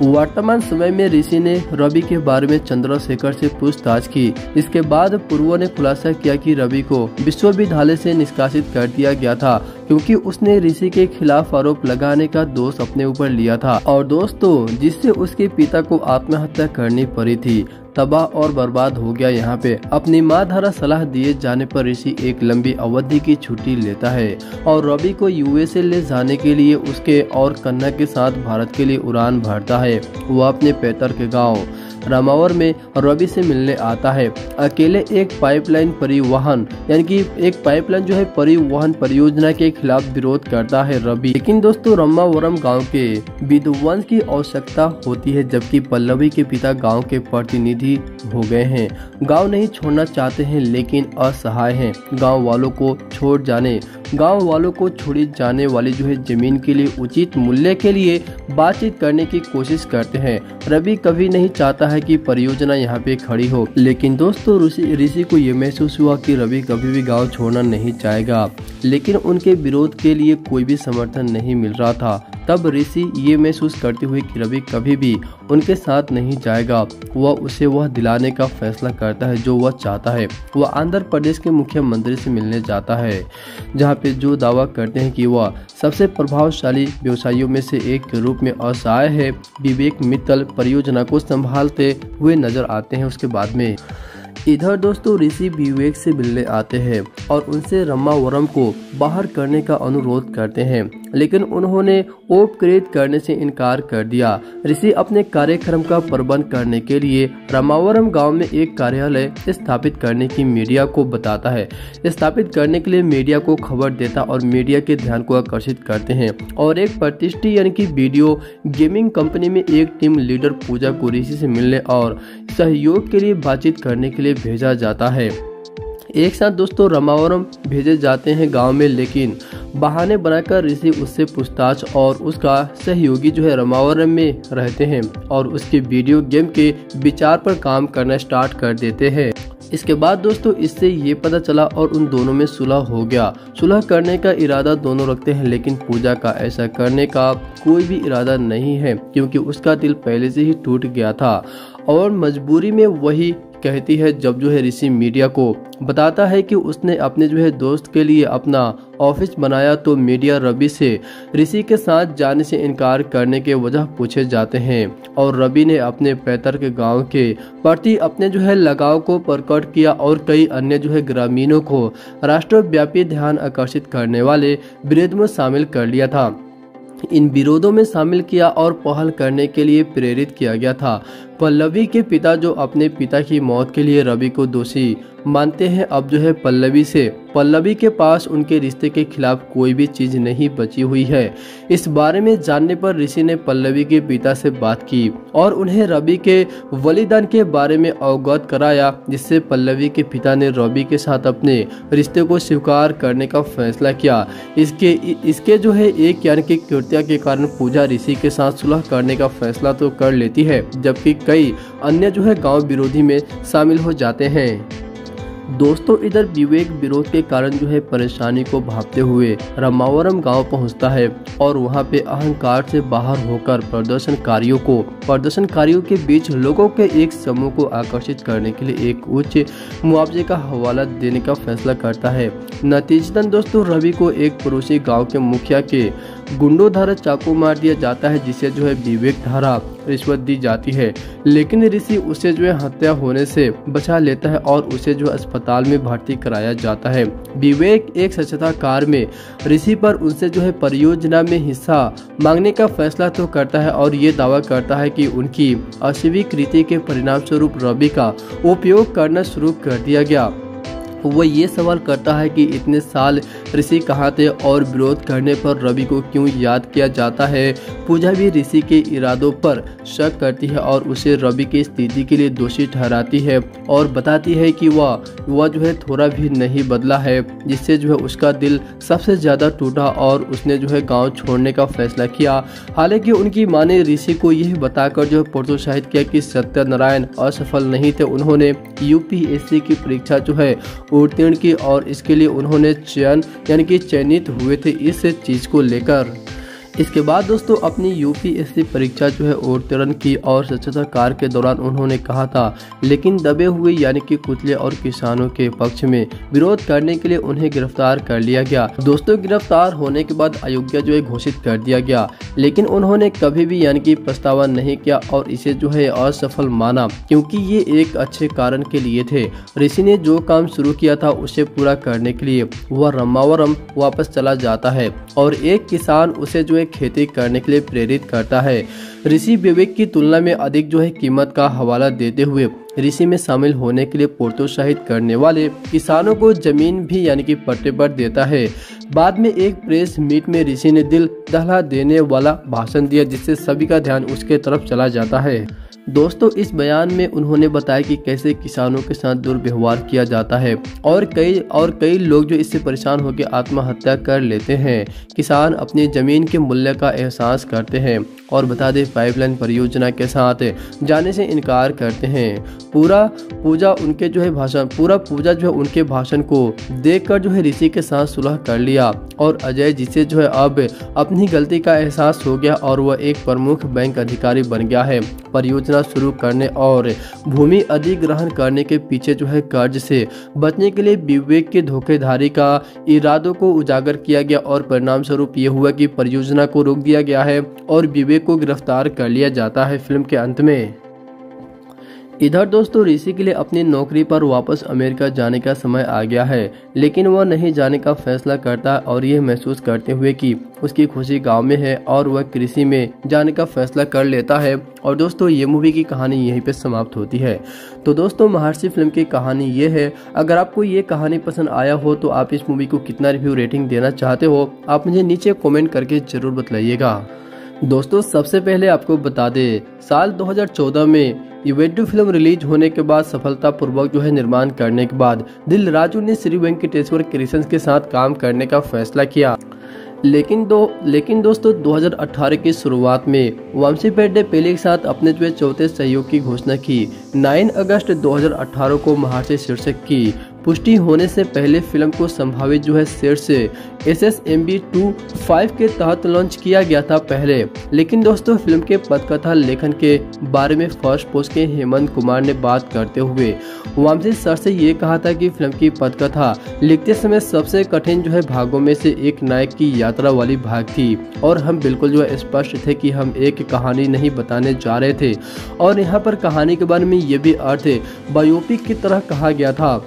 वर्तमान समय में ऋषि ने रवि के बारे में चंद्रशेखर से पूछताछ की। इसके बाद पूर्व ने खुलासा किया कि रवि को विश्वविद्यालय से निष्कासित कर दिया गया था, क्योंकि उसने ऋषि के खिलाफ आरोप लगाने का दोष अपने ऊपर लिया था, और दोस्तों जिससे उसके पिता को आत्महत्या करनी पड़ी थी। तबाह और बर्बाद हो गया। यहाँ पे अपनी माँ द्वारा सलाह दिए जाने पर ऋषि एक लंबी अवधि की छुट्टी लेता है और रवि को USA ले जाने के लिए उसके और कन्या के साथ भारत के लिए उड़ान भरता है। वह अपने पैतृक के गांव रामावर में रवि से मिलने आता है। अकेले एक पाइपलाइन परिवहन यानी कि एक पाइपलाइन परिवहन परियोजना के खिलाफ विरोध करता है रवि। लेकिन दोस्तों रामावरम गांव के विद्वांस की आवश्यकता होती है, जबकि पल्लवी के पिता गांव के प्रतिनिधि हो गए हैं। गांव नहीं छोड़ना चाहते हैं लेकिन असहाय हैं। गांव वालों को छोड़ी जाने वाली जमीन के लिए उचित मूल्य के लिए बातचीत करने की कोशिश करते हैं। रवि कभी नहीं चाहता है कि परियोजना यहाँ पे खड़ी हो, लेकिन दोस्तों ऋषि को यह महसूस हुआ कि रवि कभी भी गांव छोड़ना नहीं चाहेगा, लेकिन उनके विरोध के लिए कोई भी समर्थन नहीं मिल रहा था। तब ऋषि ये महसूस करते हुए कि रवि कभी भी उनके साथ नहीं जाएगा, वह उसे वह दिलाने का फैसला करता है जो वह चाहता है। वह आंध्र प्रदेश के मुख्यमंत्री से मिलने जाता है, जहाँ पे जो दावा करते हैं कि वह सबसे प्रभावशाली व्यवसायियों में से एक के रूप में असहाय है। विवेक मित्तल परियोजना को संभालते हुए नजर आते हैं। उसके बाद में इधर दोस्तों ऋषि विवेक से मिलने आते हैं और उनसे रामावरम को बाहर करने का अनुरोध करते हैं, लेकिन उन्होंने उपकृत करने से इनकार कर दिया। ऋषि अपने कार्यक्रम का प्रबंध करने के लिए रामावरम गांव में एक कार्यालय स्थापित करने की मीडिया को बताता है। स्थापित करने के लिए मीडिया को खबर देता और मीडिया के ध्यान को आकर्षित करते हैं, और एक प्रतिष्ठित यानी कि वीडियो गेमिंग कंपनी में एक टीम लीडर पूजा को ऋषि से मिलने और सहयोग के लिए बातचीत करने के लिए भेजा जाता है। एक साथ दोस्तों रामावरम भेजे जाते हैं गांव में, लेकिन बहाने बनाकर ऋषि उससे पूछताछ और उसका सहयोगी रामावरम में रहते हैं और उसके वीडियो गेम के विचार पर काम करना स्टार्ट कर देते हैं। इसके बाद दोस्तों इससे ये पता चला और उन दोनों में सुलह हो गया। सुलह करने का इरादा दोनों रखते हैं, लेकिन पूजा का ऐसा करने का कोई भी इरादा नहीं है, क्योंकि उसका दिल पहले से ही टूट गया था और मजबूरी में वही कहती है। जब ऋषि मीडिया को बताता है कि उसने अपने दोस्त के लिए अपना ऑफिस बनाया, तो मीडिया रवि से ऋषि के साथ जाने से इनकार करने के वजह पूछे जाते हैं, और रवि ने अपने पैतृक गांव के प्रति अपने लगाव को प्रकट किया और कई अन्य ग्रामीणों को राष्ट्रव्यापी ध्यान आकर्षित करने वाले विरोध में शामिल कर लिया था। इन विरोधों में शामिल किया और पहल करने के लिए प्रेरित किया गया था। पल्लवी के पिता जो अपने पिता की मौत के लिए रवि को दोषी मानते हैं, अब जो है पल्लवी के पास उनके रिश्ते के खिलाफ कोई भी चीज़ नहीं बची हुई है। इस बारे में जानने पर ऋषि ने पल्लवी के पिता से बात की और उन्हें रवि के बलिदान के बारे में अवगत कराया, जिससे पल्लवी के पिता ने रवि के साथ अपने रिश्ते को स्वीकार करने का फैसला किया। इसके जो है एक यानी कि कृत्या के कारण पूजा ऋषि के साथ सुलह करने का फैसला तो कर लेती है, जबकि कई अन्य जो है गांव विरोधी में शामिल हो जाते हैं। दोस्तों, इधर विवेक विरोध के कारण जो है परेशानी को भांपते हुए रामावरम गांव पहुंचता है और वहां पे अहंकार से बाहर होकर प्रदर्शनकारियों के बीच लोगों के एक समूह को आकर्षित करने के लिए एक उच्च मुआवजे का हवाला देने का फैसला करता है। नतीजतन दोस्तों रवि को एक पड़ोसी गाँव के मुखिया के गुंडों द्वारा चाकू मार दिया जाता है, जिसे जो है विवेक धारा रिश्वत दी जाती है, लेकिन ऋषि उसे जो है हत्या होने से बचा लेता है और उसे जो अस्पताल में भर्ती कराया जाता है। विवेक एक स्वच्छता कार में ऋषि पर उनसे जो है परियोजना में हिस्सा मांगने का फैसला तो करता है और ये दावा करता है कि उनकी अस्वीकृति के परिणाम स्वरूप रवि का उपयोग करना शुरू कर दिया गया। वह ये सवाल करता है कि इतने साल ऋषि कहाँ थे और विरोध करने पर रवि को क्यों याद किया जाता है। पूजा भी ऋषि के इरादों पर शक करती है और उसे रवि की स्थिति के लिए दोषी ठहराती है और बताती है कि वह जो है थोड़ा भी नहीं बदला है, जिससे जो है उसका दिल सबसे ज़्यादा टूटा और उसने जो है गांव छोड़ने का फैसला किया। हालांकि उनकी माँ ने ऋषि को यह बताकर जो है प्रोत्साहित किया कि सत्यनारायण असफल नहीं थे, उन्होंने UPSC की परीक्षा जो है उत्तीर्ण की और इसके लिए उन्होंने चयनित हुए थे। इस चीज को लेकर इसके बाद दोस्तों अपनी UPSC परीक्षा जो है उत्तीर्ण की और स्वच्छता कार्य के दौरान उन्होंने कहा था, लेकिन दबे हुए यानी कि कुचले और किसानों के पक्ष में विरोध करने के लिए उन्हें गिरफ्तार कर लिया गया। दोस्तों गिरफ्तार होने के बाद अयोग्य जो है घोषित कर दिया गया, लेकिन उन्होंने कभी भी यानी कि पछतावा नहीं किया और इसे जो है असफल माना, क्योंकि ये एक अच्छे कारण के लिए थे। ऋषि ने जो काम शुरू किया था उसे पूरा करने के लिए वह रामावरम वापस चला जाता है और एक किसान उसे जो खेती करने के लिए प्रेरित करता है। ऋषि विवेक की तुलना में अधिक जो है कीमत का हवाला देते हुए ऋषि में शामिल होने के लिए प्रोत्साहित करने वाले किसानों को जमीन भी यानी कि पट्टे पर देता है। बाद में एक प्रेस मीट में ऋषि ने दिल दहला देने वाला भाषण दिया, जिससे सभी का ध्यान उसके तरफ चला जाता है। दोस्तों इस बयान में उन्होंने बताया कि कैसे किसानों के साथ दुर्व्यवहार किया जाता है और कई लोग जो इससे परेशान होकर आत्महत्या कर लेते हैं। किसान अपनी ज़मीन के मूल्य का एहसास करते हैं और बता दें पाइपलाइन परियोजना के साथ जाने से इनकार करते हैं। पूजा जो है उनके भाषण को देखकर जो है ऋषि के साथ सुलह कर लिया और अजय जिसे जो है अब अपनी गलती का एहसास हो गया और वह एक प्रमुख बैंक अधिकारी बन गया है। परियोजना शुरू करने और भूमि अधिग्रहण करने के पीछे जो है कर्ज से बचने के लिए विवेक के धोखेधारी का इरादों को उजागर किया गया और परिणाम स्वरूप ये हुआ कि परियोजना को रोक दिया गया है और विवेक को गिरफ्तार कर लिया जाता है। फिल्म के अंत में इधर दोस्तों ऋषि के लिए अपनी नौकरी पर वापस अमेरिका जाने का समय आ गया है, लेकिन वह नहीं जाने का फैसला करता और यह महसूस करते हुए कि उसकी खुशी गांव में है और वह कृषि में जाने का फैसला कर लेता है। और दोस्तों ये मूवी की कहानी यहीं पे समाप्त होती है। तो दोस्तों महर्षि फिल्म की कहानी ये है। अगर आपको ये कहानी पसंद आया हो तो आप इस मूवी को कितना रिव्यू रेटिंग देना चाहते हो, आप मुझे नीचे कॉमेंट करके जरूर बतलाइएगा। दोस्तों सबसे पहले आपको बता दें साल 2014 में युवेडू फिल्म रिलीज होने के बाद सफलतापूर्वक जो है निर्माण करने के बाद दिलराजू ने श्री वेंकटेश क्रिएशंस के साथ काम करने का फैसला किया, लेकिन दोस्तों 2018 की शुरुआत में वमशी पेड्डिपल्ली के साथ अपने जो चौथे सहयोग की घोषणा की। 9 अगस्त 2018 को महर्षि शीर्षक की पुष्टि होने से पहले फिल्म को संभावित जो है शीर्ष SSMB 25 के तहत लॉन्च किया गया था पहले, लेकिन दोस्तों फिल्म के पटकथा लेखन के बारे में फर्स्ट पोस्ट के हेमंत कुमार ने बात करते हुए वामसी सर से ये कहा था कि फिल्म की पटकथा लिखते समय सबसे कठिन जो है भागों में से एक नायक की यात्रा वाली भाग थी और हम बिल्कुल जो है स्पष्ट थे कि हम एक कहानी नहीं बताने जा रहे थे और यहाँ पर कहानी के बारे में ये भी अर्थ बायोपिक की तरह कहा गया था।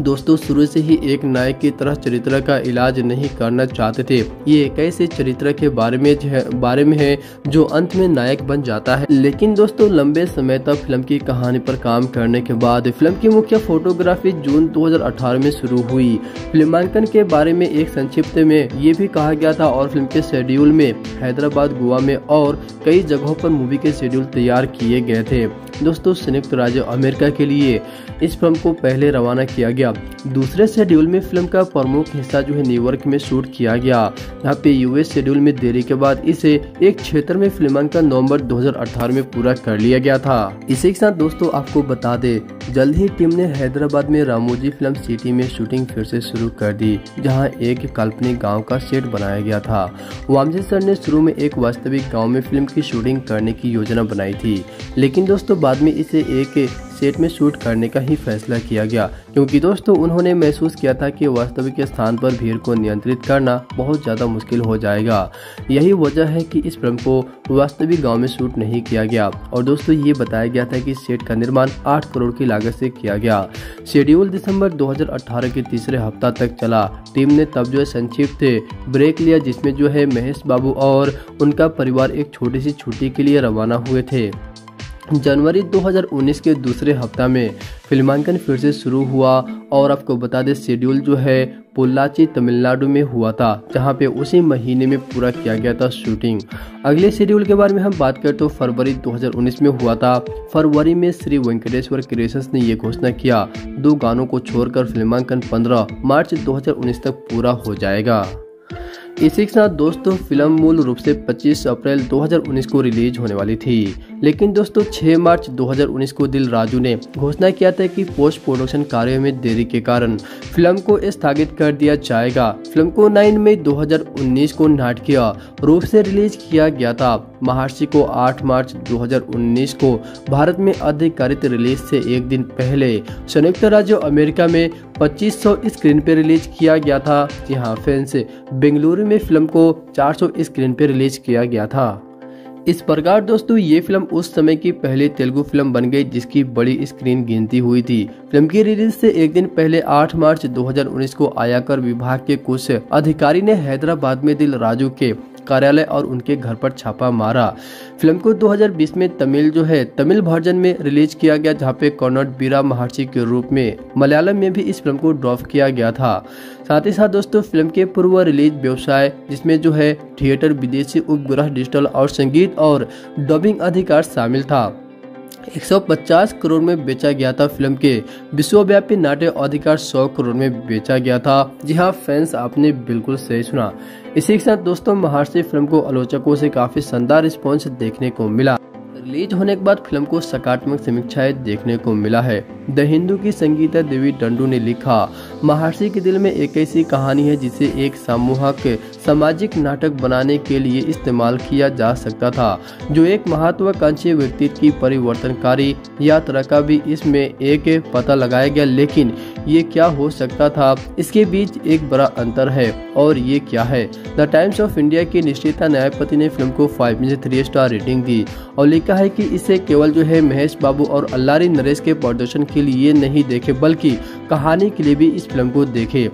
दोस्तों शुरू से ही एक नायक की तरह चरित्र का इलाज नहीं करना चाहते थे। ये एक ऐसे चरित्र के बारे में है जो अंत में नायक बन जाता है। लेकिन दोस्तों लंबे समय तक फिल्म की कहानी पर काम करने के बाद फिल्म की मुख्य फोटोग्राफी जून 2018 में शुरू हुई। फिल्मांकन के बारे में एक संक्षिप्त में ये भी कहा गया था और फिल्म के शेड्यूल में हैदराबाद, गोवा में और कई जगहों पर मूवी के शेड्यूल तैयार किए गए थे। दोस्तों संयुक्त राज्य अमेरिका के लिए इस फिल्म को पहले रवाना किया गया। दूसरे शेड्यूल में फिल्म का प्रमुख हिस्सा जो है न्यूयॉर्क में शूट किया गया। यहाँ पे यूएस शेड्यूल में देरी के बाद इसे एक क्षेत्र में फिल्मांकन नवंबर 2018 में पूरा कर लिया गया था। इसी के साथ दोस्तों आपको बता दे जल्द ही टीम ने हैदराबाद में रामोजी फिल्म सिटी में शूटिंग फिर से शुरू कर दी, जहाँ एक काल्पनिक गाँव का सेट बनाया गया था। वामजी सर ने शुरू में एक वास्तविक गाँव में फिल्म की शूटिंग करने की योजना बनाई थी, लेकिन दोस्तों बाद में इसे एक सेट में शूट करने का ही फैसला किया गया, क्योंकि दोस्तों उन्होंने महसूस किया था कि वास्तविक स्थान पर भीड़ को नियंत्रित करना बहुत ज़्यादा मुश्किल हो जाएगा। यही वजह है कि इस फिल्म को वास्तविक गांव में शूट नहीं किया गया। और दोस्तों ये बताया गया था कि सेट का निर्माण 8 करोड़ की लागत से किया गया। शेड्यूल दिसंबर 2018 के तीसरे हफ्ता तक चला। टीम ने तब जो है संक्षिप्त ब्रेक लिया, जिसमें जो है महेश बाबू और उनका परिवार एक छोटी सी छुट्टी के लिए रवाना हुए थे। जनवरी 2019 के दूसरे हफ्ता में फिल्मांकन फिर से शुरू हुआ और आपको बता दें शेड्यूल जो है पोल्लाची तमिलनाडु में हुआ था, जहां पे उसी महीने में पूरा किया गया था शूटिंग। अगले शेड्यूल के बारे में हम बात करें तो फरवरी 2019 में हुआ था। फरवरी में श्री वेंकटेश्वर क्रिएशंस ने यह घोषणा किया 2 गानों को छोड़कर फिल्मांकन 15 मार्च 2019 तक पूरा हो जाएगा। इसी के साथ दोस्तों फिल्म मूल रूप से 25 अप्रैल 2019 को रिलीज होने वाली थी, लेकिन दोस्तों 6 मार्च 2019 को दिलराजू ने घोषणा किया था कि पोस्ट प्रोडक्शन कार्य में देरी के कारण फिल्म को स्थगित कर दिया जाएगा। फिल्म को 9 मई 2019 को नाटकीय रूप से रिलीज किया गया था। महर्षि को 8 मार्च 2019 को भारत में आधिकारिक रिलीज से एक दिन पहले संयुक्त राज्य अमेरिका में 2500 स्क्रीन पर रिलीज किया गया था। जी हाँ फैंस, बेंगलुरु में फिल्म को 400 स्क्रीन पर रिलीज किया गया था। इस प्रकार दोस्तों ये फिल्म उस समय की पहली तेलुगु फिल्म बन गई जिसकी बड़ी स्क्रीन गिनती हुई थी। फिल्म की रिलीज से एक दिन पहले 8 मार्च 2019 को आयकर विभाग के कुछ अधिकारी ने हैदराबाद में दिलराजू के कार्यालय और उनके घर पर छापा मारा। फिल्म को 2020 में तमिल वर्जन में रिलीज किया गया, जहां पे कन्नड़ बीरा महर्षि के रूप में मलयालम में भी इस फिल्म को ड्रॉप किया गया था। साथ ही साथ दोस्तों फिल्म के पूर्व रिलीज व्यवसाय जिसमें जो है थिएटर, विदेशी उपग्रह, डिजिटल और संगीत और डबिंग अधिकार शामिल था। 150 करोड़ में बेचा गया था। फिल्म के विश्वव्यापी नाट्य अधिकार 100 करोड़ में बेचा गया था। जी हाँ फैंस, आपने बिल्कुल सही सुना। इसी के साथ दोस्तों महर्षि फिल्म को आलोचकों से काफी शानदार रिस्पॉन्स देखने को मिला। रिलीज होने के बाद फिल्म को सकारात्मक समीक्षाएं देखने को मिला है। द हिंदू की संगीता देवी डंडू ने लिखा, महर्षि के दिल में एक ऐसी कहानी है जिसे एक सामूहिक सामाजिक नाटक बनाने के लिए इस्तेमाल किया जा सकता था, जो एक महत्वाकांक्षी व्यक्तित्व की परिवर्तनकारी यात्रा का भी इसमें एक पता लगाया गया। लेकिन ये क्या हो सकता था, इसके बीच एक बड़ा अंतर है और ये क्या है। द टाइम्स ऑफ इंडिया की निश्चिता न्यायपति ने फिल्म को 5 में से 3 स्टार रेटिंग दी और लिखा है कि इसे केवल जो है महेश बाबू और अल्लारी नरेश के प्रदर्शन के लिए नहीं देखे, बल्कि कहानी के लिए भी इस फिल्म को देखे।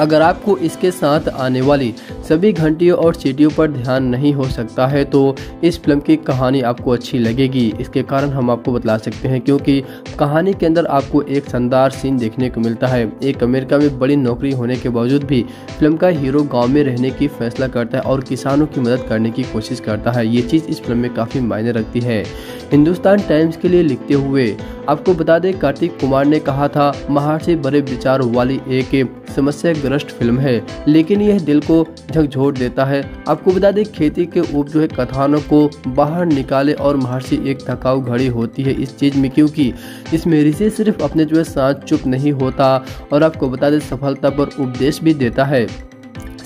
अगर आपको इसके साथ आने वाली सभी घंटियों और सीटियों पर ध्यान नहीं हो सकता है तो इस फिल्म की कहानी आपको अच्छी लगेगी, इसके कारण हम आपको बतला सकते हैं, क्योंकि कहानी के अंदर आपको एक शानदार सीन देखने को मिलता है। एक अमेरिका में बड़ी नौकरी होने के बावजूद भी फिल्म का हीरो गाँव में रहने की फैसला करता है और किसानों की मदद करने की कोशिश करता है। ये चीज़ इस फिल्म में काफ़ी मायने रखती है। हिंदुस्तान टाइम्स के लिए लिखते हुए आपको बता दें कार्तिक कुमार ने कहा था, महर्षि बड़े विचार वाली एक समस्याग्रस्त फिल्म है, लेकिन यह दिल को झकझोर देता है। आपको बता दें खेती के उप जो है कथानों को बाहर निकाले और महर्षि एक थकाऊ घड़ी होती है इस चीज़ में, क्योंकि इसमें ऋषि सिर्फ अपने जो है साथ चुप नहीं होता और आपको बता दें सफलता पर उपदेश भी देता है।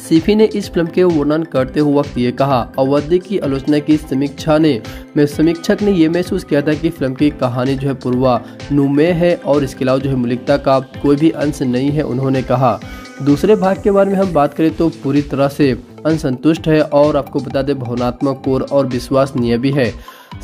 सीफी ने इस फिल्म के वर्णन करते हुए वक्त ये कहा, अवधि की आलोचना की समीक्षक ने यह महसूस किया था कि फिल्म की कहानी जो है पूर्वानुमेय है और इसके अलावा जो है मौलिकता का कोई भी अंश नहीं है, उन्होंने कहा। दूसरे भाग के बारे में हम बात करें तो पूरी तरह से असंतुष्ट है और आपको बता दें भावनात्मक कोर और विश्वसनीय भी है।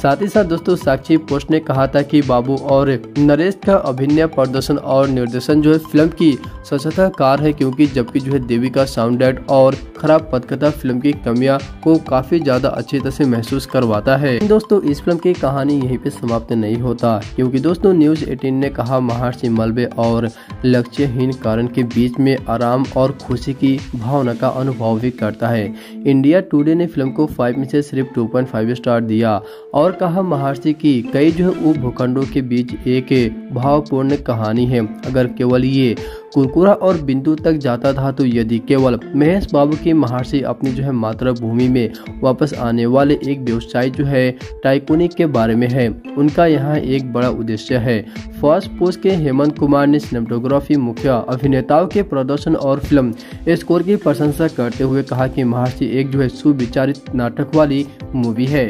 साथ ही साथ दोस्तों साक्षी पोस्ट ने कहा था कि बाबू और नरेश का अभिनय, प्रदर्शन और निर्देशन जो है फिल्म की स्वच्छता कार है, क्योंकि जबकि जो है देवी का साउंड एड और खराब पटकथा फिल्म की कमियां को काफी ज्यादा अच्छी तरह से महसूस करवाता है। दोस्तों इस फिल्म की कहानी यहीं पे समाप्त नहीं होता, क्योंकि दोस्तों News 18 ने कहा महर्षि मलबे और लक्ष्यहीन कारण के बीच में आराम और खुशी की भावना का अनुभव भी करता है। इंडिया टुडे ने फिल्म को 5 में से सिर्फ 2.5 स्टार दिया और कहा महर्षि की कई जो है उप भूखंडों के बीच एक भावपूर्ण कहानी है। अगर केवल ये कुरकुरा और बिंदु तक जाता था तो यदि केवल महेश बाबू की महर्षि अपनी जो है मातृभूमि में वापस आने वाले एक व्यवसायी जो है टाइकोनिक के बारे में है, उनका यहाँ एक बड़ा उद्देश्य है। फर्स्ट पोस्ट के हेमंत कुमार ने सिनेमेटोग्राफी, मुख्य अभिनेताओं के प्रदर्शन और फिल्म स्कोर की प्रशंसा करते हुए कहा कि महर्षि एक जो है सुविचारित नाटक वाली मूवी है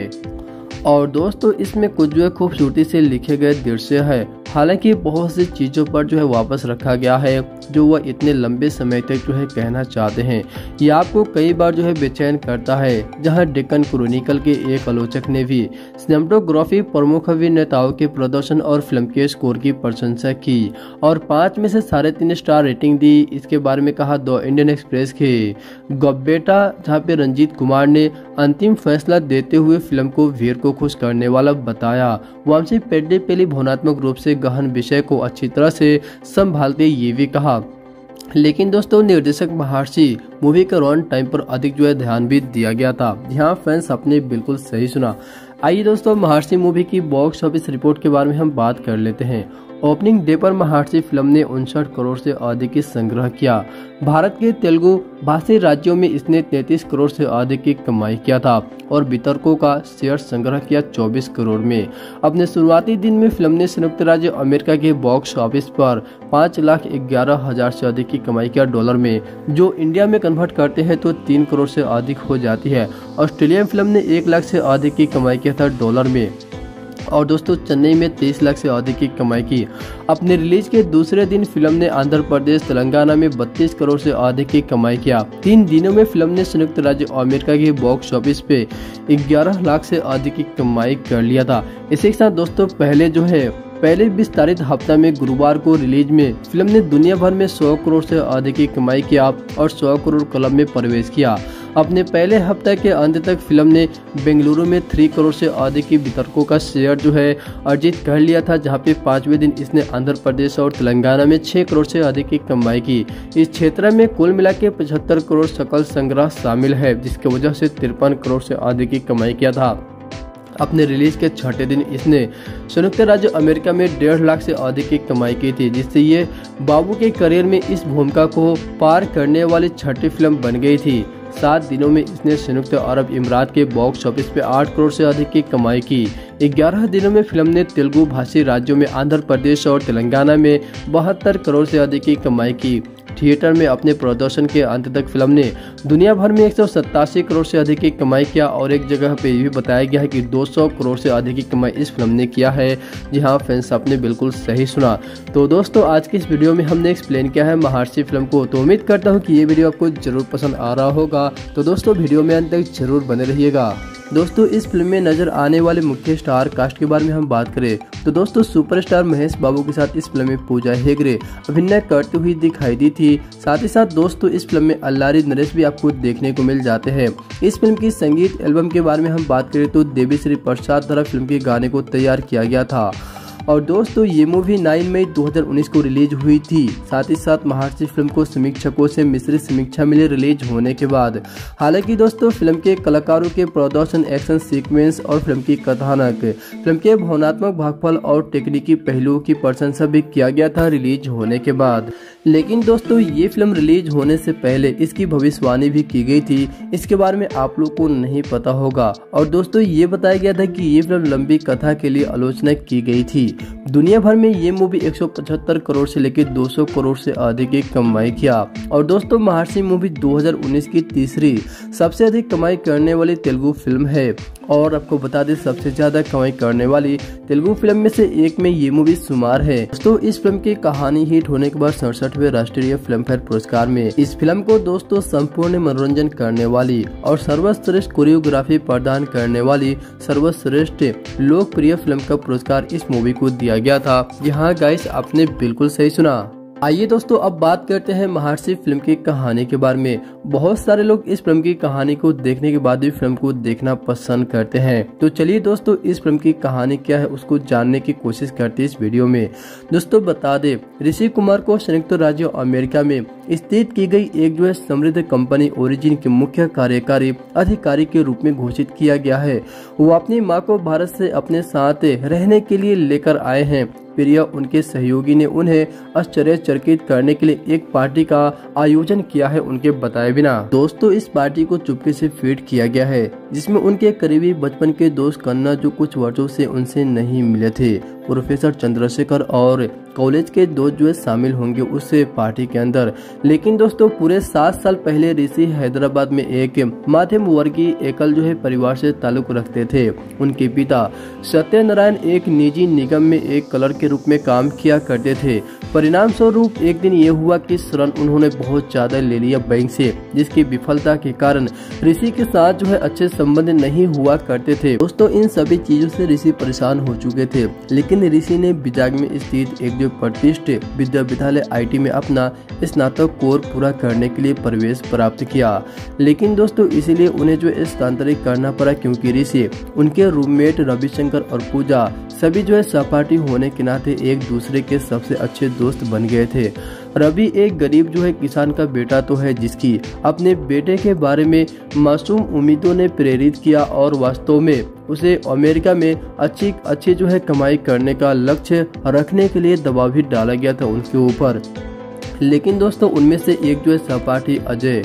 और दोस्तों इसमें कुछ जो है खूबसूरती से लिखे गए दृश्य है। हालांकि बहुत सी चीज़ों पर जो है वापस रखा गया है जो वह इतने लंबे समय तक जो है कहना चाहते हैं। यह आपको कई बार जो है बेचैन करता है। जहां डेक्कन क्रॉनिकल के एक आलोचक ने भी सिनेमेटोग्राफी, प्रमुख अभिनेताओं के प्रदर्शन और फिल्म के स्कोर की प्रशंसा की और 5 में से 3.5 स्टार रेटिंग दी। इसके बारे में कहा द इंडियन एक्सप्रेस के गब्बेटा, जहाँ पे रंजीत कुमार ने अंतिम फैसला देते हुए फिल्म को वीर को खुश करने वाला बताया। वंशी पेड्डीपल्ली भावनात्मक रूप से गहन विषय को अच्छी तरह से संभालते ये भी कहा। लेकिन दोस्तों निर्देशक महर्षि मूवी के रन टाइम पर अधिक जो है ध्यान भी दिया गया था। यहाँ फैंस अपने बिल्कुल सही सुना। आइए दोस्तों महर्षि मूवी की बॉक्स ऑफिस रिपोर्ट के बारे में हम बात कर लेते हैं। ओपनिंग डे पर महर्षि फिल्म ने 59 करोड़ से अधिक की संग्रह किया। भारत के तेलुगु भाषी राज्यों में इसने 33 करोड़ से अधिक की कमाई किया था और वितरकों का शेयर संग्रह किया 24 करोड़ में। अपने शुरुआती दिन में फिल्म ने संयुक्त राज्य अमेरिका के बॉक्स ऑफिस पर 5,11,000 से अधिक की कमाई किया डॉलर में, जो इंडिया में कन्वर्ट करते हैं तो 3 करोड़ से अधिक हो जाती है। ऑस्ट्रेलियन फिल्म ने 1 लाख से अधिक की कमाई किया था डॉलर में और दोस्तों चेन्नई में 23 लाख से अधिक की कमाई की। अपने रिलीज के दूसरे दिन फिल्म ने आंध्र प्रदेश, तेलंगाना में 32 करोड़ से अधिक की कमाई किया। 3 दिनों में फिल्म ने संयुक्त राज्य अमेरिका के बॉक्स ऑफिस पे 11 लाख से अधिक की कमाई कर लिया था। इसी के साथ दोस्तों पहले विस्तारित हफ्ता में गुरुवार को रिलीज में फिल्म ने दुनिया भर में 100 करोड़ से अधिक की कमाई किया और 100 करोड़ क्लब में प्रवेश किया। अपने पहले हफ्ते के अंत तक फिल्म ने बेंगलुरु में 3 करोड़ से अधिक की वितरकों का शेयर जो है अर्जित कर लिया था, जहां पे 5वें दिन इसने आंध्र प्रदेश और तेलंगाना में 6 करोड़ से अधिक की कमाई की। इस क्षेत्र में कुल मिला के 75 करोड़ सकल संग्रह शामिल है, जिसकी वजह से 53 करोड़ से अधिक की कमाई किया था। अपने रिलीज के छठे दिन इसने संयुक्त राज्य अमेरिका में 1.5 लाख से अधिक की कमाई की थी, जिससे ये बाबू के करियर में इस भूमिका को पार करने वाली छठी फिल्म बन गई थी। 7 दिनों में इसने संयुक्त अरब इमारात के बॉक्स ऑफिस पे 8 करोड़ से अधिक की कमाई की। 11 दिनों में फिल्म ने तेलुगु भाषी राज्यों में आंध्र प्रदेश और तेलंगाना में 72 करोड़ से अधिक की कमाई की। थिएटर में अपने प्रदर्शन के अंत तक फिल्म ने दुनिया भर में 187 करोड़ से अधिक की कमाई किया और एक जगह पे भी बताया गया है कि 200 करोड़ से अधिक की कमाई इस फिल्म ने किया है। जी हाँ फैंस आपने बिल्कुल सही सुना। तो दोस्तों आज की इस वीडियो में हमने एक्सप्लेन किया है महर्षि फिल्म को। तो उम्मीद करता हूँ कि ये वीडियो आपको जरूर पसंद आ रहा होगा। तो दोस्तों वीडियो में अंत तक जरूर बने रहिएगा। दोस्तों इस फिल्म में नजर आने वाले मुख्य स्टार कास्ट के बारे में हम बात करें तो दोस्तों सुपरस्टार महेश बाबू के साथ इस फिल्म में पूजा हेगड़े अभिनय करती हुई दिखाई दी थी। साथ ही साथ दोस्तों इस फिल्म में अल्लारी नरेश भी आपको देखने को मिल जाते हैं। इस फिल्म की संगीत एल्बम के बारे में हम बात करें तो देवी श्री प्रसाद द्वारा फिल्म के गाने को तैयार किया गया था और दोस्तों ये मूवी 9 मई 2019 को रिलीज हुई थी। साथ ही साथ महर्षि फिल्म को समीक्षकों से मिश्रित समीक्षा मिली रिलीज होने के बाद। हालांकि दोस्तों फिल्म के कलाकारों के प्रदर्शन, एक्शन सीक्वेंस और फिल्म की कथानक, फिल्म के भावनात्मक भागफल और तकनीकी पहलुओं की प्रशंसा भी किया गया था रिलीज होने के बाद। लेकिन दोस्तों ये फिल्म रिलीज होने से पहले इसकी भविष्यवाणी भी की गई थी, इसके बारे में आप लोग को नहीं पता होगा। और दोस्तों ये बताया गया था कि ये फिल्म लंबी कथा के लिए आलोचना की गई थी। दुनिया भर में ये मूवी 175 करोड़ से लेकर 200 करोड़ से अधिक की कमाई किया और दोस्तों महर्षि मूवी 2019 की तीसरी सबसे अधिक कमाई करने वाली तेलुगु फिल्म है और आपको बता दें सबसे ज्यादा कमाई करने वाली तेलुगु फिल्म में से एक में ये मूवी शुमार है। दोस्तों इस फिल्म की कहानी हिट होने के बाद 67वें राष्ट्रीय फिल्म फेयर पुरस्कार में इस फिल्म को दोस्तों संपूर्ण मनोरंजन करने वाली और सर्वश्रेष्ठ कोरियोग्राफी प्रदान करने वाली सर्वश्रेष्ठ लोकप्रिय फिल्म का पुरस्कार इस मूवी को दिया गया था। यहाँ गाइस आपने बिल्कुल सही सुना। आइए दोस्तों अब बात करते हैं महर्षि फिल्म की कहानी के बारे में। बहुत सारे लोग इस फिल्म की कहानी को देखने के बाद भी फिल्म को देखना पसंद करते हैं। तो चलिए दोस्तों इस फिल्म की कहानी क्या है उसको जानने की कोशिश करते हैं इस वीडियो में। दोस्तों बता दे ऋषि कुमार को संयुक्त राज्य अमेरिका में स्थित की गई एक जो है समृद्ध कंपनी ओरिजिन के मुख्य कार्यकारी अधिकारी के रूप में घोषित किया गया है। वो अपनी माँ को भारत से अपने साथ रहने के लिए लेकर आए हैं। प्रिया उनके सहयोगी ने उन्हें आश्चर्यचकित करने के लिए एक पार्टी का आयोजन किया है उनके बताए बिना। दोस्तों इस पार्टी को चुपके से फीड किया गया है जिसमें उनके करीबी बचपन के दोस्त कन्ना जो कुछ वर्षों से उनसे नहीं मिले थे, प्रोफेसर चंद्रशेखर और कॉलेज के दोस्त जो है शामिल होंगे उस पार्टी के अंदर। लेकिन दोस्तों पूरे 7 साल पहले ऋषि हैदराबाद में एक मध्यम वर्गीय एकल जो है परिवार से ताल्लुक रखते थे। उनके पिता सत्यनारायण एक निजी निगम में एक क्लर्क के रूप में काम किया करते थे। परिणाम स्वरूप एक दिन ये हुआ कि ऋण उन्होंने बहुत ज्यादा ले लिया बैंक से, जिसकी विफलता के कारण ऋषि के साथ जो है अच्छे संबंध नहीं हुआ करते थे। दोस्तों इन सभी चीजों से ऋषि परेशान हो चुके थे, लेकिन ऋषि ने विजाग में स्थित एक जो प्रतिष्ठित विश्वविद्यालय आईटी में अपना स्नातक कोर्स पूरा करने के लिए प्रवेश प्राप्त किया। लेकिन दोस्तों इसीलिए उन्हें जो स्थानांतरित करना पड़ा क्योंकि ऋषि उनके रूममेट रविशंकर और पूजा सभी जो है सहपाठी होने के नाते एक दूसरे के सबसे अच्छे दोस्त बन गए थे। रवि एक गरीब जो है किसान का बेटा तो है जिसकी अपने बेटे के बारे में मासूम उम्मीदों ने प्रेरित किया और वास्तव में उसे अमेरिका में अच्छी जो है कमाई करने का लक्ष्य रखने के लिए दबाव भी डाला गया था उनके ऊपर। लेकिन दोस्तों उनमें से एक जो है सहपाठी अजय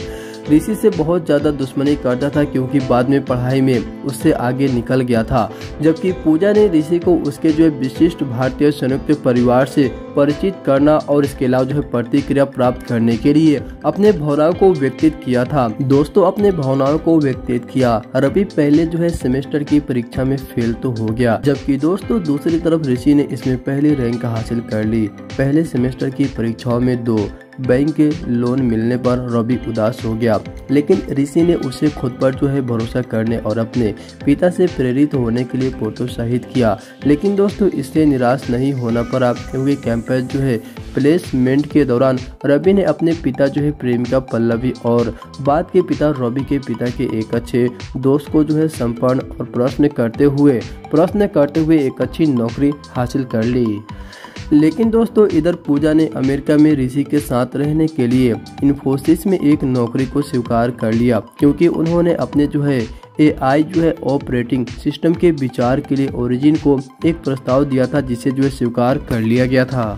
ऋषि से बहुत ज़्यादा दुश्मनी करता था क्योंकि बाद में पढ़ाई में उससे आगे निकल गया था, जबकि पूजा ने ऋषि को उसके जो है विशिष्ट भारतीय संयुक्त परिवार से परिचित करना और इसके अलावा जो है प्रतिक्रिया प्राप्त करने के लिए अपने भावनाओं को व्यक्तित किया था। दोस्तों अपने भावनाओं को व्यक्तित किया रवि पहले जो है सेमेस्टर की परीक्षा में फेल तो हो गया, जबकि दोस्तों दूसरी तरफ ऋषि ने इसमें पहली रैंक हासिल कर ली। पहले सेमेस्टर की परीक्षाओं में 2 बैंक के लोन मिलने पर रवि उदास हो गया, लेकिन ऋषि ने उसे खुद पर जो है भरोसा करने और अपने पिता से प्रेरित होने के लिए प्रोत्साहित किया। लेकिन दोस्तों इससे निराश नहीं होना पड़ा क्योंकि कैंपस जो है प्लेसमेंट के दौरान रवि ने अपने पिता जो है प्रेमिका पल्लवी और बाद के पिता रवि के पिता के एक अच्छे दोस्त को जो है संपन्न और प्रश्न करते हुए एक अच्छी नौकरी हासिल कर ली। लेकिन दोस्तों इधर पूजा ने अमेरिका में ऋषि के साथ रहने के लिए इन्फोसिस में एक नौकरी को स्वीकार कर लिया क्योंकि उन्होंने अपने जो है AI जो है ऑपरेटिंग सिस्टम के विचार के लिए ओरिजिन को एक प्रस्ताव दिया था जिसे जो है स्वीकार कर लिया गया था।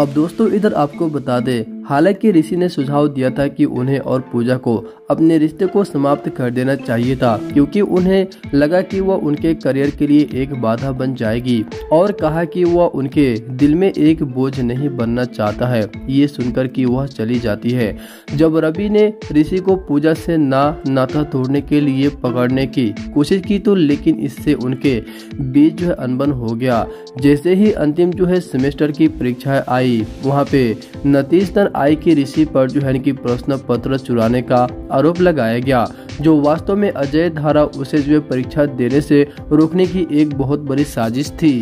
अब दोस्तों इधर आपको बता दें हालांकि ऋषि ने सुझाव दिया था कि उन्हें और पूजा को अपने रिश्ते को समाप्त कर देना चाहिए था क्योंकि उन्हें लगा कि वह उनके करियर के लिए एक बाधा बन जाएगी और कहा कि वह उनके दिल में एक बोझ नहीं बनना चाहता है। ये सुनकर कि वह चली जाती है। जब रवि ने ऋषि को पूजा से नाता तोड़ने के लिए पकड़ने की कोशिश की तो लेकिन इससे उनके बीच जो है अनबन हो गया। जैसे ही अंतिम जो है सेमेस्टर की परीक्षाएं आई वहाँ पे नतीजतन आई कि ऋषि पर जो है प्रश्न पत्र चुराने का आरोप लगाया गया जो वास्तव में अजय धारा उसे जो परीक्षा देने से रोकने की एक बहुत बड़ी साजिश थी।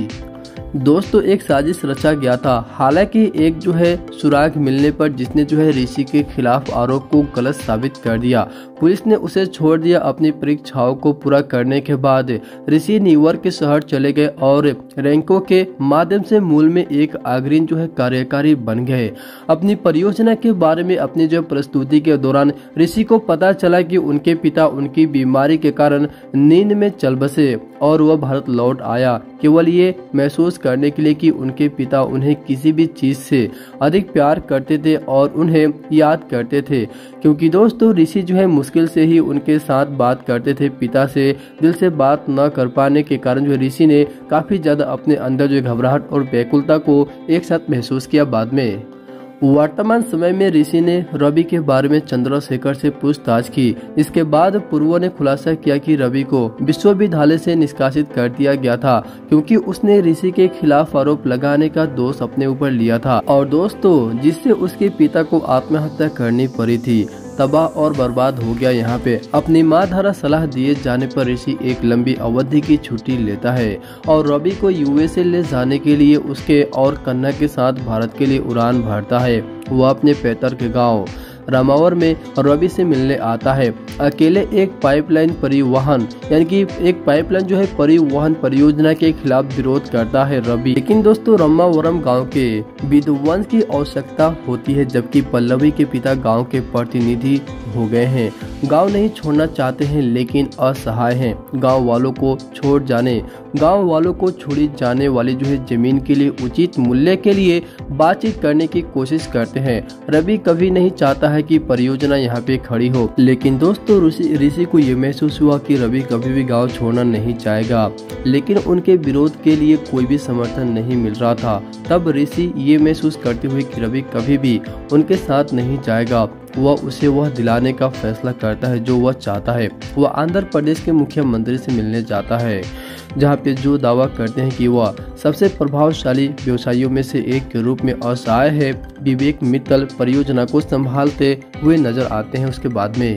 दोस्तों एक साजिश रचा गया था हालांकि एक जो है सुराग मिलने पर जिसने जो है ऋषि के खिलाफ आरोप को गलत साबित कर दिया। पुलिस ने उसे छोड़ दिया। अपनी परीक्षाओं को पूरा करने के बाद ऋषि न्यूयॉर्क के शहर चले गए और रैंकों के माध्यम से मूल में एक अग्रणी जो है कार्यकारी बन गए। अपनी परियोजना के बारे में अपनी जो प्रस्तुति के दौरान ऋषि को पता चला कि उनके पिता उनकी बीमारी के कारण नींद में चल बसे और वह भारत लौट आया केवल ये महसूस करने के लिए कि उनके पिता उन्हें किसी भी चीज से अधिक प्यार करते थे और उन्हें याद करते थे। क्योंकि दोस्तों ऋषि जो है मुश्किल से ही उनके साथ बात करते थे। पिता से दिल से बात न कर पाने के कारण जो ऋषि ने काफी ज्यादा अपने अंदर जो घबराहट और व्याकुलता को एक साथ महसूस किया। बाद में वर्तमान समय में ऋषि ने रवि के बारे में चंद्रशेखर से पूछताछ की। इसके बाद पूर्व ने खुलासा किया कि रवि को विश्वविद्यालय से निष्कासित कर दिया गया था क्योंकि उसने ऋषि के खिलाफ आरोप लगाने का दोष अपने ऊपर लिया था और दोस्तों जिससे उसके पिता को आत्महत्या करनी पड़ी थी। तबाह और बर्बाद हो गया। यहाँ पे अपनी माँ द्वारा सलाह दिए जाने पर ऋषि एक लंबी अवधि की छुट्टी लेता है और रवि को यूएसए ले जाने के लिए उसके और कन्या के साथ भारत के लिए उड़ान भरता है। वह अपने पैतृक के गांव रामावर में रवि से मिलने आता है। अकेले एक पाइपलाइन परिवहन यानी कि एक पाइपलाइन जो है परिवहन परियोजना के खिलाफ विरोध करता है रवि। लेकिन दोस्तों रामावरम गांव के विद्वान की आवश्यकता होती है जबकि पल्लवी के पिता गांव के प्रतिनिधि हो गए हैं। गांव नहीं छोड़ना चाहते हैं लेकिन असहाय हैं। गांव वालों को छोड़ी जाने वाली जो है जमीन के लिए उचित मूल्य के लिए बातचीत करने की कोशिश करते हैं। रवि कभी नहीं चाहता है कि परियोजना यहां पे खड़ी हो लेकिन दोस्तों ऋषि को यह महसूस हुआ कि रवि कभी भी गांव छोड़ना नहीं चाहेगा लेकिन उनके विरोध के लिए कोई भी समर्थन नहीं मिल रहा था। तब ऋषि ये महसूस करते हुए कि रवि कभी भी उनके साथ नहीं जाएगा उसे दिलाने का फैसला करता है जो वह चाहता है। वह आंध्र प्रदेश के मुख्यमंत्री से मिलने जाता है जहां पे जो दावा करते हैं कि वह सबसे प्रभावशाली व्यवसायियों में से एक के रूप में असहाय है। विवेक मित्तल परियोजना को संभालते हुए नजर आते हैं। उसके बाद में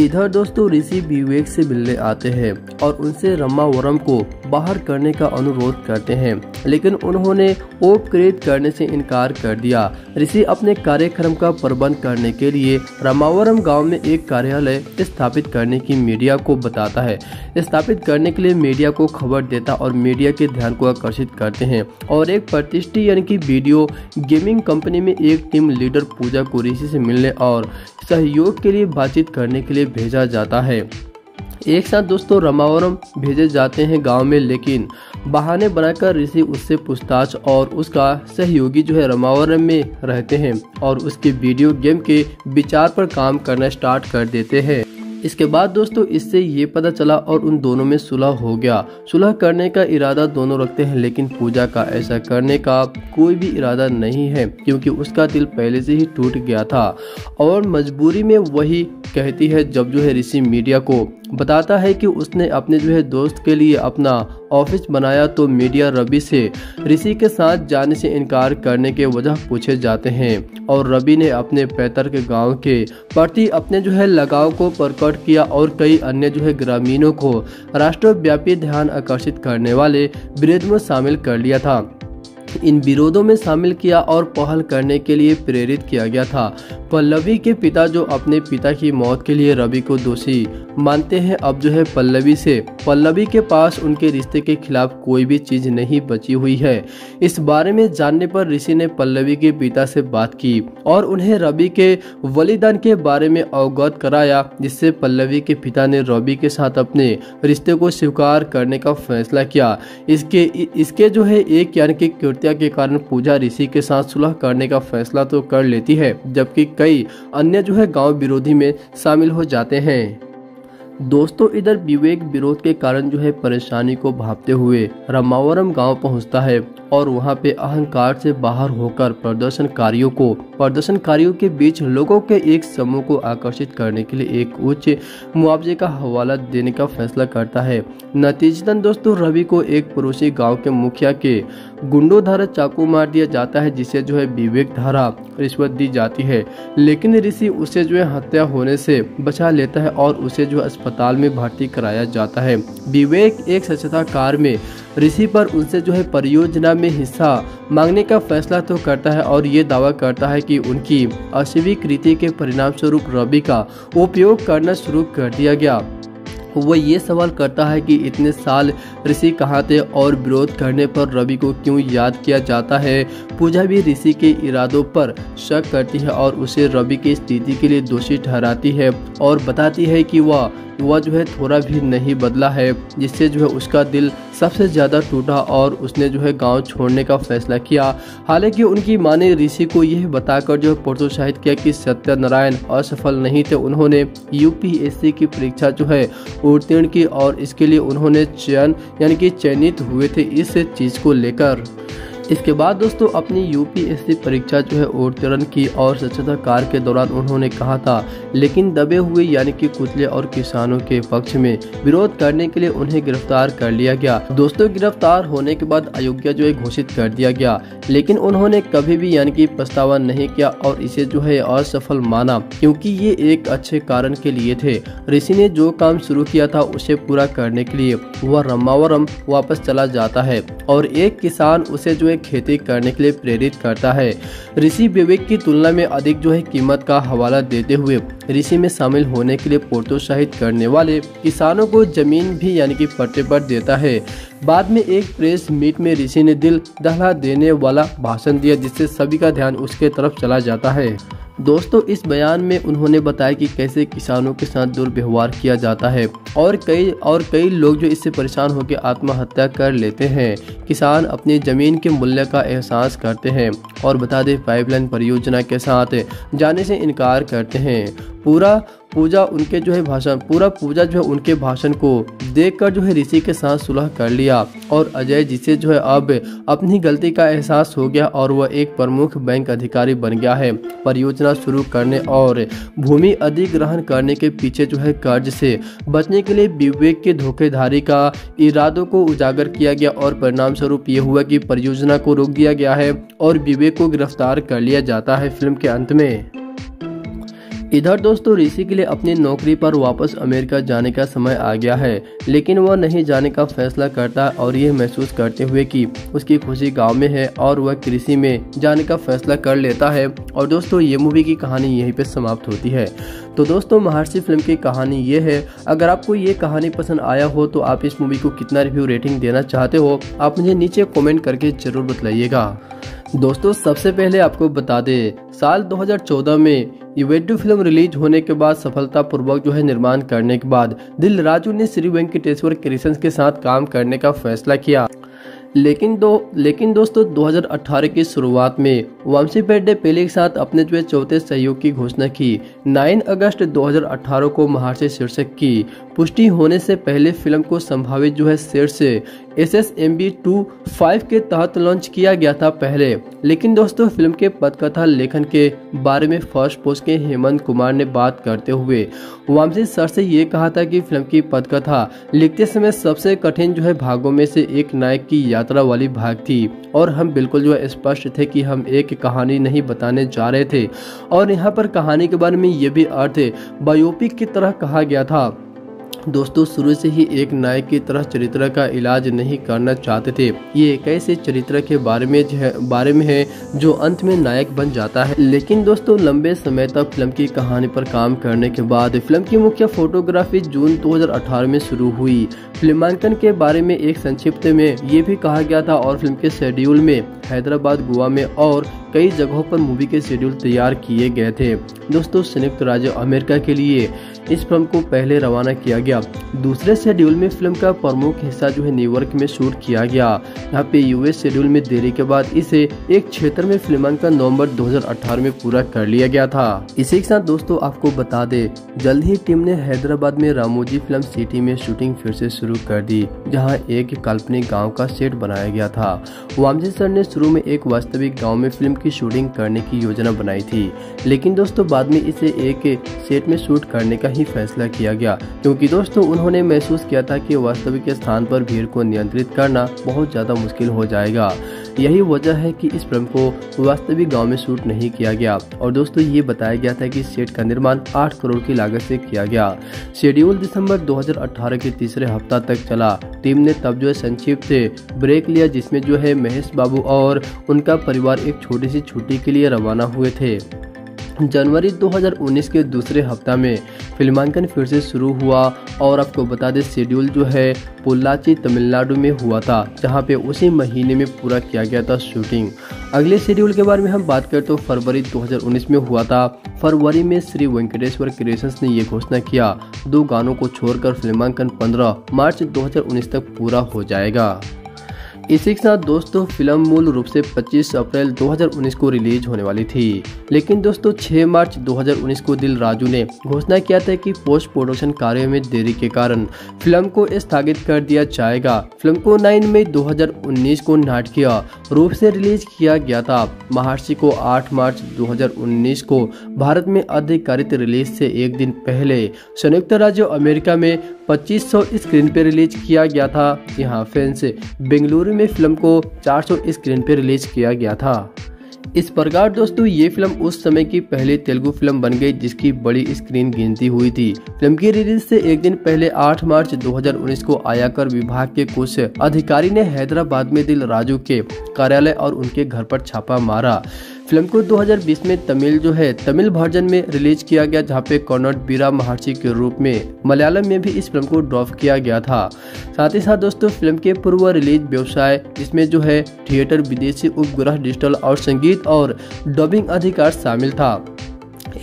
इधर दोस्तों ऋषि विवेक से मिलने आते हैं और उनसे रामावरम को बाहर करने का अनुरोध करते हैं लेकिन उन्होंने उपकृत करने से इनकार कर दिया। ऋषि अपने कार्यक्रम का प्रबंध करने के लिए रामावरम गांव में एक कार्यालय स्थापित करने की मीडिया को बताता है। स्थापित करने के लिए मीडिया को खबर देता और मीडिया के ध्यान को आकर्षित करते हैं और एक प्रतिष्ठित यानी कि वीडियो गेमिंग कंपनी में एक टीम लीडर पूजा को ऋषि से मिलने और सहयोग के लिए बातचीत करने के लिए भेजा जाता है। एक साथ दोस्तों रामावरम भेजे जाते हैं गांव में लेकिन बहाने बनाकर ऋषि उससे पूछताछ और उसका सहयोगी जो है रामावरम में रहते हैं और उसके वीडियो गेम के विचार पर काम करना स्टार्ट कर देते हैं। इसके बाद दोस्तों इससे ये पता चला और उन दोनों में सुलह हो गया। सुलह करने का इरादा दोनों रखते हैं लेकिन पूजा का ऐसा करने का कोई भी इरादा नहीं है क्योंकि उसका दिल पहले से ही टूट गया था और मजबूरी में वही कहती है जब जो है ऋषि मीडिया को बताता है कि उसने अपने जो है दोस्त के लिए अपना ऑफिस बनाया तो मीडिया रवि से ऋषि के साथ जाने से इनकार करने के वजह पूछे जाते हैं और रवि ने अपने पैतृक गांव के प्रति अपने जो है लगाव को प्रकट किया और कई अन्य जो है ग्रामीणों को राष्ट्रव्यापी ध्यान आकर्षित करने वाले विरोध में शामिल कर लिया था। इन विरोधों में शामिल किया और पहल करने के लिए प्रेरित किया गया था। पल्लवी के पिता जो अपने पिता की मौत के लिए रवि को दोषी मानते हैं अब जो है पल्लवी के पास उनके रिश्ते के खिलाफ कोई भी चीज नहीं बची हुई है। इस बारे में जानने पर ऋषि ने पल्लवी के पिता से बात की और उन्हें रवि के बलिदान के बारे में अवगत कराया जिससे पल्लवी के पिता ने रवि के साथ अपने रिश्ते को स्वीकार करने का फैसला किया। इसके जो है एक यानी कि के कारण पूजा ऋषि के साथ सुलह करने का फैसला तो कर लेती है जबकि कई अन्य जो है गांव विरोधी में शामिल हो जाते हैं। दोस्तों इधर विवेक विरोध के कारण जो है परेशानी को भांपते हुए रामावरम गांव पहुंचता है और वहां पे अहंकार से बाहर होकर प्रदर्शनकारियों के बीच लोगों के एक समूह को आकर्षित करने के लिए एक उच्च मुआवजे का हवाला देने का फैसला करता है। नतीजतन दोस्तों रवि को एक पड़ोसी गाँव के मुखिया के गुंडों द्वारा चाकू मार दिया जाता है जिसे जो है विवेक द्वारा रिश्वत दी जाती है लेकिन ऋषि उसे जो है हत्या होने से बचा लेता है और उसे जो अस्पताल में भर्ती कराया जाता है। विवेक एक स्वच्छता कार में ऋषि पर उनसे जो है परियोजना में हिस्सा मांगने का फैसला तो करता है और ये दावा करता है कि उनकी अस्वीकृति के परिणाम स्वरूप रवि का उपयोग करना शुरू कर दिया गया। वह ये सवाल करता है कि इतने साल ऋषि कहाँ थे और विरोध करने पर रवि को क्यों याद किया जाता है। पूजा भी ऋषि के इरादों पर शक करती है और उसे रवि की स्थिति के लिए दोषी ठहराती है और बताती है कि वह जो है थोड़ा भी नहीं बदला है जिससे जो है उसका दिल सबसे ज़्यादा टूटा और उसने जो है गांव छोड़ने का फैसला किया। हालांकि उनकी मां ने ऋषि को यह बताकर जो है प्रोत्साहित किया कि सत्यनारायण असफल नहीं थे। उन्होंने यूपीएससी की परीक्षा जो है उत्तीर्ण की और इसके लिए उन्होंने चयनित हुए थे। इस चीज़ को लेकर इसके बाद दोस्तों अपनी यूपीएससी परीक्षा जो है उत्तीर्ण की और स्वच्छता कार्य के दौरान उन्होंने कहा था, लेकिन दबे हुए यानी कि कुचले और किसानों के पक्ष में विरोध करने के लिए उन्हें गिरफ्तार कर लिया गया। दोस्तों गिरफ्तार होने के बाद अयोग्य जो है घोषित कर दिया गया, लेकिन उन्होंने कभी भी यानी कि पछतावा नहीं किया और इसे जो है असफल माना, क्योंकि ये एक अच्छे कारण के लिए थे। ऋषि ने जो काम शुरू किया था उसे पूरा करने के लिए वह रमावरम वापस चला जाता है और एक किसान उसे जो है खेती करने के लिए प्रेरित करता है। ऋषि विवेक की तुलना में अधिक जो है कीमत का हवाला देते हुए ऋषि में शामिल होने के लिए प्रोत्साहित करने वाले किसानों को जमीन भी यानी कि पट्टे पर देता है। बाद में एक प्रेस मीट में ऋषि ने दिल दहला देने वाला भाषण दिया, जिससे सभी का ध्यान उसके तरफ चला जाता है। दोस्तों इस बयान में उन्होंने बताया कि कैसे किसानों के साथ दुर्व्यवहार किया जाता है और कई लोग जो इससे परेशान होकर आत्महत्या कर लेते हैं। किसान अपनी ज़मीन के मूल्य का एहसास करते हैं और बता दें पाइपलाइन परियोजना के साथ जाने से इनकार करते हैं। पूजा जो है उनके भाषण को देखकर जो है ऋषि के साथ सुलह कर लिया और अजय जिसे जो है अब अपनी गलती का एहसास हो गया और वह एक प्रमुख बैंक अधिकारी बन गया है। परियोजना शुरू करने और भूमि अधिग्रहण करने के पीछे जो है कर्ज से बचने के लिए विवेक के धोखेधारी का इरादों को उजागर किया गया और परिणाम स्वरूप ये हुआ कि परियोजना को रोक दिया गया है और विवेक को गिरफ्तार कर लिया जाता है फिल्म के अंत में। इधर दोस्तों ऋषि के लिए अपनी नौकरी पर वापस अमेरिका जाने का समय आ गया है, लेकिन वह नहीं जाने का फैसला करता और यह महसूस करते हुए कि उसकी खुशी गांव में है और वह कृषि में जाने का फैसला कर लेता है। और दोस्तों ये मूवी की कहानी यहीं पे समाप्त होती है। तो दोस्तों महर्षि फिल्म की कहानी ये है। अगर आपको ये कहानी पसंद आया हो तो आप इस मूवी को कितना रिव्यू रेटिंग देना चाहते हो आप मुझे नीचे कॉमेंट करके जरूर बताइएगा। दोस्तों सबसे पहले आपको बता दें साल 2014 में युवेडू फिल्म रिलीज होने के बाद सफलतापूर्वक जो है निर्माण करने के बाद दिलराजू ने श्री वेंकटेश क्रिएशंस के साथ काम करने का फैसला किया, लेकिन दोस्तों 2018 की शुरुआत में वमशी पेड्डिपल्ली के साथ अपने जो चौथे सहयोग की घोषणा की। 9 अगस्त 2018 को महर्षि शीर्षक की पुष्टि होने से पहले फिल्म को संभावित जो है शीर्ष SSMB 25 के तहत लॉन्च किया गया था पहले, लेकिन दोस्तों फिल्म के पटकथा लेखन के बारे में फर्स्ट पोस्ट के हेमंत कुमार ने बात करते हुए वामसी सर से ये कहा था कि फिल्म की पटकथा लिखते समय सबसे कठिन जो है भागों में से एक नायक की यात्रा वाली भाग थी और हम बिल्कुल जो है स्पष्ट थे कि हम एक कहानी नहीं बताने जा रहे थे और यहाँ पर कहानी के बारे में ये भी अर्थ बायोपिक की तरह कहा गया था। दोस्तों शुरू से ही एक नायक की तरह चरित्र का इलाज नहीं करना चाहते थे। ये एक ऐसे चरित्र के बारे में है जो अंत में नायक बन जाता है। लेकिन दोस्तों लंबे समय तक फिल्म की कहानी पर काम करने के बाद फिल्म की मुख्य फोटोग्राफी जून 2018 में शुरू हुई। फिल्मांकन के बारे में एक संक्षिप्त में ये भी कहा गया था और फिल्म के शेड्यूल में हैदराबाद, गोवा में और कई जगहों पर मूवी के शेड्यूल तैयार किए गए थे। दोस्तों संयुक्त राज्य अमेरिका के लिए इस फिल्म को पहले रवाना किया गया। दूसरे शेड्यूल में फिल्म का प्रमुख हिस्सा जो है न्यूयॉर्क में शूट किया गया। यहाँ पे यूएस शेड्यूल में देरी के बाद इसे एक क्षेत्र में फिल्मांकन नवंबर 2018 में पूरा कर लिया गया था। इसी के साथ दोस्तों आपको बता दे जल्द ही टीम ने हैदराबाद में रामोजी फिल्म सिटी में शूटिंग फिर से शुरू कर दी, जहाँ एक काल्पनिक गाँव का सेट बनाया गया था। वामसी सर ने शुरू में एक वास्तविक गाँव में फिल्म की शूटिंग करने की योजना बनाई थी, लेकिन दोस्तों बाद में इसे एक सेट में शूट करने का ही फैसला किया गया, क्योंकि दोस्तों उन्होंने महसूस किया था कि वास्तविक स्थान पर भीड़ को नियंत्रित करना बहुत ज्यादा मुश्किल हो जाएगा। यही वजह है कि इस फिल्म को वास्तविक गांव में शूट नहीं किया गया और दोस्तों ये बताया गया था कि सेट का निर्माण 8 करोड़ की लागत से किया गया। शेड्यूल दिसंबर 2018 के तीसरे हफ्ता तक चला। टीम ने तब जो है संक्षिप्त ब्रेक लिया, जिसमें जो है महेश बाबू और उनका परिवार एक छोटी सी छुट्टी के लिए रवाना हुए थे। जनवरी 2019 के दूसरे हफ्ता में फिल्मांकन फिर से शुरू हुआ और आपको बता दें शेड्यूल जो है पोल्लाची तमिलनाडु में हुआ था, जहां पे उसी महीने में पूरा किया गया था शूटिंग। अगले शेड्यूल के बारे में हम बात करें तो फरवरी 2019 में हुआ था। फरवरी में श्री वेंकटेश्वर क्रिएशंस ने ये घोषणा किया 2 गानों को छोड़कर फिल्मांकन 15 मार्च 2019 तक पूरा हो जाएगा। इसी के साथ दोस्तों फिल्म मूल रूप से 25 अप्रैल 2019 को रिलीज होने वाली थी, लेकिन दोस्तों 6 मार्च 2019 को दिलराजू ने घोषणा किया था कि पोस्ट प्रोडक्शन कार्य में देरी के कारण फिल्म को स्थगित कर दिया जाएगा। फिल्म को 9 मई 2019 को नाटकीय रूप से रिलीज किया गया था। महर्षि को 8 मार्च 2019 को भारत में आधिकारिक रिलीज से एक दिन पहले संयुक्त राज्य अमेरिका में 2500 स्क्रीन पर रिलीज किया गया था। यहाँ फैंस बेंगलुरु में फिल्म को 400 स्क्रीन पर रिलीज किया गया था। इस प्रकार दोस्तों ये फिल्म उस समय की पहली तेलुगु फिल्म बन गई जिसकी बड़ी स्क्रीन गिनती हुई थी। फिल्म की रिलीज से एक दिन पहले 8 मार्च 2019 को आयकर विभाग के कुछ अधिकारी ने हैदराबाद में दिलराजू के कार्यालय और उनके घर पर छापा मारा। फिल्म को 2020 में तमिल वर्जन में रिलीज किया गया, जहाँ पे कन्नड़ बीरा महर्षि के रूप में मलयालम में भी इस फिल्म को ड्रॉप किया गया था। साथ ही साथ दोस्तों फिल्म के पूर्व रिलीज व्यवसाय जिसमें थिएटर, विदेशी उपग्रह, डिजिटल और संगीत और डबिंग अधिकार शामिल था,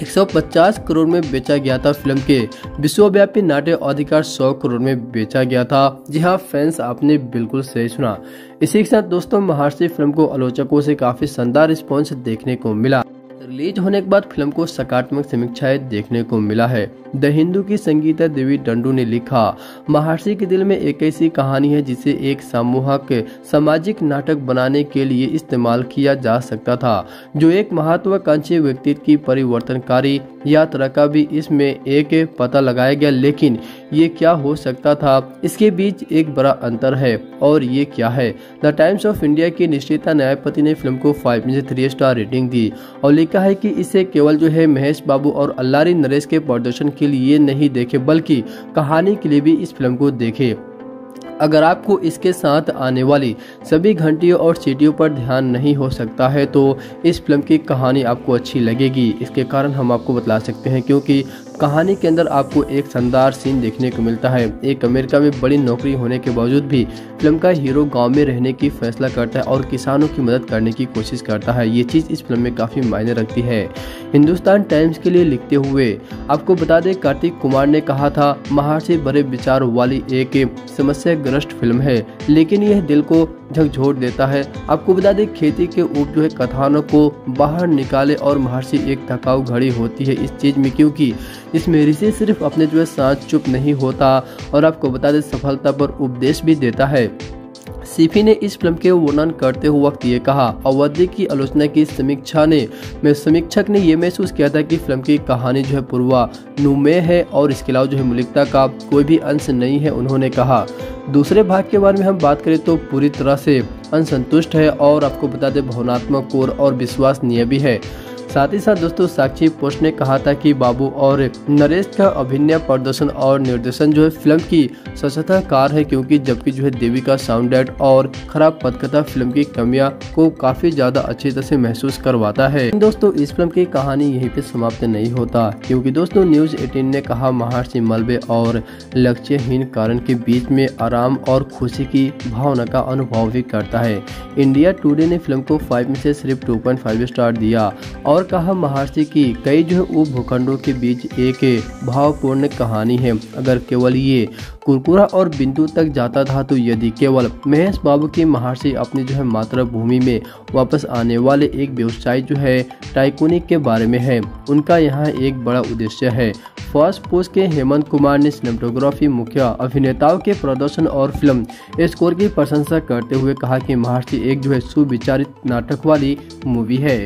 150 करोड़ में बेचा गया था। फिल्म के विश्वव्यापी नाट्य अधिकार 100 करोड़ में बेचा गया था। जी हाँ फैंस, आपने बिल्कुल सही सुना। इसी के साथ दोस्तों महर्षि फिल्म को आलोचकों से काफी शानदार रिस्पॉन्स देखने को मिला। रिलीज होने के बाद फिल्म को सकारात्मक समीक्षाएं देखने को मिला है। द हिंदू की संगीता देवी डंडू ने लिखा, महर्षि के दिल में एक ऐसी कहानी है जिसे एक सामूहिक सामाजिक नाटक बनाने के लिए इस्तेमाल किया जा सकता था, जो एक महत्वाकांक्षी व्यक्तित्व की परिवर्तनकारी यात्रा का भी इसमें एक पता लगाया गया, लेकिन ये क्या हो सकता था, इसके बीच एक बड़ा अंतर है और ये क्या है। द टाइम्स ऑफ इंडिया की निश्चिता न्यायपति ने फिल्म को 5 में से 3 स्टार रेटिंग दी और लिखा है कि इसे केवल महेश बाबू और अल्लारी नरेश के प्रदर्शन के लिए नहीं देखे बल्कि कहानी के लिए भी इस फिल्म को देखे। अगर आपको इसके साथ आने वाली सभी घंटियों और सीटियों पर ध्यान नहीं हो सकता है तो इस फिल्म की कहानी आपको अच्छी लगेगी, इसके कारण हम आपको बतला सकते हैं, क्योंकि कहानी के अंदर आपको एक शानदार सीन देखने को मिलता है। एक अमेरिका में बड़ी नौकरी होने के बावजूद भी फिल्म का हीरो गांव में रहने की फैसला करता है और किसानों की मदद करने की कोशिश करता है। ये चीज़ इस फिल्म में काफ़ी मायने रखती है। हिंदुस्तान टाइम्स के लिए लिखते हुए आपको बता दें, कार्तिक कुमार ने कहा था, महर्षि बड़े विचार वाली एक समस्याग्रस्त फिल्म है, लेकिन यह दिल को झकझोर देता है। आपको बता दें खेती के उप कथानों को बाहर निकाले और महर्षि एक थकाऊ घड़ी होती है इस चीज़ में, क्योंकि इसमें ऋषि सिर्फ अपने सांस चुप नहीं होता और आपको बता दें सफलता पर उपदेश भी देता है। सीफी ने इस फिल्म के वर्णन करते हुए वक्त ये कहा, अवधि की आलोचना की समीक्षक ने यह महसूस किया था कि फिल्म की कहानी पूर्वानुमेय है और इसके अलावा मौलिकता का कोई भी अंश नहीं है। उन्होंने कहा, दूसरे भाग के बारे में हम बात करें तो पूरी तरह से असंतुष्ट है और आपको बता दें भावनात्मक कोर और विश्वसनीय भी है। साथ ही साथ दोस्तों साक्षी पोस्ट ने कहा था कि बाबू और नरेश का अभिनय, प्रदर्शन और निर्देशन फिल्म की सशस्त्र कार है, क्योंकि जबकि देवी का साउंड एड और खराब पटकथा फिल्म की कमियां को काफी ज्यादा अच्छी तरह से महसूस करवाता है। दोस्तों इस फिल्म की कहानी यहीं पे समाप्त नहीं होता, क्योंकि दोस्तों News 18 ने कहा, महर्षि मलबे और लक्ष्यहीन कारण के बीच में आराम और खुशी की भावना का अनुभव भी करता है। इंडिया टुडे ने फिल्म को 5 में से सिर्फ 2.5 स्टार दिया और कहा, महर्षि की कई उप भूखंडों के बीच एक भावपूर्ण कहानी है। अगर केवल ये कुरकुरा और बिंदु तक जाता था तो यदि केवल महेश बाबू की महर्षि अपनी मातृभूमि में वापस आने वाले एक व्यवसायी टाइकोनिक के बारे में है। उनका यहाँ एक बड़ा उद्देश्य है। फर्स्ट पोस्ट के हेमंत कुमार ने सिनेमेटोग्राफी, मुख्य अभिनेताओं के प्रदर्शन और फिल्म स्कोर की प्रशंसा करते हुए कहा कि महर्षि एक सुविचारित नाटक वाली मूवी है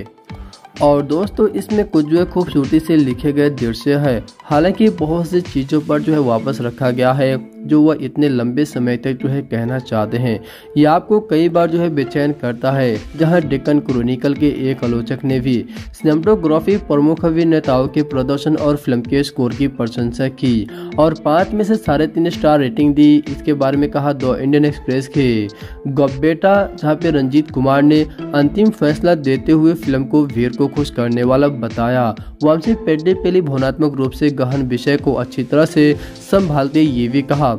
और दोस्तों इसमें कुछ खूबसूरती से लिखे गए दृश्य है। हालांकि बहुत सी चीज़ों पर वापस रखा गया है जो वह इतने लंबे समय तक कहना चाहते हैं। यह आपको कई बार बेचैन करता है। जहां डेक्कन क्रॉनिकल के एक आलोचक ने भी सिनेमेटोग्राफी, प्रमुख अभिनेताओं के प्रदर्शन और फिल्म के स्कोर की प्रशंसा की और 5 में से 3.5 स्टार रेटिंग दी। इसके बारे में कहा, द इंडियन एक्सप्रेस के गब्बेटा जहाँ पे रंजीत कुमार ने अंतिम फैसला देते हुए फिल्म को वीर को खुश करने वाला बताया। वमशी पेड्डिपल्ली भावनात्मक रूप से गहन विषय को अच्छी तरह से संभालते ये भी कहा,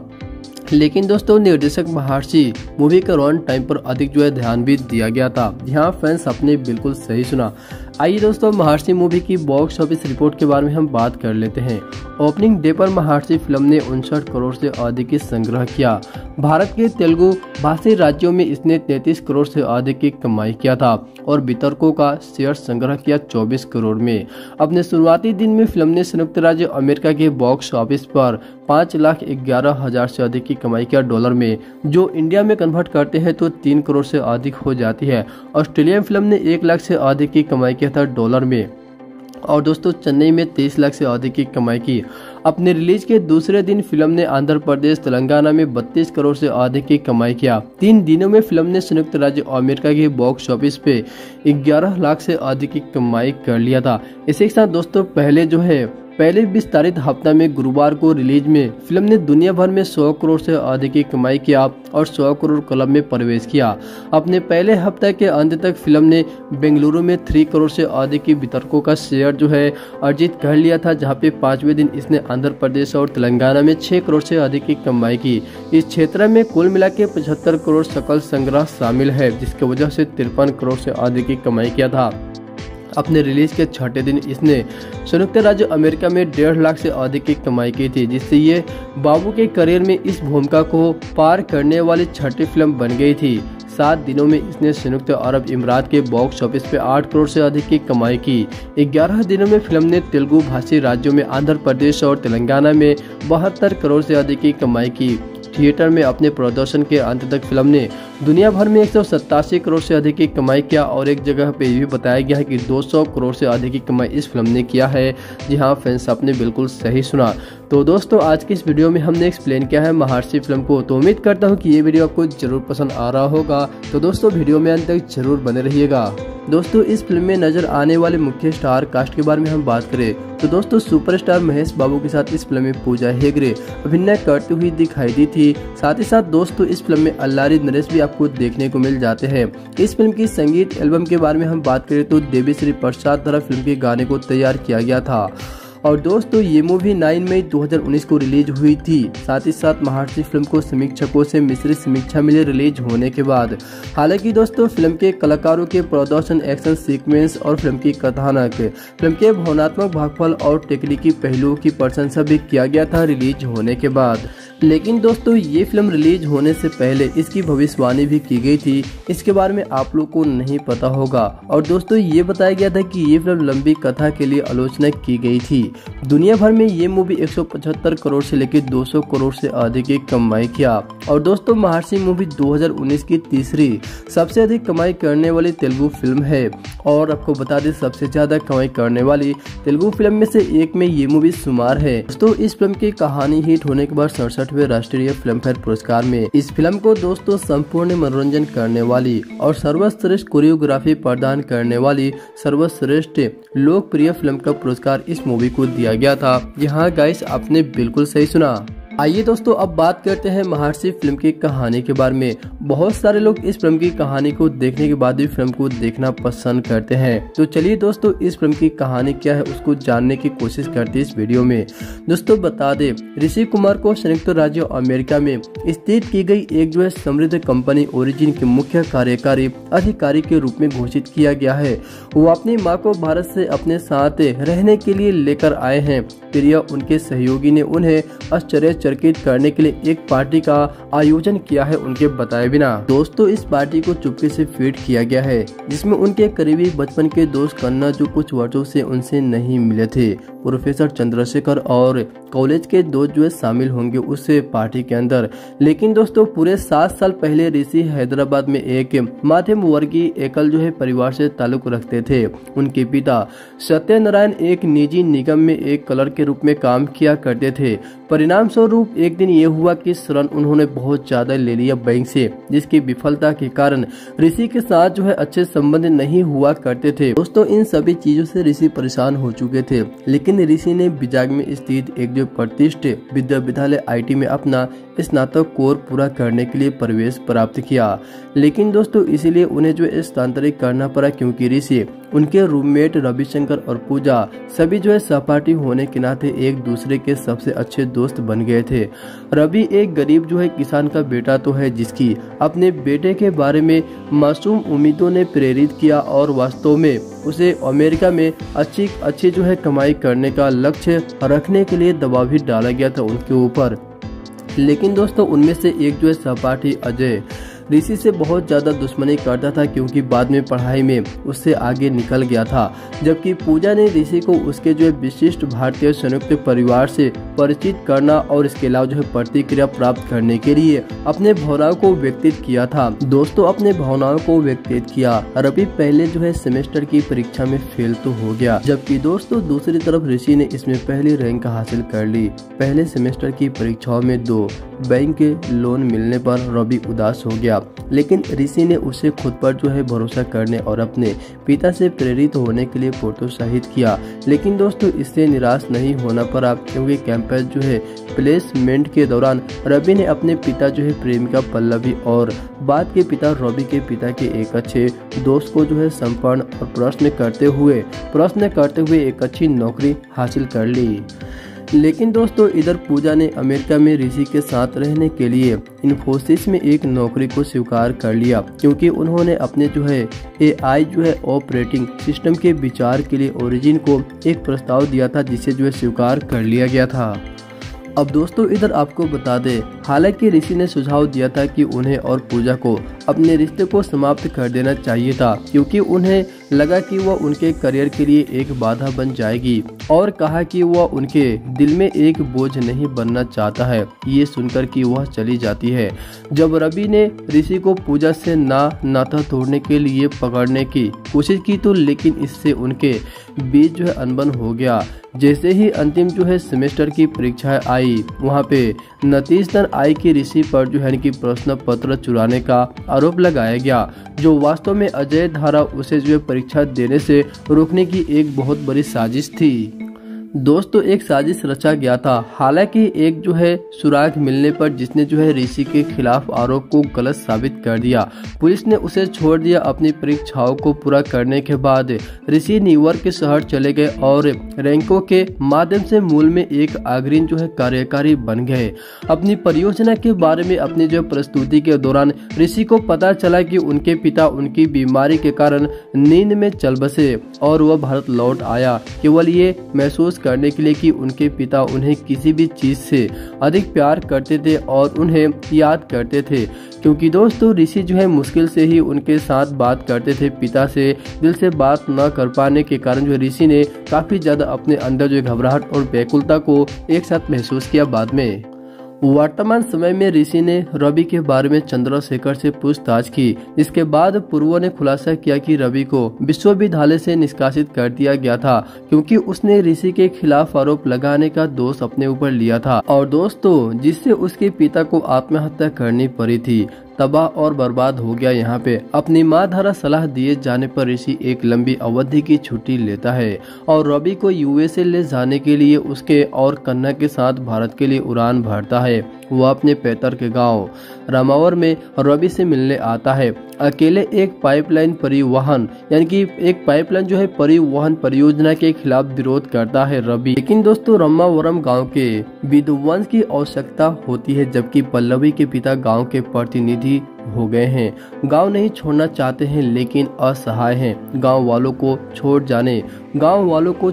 लेकिन दोस्तों निर्देशक महर्षि मूवी के रन टाइम पर अधिक ध्यान भी दिया गया था। यहाँ फैंस, आपने बिल्कुल सही सुना। आइए दोस्तों महर्षि मूवी की बॉक्स ऑफिस रिपोर्ट के बारे में हम बात कर लेते हैं। ओपनिंग डे पर महर्षि फिल्म ने 59 करोड़ से अधिक की संग्रह किया। भारत के तेलुगु भाषी राज्यों में इसने 33 करोड़ से अधिक की कमाई किया था और वितरकों का शेयर संग्रह किया 24 करोड़ में। अपने शुरुआती दिन में फिल्म ने संयुक्त राज्य अमेरिका के बॉक्स ऑफिस पर 5,11,000 से अधिक की कमाई किया डॉलर में, जो इंडिया में कन्वर्ट करते हैं तो 3 करोड़ से अधिक हो जाती है। ऑस्ट्रेलियन फिल्म ने 1 लाख से अधिक की कमाई किया था डॉलर में और दोस्तों चेन्नई में 23 लाख से अधिक की कमाई की। अपने रिलीज के दूसरे दिन फिल्म ने आंध्र प्रदेश तेलंगाना में 32 करोड़ से अधिक की कमाई किया। 3 दिनों में फिल्म ने संयुक्त राज्य अमेरिका के बॉक्स ऑफिस पे 11 लाख से अधिक की कमाई कर लिया था। इसी के साथ दोस्तों पहले 20 तारीख हफ्ता में गुरुवार को रिलीज में फिल्म ने दुनिया भर में 100 करोड़ से अधिक की कमाई किया और 100 करोड़ क्लब में प्रवेश किया। अपने पहले हफ्ते के अंत तक फिल्म ने बेंगलुरु में 3 करोड़ से अधिक की वितरकों का शेयर अर्जित कर लिया था, जहां पे 5वें दिन इसने आंध्र प्रदेश और तेलंगाना में 6 करोड़ से अधिक की कमाई की। इस क्षेत्र में कुल मिला के 75 करोड़ सकल संग्रह शामिल है, जिसकी वजह से 53 करोड़ से अधिक की कमाई किया था। अपने रिलीज के छठे दिन इसने संयुक्त राज्य अमेरिका में 1.5 लाख से अधिक की कमाई की थी, जिससे ये बाबू के करियर में इस भूमिका को पार करने वाली छठी फिल्म बन गई थी। 7 दिनों में इसने संयुक्त अरब इमारात के बॉक्स ऑफिस पे 8 करोड़ से अधिक की कमाई की। 11 दिनों में फिल्म ने तेलुगु भाषी राज्यों में आंध्र प्रदेश और तेलंगाना में 72 करोड़ से अधिक की कमाई की। थिएटर में अपने प्रदर्शन के अंत तक फिल्म ने दुनिया भर में 187 करोड़ से अधिक की कमाई किया और एक जगह पे भी बताया गया है कि 200 करोड़ से अधिक की कमाई इस फिल्म ने किया है। जी हाँ फैंस, आपने बिल्कुल सही सुना। तो दोस्तों आज की इस वीडियो में हमने एक्सप्लेन किया है महर्षि फिल्म को। तो उम्मीद करता हूँ कि ये वीडियो आपको जरूर पसंद आ रहा होगा। तो दोस्तों वीडियो में अंत तक जरूर बने रहिएगा। दोस्तों इस फिल्म में नजर आने वाले मुख्य स्टार कास्ट के बारे में हम बात करें तो दोस्तों सुपरस्टार महेश बाबू के साथ इस फिल्म में पूजा हेगड़े अभिनय करती हुई दिखाई दी थी। साथ ही साथ दोस्तों इस फिल्म में अल्लारी नरेश भी आपको देखने को मिल जाते हैं। इस फिल्म की संगीत एल्बम के बारे में हम बात करें तो देवी श्री प्रसाद द्वारा फिल्म के गाने को तैयार किया गया था। और दोस्तों ये मूवी 9 मई 2019 को रिलीज हुई थी। साथ ही साथ महर्षि फिल्म को समीक्षकों से मिश्रित समीक्षा मिली रिलीज होने के बाद। हालांकि दोस्तों फिल्म के कलाकारों के प्रदर्शन, एक्शन सीक्वेंस और फिल्म की कथानक, फिल्म के भावनात्मक भागफल और तकनीकी पहलुओं की प्रशंसा भी किया गया था रिलीज होने के बाद। लेकिन दोस्तों ये फिल्म रिलीज होने से पहले इसकी भविष्यवाणी भी की गई थी, इसके बारे में आप लोग को नहीं पता होगा। और दोस्तों ये बताया गया था कि ये फिल्म लंबी कथा के लिए आलोचना की गई थी। दुनिया भर में ये मूवी 175 करोड़ से लेकर 200 करोड़ से अधिक की कमाई किया। और दोस्तों महर्षि मूवी 2019 की तीसरी सबसे अधिक कमाई करने वाली तेलुगु फिल्म है। और आपको बता दें सबसे ज्यादा कमाई करने वाली तेलुगु फिल्म में से एक में ये मूवी शुमार है। दोस्तों इस फिल्म की कहानी हिट होने के बाद 67वें राष्ट्रीय फिल्म फेयर पुरस्कार में इस फिल्म को दोस्तों संपूर्ण मनोरंजन करने वाली और सर्वश्रेष्ठ कोरियोग्राफी प्रदान करने वाली सर्वश्रेष्ठ लोकप्रिय फिल्म का पुरस्कार इस मूवी को दिया गया था। यहाँ गाइस आपने बिल्कुल सही सुना। आइए दोस्तों अब बात करते हैं महर्षि फिल्म की कहानी के बारे में। बहुत सारे लोग इस फिल्म की कहानी को देखने के बाद भी फिल्म को देखना पसंद करते हैं। तो चलिए दोस्तों इस फिल्म की कहानी क्या है उसको जानने की कोशिश करते हैं इस वीडियो में। दोस्तों बता दें ऋषि कुमार को संयुक्त राज्य अमेरिका में स्थित की गई एक जो है समृद्ध कंपनी ओरिजिन के मुख्य कार्यकारी अधिकारी के रूप में घोषित किया गया है। वो अपनी माँ को भारत से अपने साथ रहने के लिए लेकर आए हैं। प्रिया उनके सहयोगी ने उन्हें आश्चर्य चर्कित करने के लिए एक पार्टी का आयोजन किया है उनके बताए बिना। दोस्तों इस पार्टी को चुपके से फीड किया गया है, जिसमें उनके करीबी बचपन के दोस्त कन्ना जो कुछ वर्षों से उनसे नहीं मिले थे, प्रोफेसर चंद्रशेखर और कॉलेज के दोस्त जो है शामिल होंगे उस पार्टी के अंदर। लेकिन दोस्तों पूरे 7 साल पहले ऋषि हैदराबाद में एक मध्यम वर्गीय एकल जो है परिवार से ताल्लुक रखते थे। उनके पिता सत्यनारायण एक निजी निगम में एक क्लर्क के रूप में काम किया करते थे। परिणाम स्वरूप एक दिन ये हुआ कि ऋण उन्होंने बहुत ज्यादा ले लिया बैंक से, जिसकी विफलता के कारण ऋषि के साथ जो है अच्छे संबंध नहीं हुआ करते थे। दोस्तों इन सभी चीजों से ऋषि परेशान हो चुके थे, लेकिन ऋषि ने विजाग में स्थित एक राष्ट्रीय प्रतिष्ठित विद्यालय आईटी में अपना स्नातक कोर्स पूरा करने के लिए प्रवेश प्राप्त किया। लेकिन दोस्तों इसीलिए उन्हें जो स्थानांतरित करना पड़ा क्योंकि ऋषि उनके रूममेट रविशंकर और पूजा सभी जो है सहपाठी होने के नाते एक दूसरे के सबसे अच्छे दोस्त बन गए थे। रवि एक गरीब जो है किसान का बेटा तो है जिसकी अपने बेटे के बारे में मासूम उम्मीदों ने प्रेरित किया और वास्तव में उसे अमेरिका में अच्छी जो है कमाई करने का लक्ष्य रखने के लिए दबाव भी डाला गया था उनके ऊपर। लेकिन दोस्तों उनमें से एक जो है सहपाठी अजय ऋषि से बहुत ज़्यादा दुश्मनी करता था क्योंकि बाद में पढ़ाई में उससे आगे निकल गया था। जबकि पूजा ने ऋषि को उसके जो है विशिष्ट भारतीय संयुक्त परिवार से परिचित करना और इसके अलावा जो है प्रतिक्रिया प्राप्त करने के लिए अपने भावनाओं को व्यक्तित किया था। दोस्तों अपने भावनाओं को व्यक्तित किया। रवि पहले जो है सेमेस्टर की परीक्षा में फेल तो हो गया, जबकि दोस्तों दूसरी तरफ ऋषि ने इसमें पहली रैंक हासिल कर ली। पहले सेमेस्टर की परीक्षाओं में 2 बैंक लोन मिलने पर रवि उदास हो गया, लेकिन ऋषि ने उसे खुद पर जो है भरोसा करने और अपने पिता से प्रेरित होने के लिए प्रोत्साहित किया। लेकिन दोस्तों इससे निराश नहीं होना पड़ा क्योंकि कैंपस जो है प्लेसमेंट के दौरान रवि ने अपने पिता जो है प्रेमिका पल्लवी और बाद के पिता रवि के पिता के एक अच्छे दोस्त को जो है संपन्न और प्रश्न करते हुए एक अच्छी नौकरी हासिल कर ली। लेकिन दोस्तों इधर पूजा ने अमेरिका में ऋषि के साथ रहने के लिए इन्फोसिस में एक नौकरी को स्वीकार कर लिया क्योंकि उन्होंने अपने जो है एआई जो है ऑपरेटिंग सिस्टम के विचार के लिए ओरिजिन को एक प्रस्ताव दिया था जिसे जो है स्वीकार कर लिया गया था। अब दोस्तों इधर आपको बता दें, हालांकि ऋषि ने सुझाव दिया था कि उन्हें और पूजा को अपने रिश्ते को समाप्त कर देना चाहिए था क्योंकि उन्हें लगा कि वह उनके करियर के लिए एक बाधा बन जाएगी और कहा कि वह उनके दिल में एक बोझ नहीं बनना चाहता है। ये सुनकर कि वह चली जाती है। जब रवि ने ऋषि को पूजा से नाता तोड़ने के लिए पकड़ने की कोशिश की तो लेकिन इससे उनके बीच जो है अनबन हो गया। जैसे ही अंतिम जो है सेमेस्टर की परीक्षाएं आई वहाँ पे नतीजतन आई कि ऋषि पर जो है कि प्रश्न पत्र चुराने का आरोप लगाया गया, जो वास्तव में अजय धारा उसे जो है परीक्षा देने से रोकने की एक बहुत बड़ी साजिश थी। दोस्तों एक साजिश रचा गया था। हालांकि एक जो है सुराग मिलने पर जिसने जो है ऋषि के खिलाफ आरोप को गलत साबित कर दिया। पुलिस ने उसे छोड़ दिया। अपनी परीक्षाओं को पूरा करने के बाद ऋषि न्यूयॉर्क के शहर चले गए और रैंकों के माध्यम से मूल में एक अग्रणी जो है कार्यकारी बन गए। अपनी परियोजना के बारे में अपनी जो प्रस्तुति के दौरान ऋषि को पता चला कि उनके पिता उनकी बीमारी के कारण नींद में चल बसे और वह भारत लौट आया केवल ये महसूस करने के लिए कि उनके पिता उन्हें किसी भी चीज से अधिक प्यार करते थे और उन्हें याद करते थे। क्योंकि दोस्तों ऋषि जो है मुश्किल से ही उनके साथ बात करते थे। पिता से दिल से बात न कर पाने के कारण जो ऋषि ने काफी ज्यादा अपने अंदर जो घबराहट और व्याकुलता को एक साथ महसूस किया। बाद में वर्तमान समय में ऋषि ने रवि के बारे में चंद्रशेखर से पूछताछ की, जिसके बाद पूर्व ने खुलासा किया कि रवि को विश्वविद्यालय से निष्कासित कर दिया गया था क्योंकि उसने ऋषि के खिलाफ आरोप लगाने का दोष अपने ऊपर लिया था और दोस्तों जिससे उसके पिता को आत्महत्या करनी पड़ी थी। तबाह और बर्बाद हो गया। यहाँ पे अपनी माँ द्वारा सलाह दिए जाने पर ऋषि एक लंबी अवधि की छुट्टी लेता है और रवि को यूएसए ले जाने के लिए उसके और कन्या के साथ भारत के लिए उड़ान भरता है। वह अपने पैतृक के गांव रामावर में रवि से मिलने आता है। अकेले एक पाइपलाइन परिवहन यानी कि एक पाइपलाइन जो है परिवहन परियोजना के खिलाफ विरोध करता है रवि। लेकिन दोस्तों रामावरम गांव के विद्वांस की आवश्यकता होती है जबकि पल्लवी के पिता गांव के प्रतिनिधि हो गए हैं। गांव नहीं छोड़ना चाहते हैं लेकिन असहाय हैं। गांव वालों को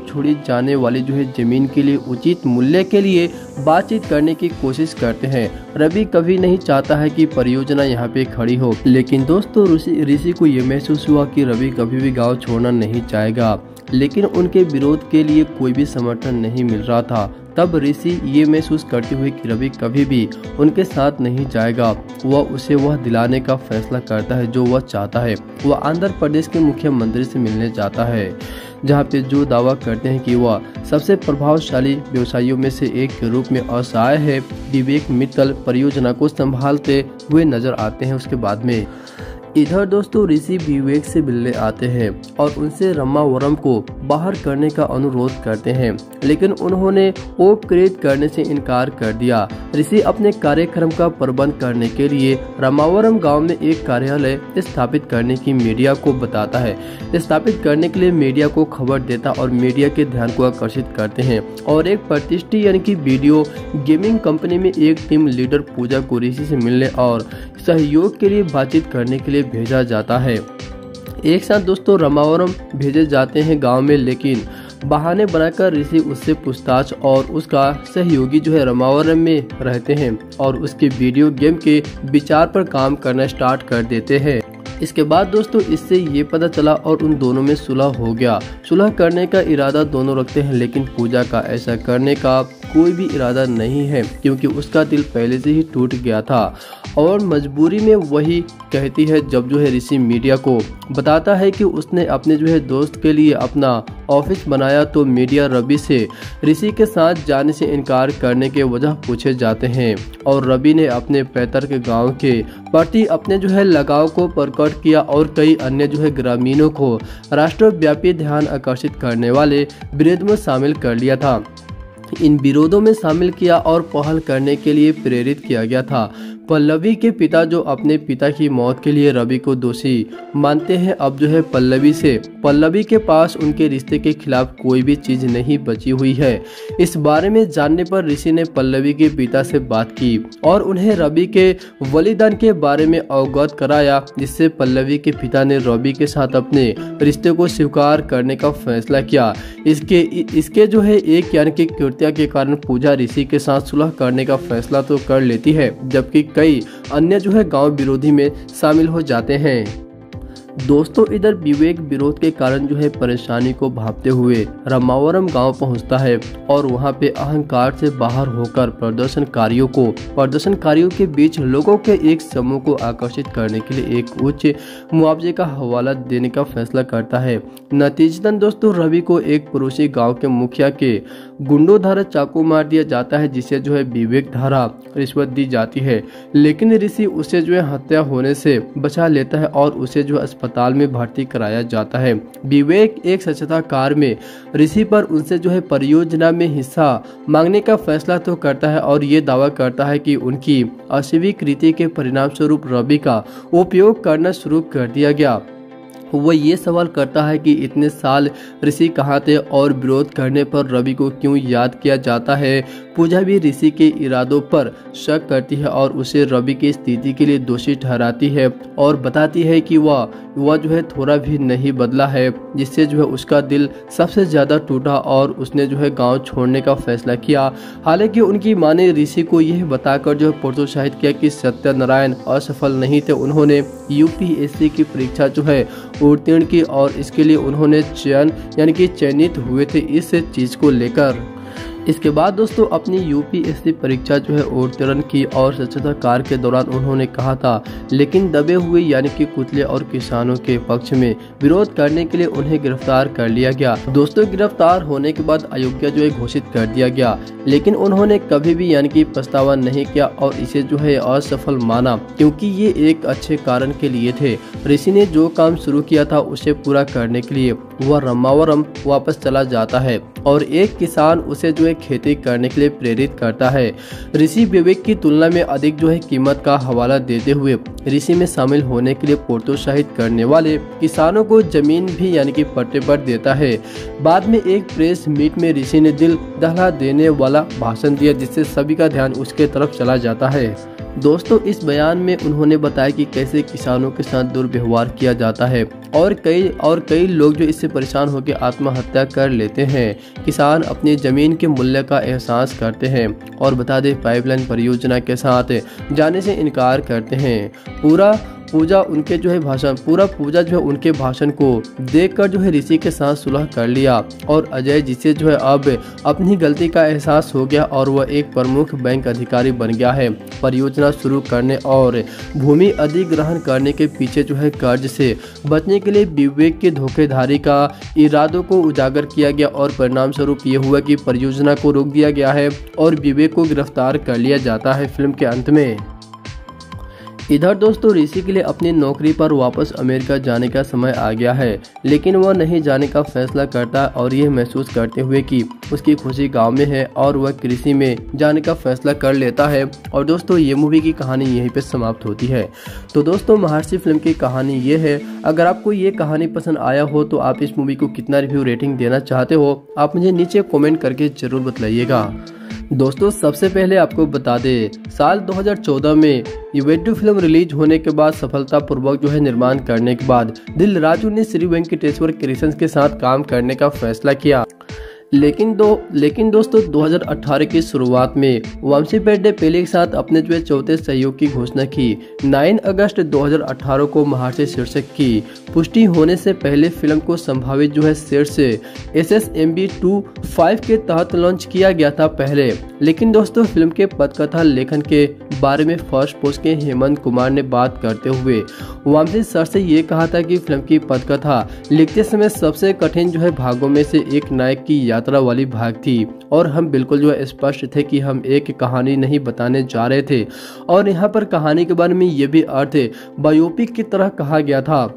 छोड़ी जाने वाली जो है जमीन के लिए उचित मूल्य के लिए बातचीत करने की कोशिश करते हैं। रवि कभी नहीं चाहता है कि परियोजना यहां पे खड़ी हो। लेकिन दोस्तों ऋषि को यह महसूस हुआ कि रवि कभी भी गांव छोड़ना नहीं चाहेगा, लेकिन उनके विरोध के लिए कोई भी समर्थन नहीं मिल रहा था। तब ऋषि ये महसूस करते हुए कि रवि कभी भी उनके साथ नहीं जाएगा, उसे वह दिलाने का फैसला करता है जो वह चाहता है। वह आंध्र प्रदेश के मुख्यमंत्री से मिलने जाता है जहाँ पे जो दावा करते हैं कि वह सबसे प्रभावशाली व्यवसायियों में से एक के रूप में असहाय है। विवेक मित्तल परियोजना को संभालते हुए नजर आते हैं। उसके बाद में इधर दोस्तों ऋषि विवेक से मिलने आते हैं और उनसे रमावरम को बाहर करने का अनुरोध करते हैं, लेकिन उन्होंने उपकृत करने से इनकार कर दिया। ऋषि अपने कार्यक्रम का प्रबंध करने के लिए रामावरम गांव में एक कार्यालय स्थापित करने की मीडिया को बताता है। स्थापित करने के लिए मीडिया को खबर देता और मीडिया के ध्यान को आकर्षित करते हैं और एक प्रतिष्ठित यानी कि वीडियो गेमिंग कंपनी में एक टीम लीडर पूजा को ऋषि से मिलने और सहयोग के लिए बातचीत करने के लिए भेजा जाता है। एक साथ दोस्तों रामावरम भेजे जाते हैं गांव में, लेकिन बहाने बनाकर ऋषि उससे पूछताछ और उसका सहयोगी जो है रामावरम में रहते हैं और उसके वीडियो गेम के विचार पर काम करना स्टार्ट कर देते हैं। इसके बाद दोस्तों इससे ये पता चला और उन दोनों में सुलह हो गया। सुलह करने का इरादा दोनों रखते हैं, लेकिन पूजा का ऐसा करने का कोई भी इरादा नहीं है क्योंकि उसका दिल पहले से ही टूट गया था और मजबूरी में वही कहती है। जब जो है ऋषि मीडिया को बताता है कि उसने अपने जो है दोस्त के लिए अपना ऑफिस बनाया, तो मीडिया रवि से ऋषि के साथ जाने से इनकार करने के वजह पूछे जाते हैं और रवि ने अपने पैतृक गांव के प्रति अपने जो है लगाव को प्रकट किया और कई अन्य जो है ग्रामीणों को राष्ट्रव्यापी ध्यान आकर्षित करने वाले विरोध में शामिल कर लिया था। इन विरोधों में शामिल किया और पहल करने के लिए प्रेरित किया गया था। पल्लवी के पिता जो अपने पिता की मौत के लिए रवि को दोषी मानते हैं, अब जो है पल्लवी से पल्लवी के पास उनके रिश्ते के खिलाफ कोई भी चीज़ नहीं बची हुई है। इस बारे में जानने पर ऋषि ने पल्लवी के पिता से बात की और उन्हें रवि के बलिदान के बारे में अवगत कराया, जिससे पल्लवी के पिता ने रवि के साथ अपने रिश्ते को स्वीकार करने का फैसला किया। इसके जो है एक यानी कि कृत्य के कारण पूजा ऋषि के साथ सुलह करने का फैसला तो कर लेती है, जबकि कई अन्य जो है गांव विरोधी में शामिल हो जाते हैं। दोस्तों इधर विवेक विरोध के कारण जो है परेशानी को भांपते हुए रामावरम गांव पहुंचता है और वहां पे अहंकार से बाहर होकर प्रदर्शनकारियों के बीच लोगों के एक समूह को आकर्षित करने के लिए एक उच्च मुआवजे का हवाला देने का फैसला करता है। नतीजतन दोस्तों रवि को एक पड़ोसी गाँव के मुखिया के गुंडों द्वारा चाकू मार दिया जाता है, जिसे जो है विवेक द्वारा रिश्वत दी जाती है, लेकिन ऋषि उसे जो है हत्या होने से बचा लेता है और उसे जो अस्पताल में भर्ती कराया जाता है। विवेक एक स्वच्छता कार में ऋषि पर उनसे जो है परियोजना में हिस्सा मांगने का फैसला तो करता है और ये दावा करता है कि उनकी अस्वीकृति के परिणाम स्वरूप रवि का उपयोग करना शुरू कर दिया गया। वह ये सवाल करता है कि इतने साल ऋषि कहाँ थे और विरोध करने पर रवि को क्यों याद किया जाता है। पूजा भी ऋषि के इरादों पर शक करती है और उसे रवि की स्थिति के लिए दोषी ठहराती है और बताती है कि वह जो है थोड़ा भी नहीं बदला है, जिससे जो है उसका दिल सबसे ज़्यादा टूटा और उसने जो है गांव छोड़ने का फैसला किया। हालांकि उनकी माँ ने ऋषि को यह बताकर जो है प्रोत्साहित किया कि सत्यनारायण असफल नहीं थे, उन्होंने यूपीएससी की परीक्षा जो है उत्तीर्ण की और इसके लिए उन्होंने चयनित हुए थे। इस चीज़ को लेकर इसके बाद दोस्तों अपनी यूपीएससी परीक्षा जो है उत्तीर्ण की और स्वच्छता कार्य के दौरान उन्होंने कहा था, लेकिन दबे हुए यानी कि कुतले और किसानों के पक्ष में विरोध करने के लिए उन्हें गिरफ्तार कर लिया गया। दोस्तों गिरफ्तार होने के बाद अयोग्य जो है घोषित कर दिया गया, लेकिन उन्होंने कभी भी यानी कि पछतावा नहीं किया और इसे जो है असफल माना क्योंकि ये एक अच्छे कारण के लिए थे। ऋषि ने जो काम शुरू किया था उसे पूरा करने के लिए वह रामावरम वापस चला जाता है और एक किसान उसे जो है खेती करने के लिए प्रेरित करता है। ऋषि विवेक की तुलना में अधिक जो है कीमत का हवाला देते हुए ऋषि में शामिल होने के लिए प्रोत्साहित करने वाले किसानों को जमीन भी यानी कि पट्टे पर देता है। बाद में एक प्रेस मीट में ऋषि ने दिल दहला देने वाला भाषण दिया, जिससे सभी का ध्यान उसके तरफ चला जाता है। दोस्तों इस बयान में उन्होंने बताया कि कैसे किसानों के साथ दुर्व्यवहार किया जाता है और कई लोग जो इससे परेशान होकर आत्महत्या कर लेते हैं। किसान अपनी ज़मीन के मूल्य का एहसास करते हैं और बता दें पाइपलाइन परियोजना के साथ जाने से इनकार करते हैं। पूजा जो है उनके भाषण को देखकर जो है ऋषि के साथ सुलह कर लिया और अजय जिसे जो है अब अपनी गलती का एहसास हो गया और वह एक प्रमुख बैंक अधिकारी बन गया है। परियोजना शुरू करने और भूमि अधिग्रहण करने के पीछे जो है कर्ज से बचने के लिए विवेक के धोखेधारी का इरादों को उजागर किया गया और परिणाम स्वरूप ये हुआ कि परियोजना को रोक दिया गया है और विवेक को गिरफ्तार कर लिया जाता है। फिल्म के अंत में इधर दोस्तों ऋषि के लिए अपनी नौकरी पर वापस अमेरिका जाने का समय आ गया है, लेकिन वह नहीं जाने का फैसला करता और यह महसूस करते हुए कि उसकी खुशी गांव में है और वह कृषि में जाने का फैसला कर लेता है। और दोस्तों ये मूवी की कहानी यहीं पे समाप्त होती है। तो दोस्तों महर्षि फिल्म की कहानी ये है। अगर आपको ये कहानी पसंद आया हो तो आप इस मूवी को कितना रिव्यू रेटिंग देना चाहते हो आप मुझे नीचे कॉमेंट करके जरूर बताइएगा। दोस्तों सबसे पहले आपको बता दें साल 2014 में वेंटू फिल्म रिलीज होने के बाद सफलतापूर्वक जो है निर्माण करने के बाद दिलराजू ने श्री वेंकटेश क्रिएशंस के साथ काम करने का फैसला किया। लेकिन दोस्तों 2018 की शुरुआत में वमशी पेड्डेपाल्ली के साथ अपने जो चौथे सहयोग की घोषणा की। 9 अगस्त 2018 को महर्षि शीर्षक की पुष्टि होने से पहले फिल्म को संभावित जो है शीर्ष SSMB 2.5 के तहत लॉन्च किया गया था पहले। लेकिन दोस्तों फिल्म के पटकथा लेखन के बारे में फर्स्ट पोस्ट के हेमंत कुमार ने बात करते हुए वमशी सर से ये कहा था कि फिल्म की पटकथा लिखते समय सबसे कठिन जो है भागों में से एक नायक की यात्रा वाली भाग थी और हम बिल्कुल जो है स्पष्ट थे कि हम एक कहानी नहीं बताने जा रहे थे। और यहाँ पर कहानी के बारे में ये भी अर्थ बायोपिक की तरह कहा गया था।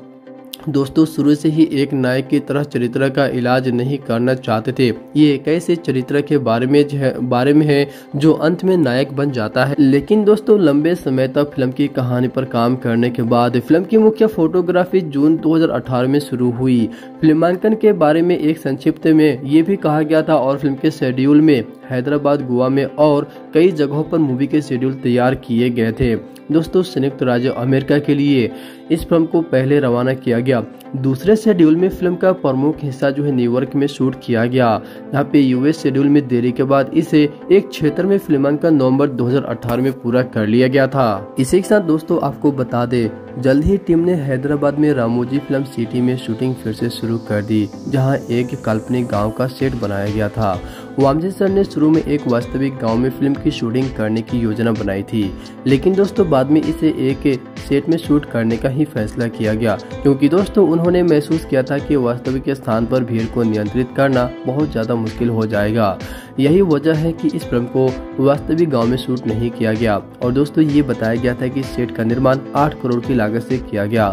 दोस्तों शुरू से ही एक नायक की तरह चरित्र का इलाज नहीं करना चाहते थे। ये एक ऐसे चरित्र के बारे में है जो अंत में नायक बन जाता है। लेकिन दोस्तों लंबे समय तक फिल्म की कहानी पर काम करने के बाद फिल्म की मुख्य फोटोग्राफी जून 2018 में शुरू हुई। फिल्मांकन के बारे में एक संक्षिप्त में ये भी कहा गया था और फिल्म के शेड्यूल में हैदराबाद, गोवा में और कई जगहों पर मूवी के शेड्यूल तैयार किए गए थे। दोस्तों संयुक्त राज्य अमेरिका के लिए इस फिल्म को पहले रवाना किया गया। दूसरे शेड्यूल में फिल्म का प्रमुख हिस्सा जो है न्यूयॉर्क में शूट किया गया। यहाँ पे यूएस शेड्यूल में देरी के बाद इसे एक क्षेत्र में फिल्मांकन नवंबर 2018 में पूरा कर लिया गया था। इसी के साथ दोस्तों आपको बता दे जल्द ही टीम ने हैदराबाद में रामोजी फिल्म सिटी में शूटिंग फिर से शुरू कर दी, जहाँ एक काल्पनिक गाँव का सेट बनाया गया था। वामजी सर ने शुरू में एक वास्तविक गांव में फिल्म की शूटिंग करने की योजना बनाई थी, लेकिन दोस्तों बाद में इसे एक सेट में शूट करने का ही फैसला किया गया, क्योंकि दोस्तों उन्होंने महसूस किया था कि वास्तविक स्थान पर भीड़ को नियंत्रित करना बहुत ज़्यादा मुश्किल हो जाएगा। यही वजह है कि इस फिल्म को वास्तविक गाँव में शूट नहीं किया गया। और दोस्तों ये बताया गया था कि सेट का निर्माण 8 करोड़ की लागत से किया गया।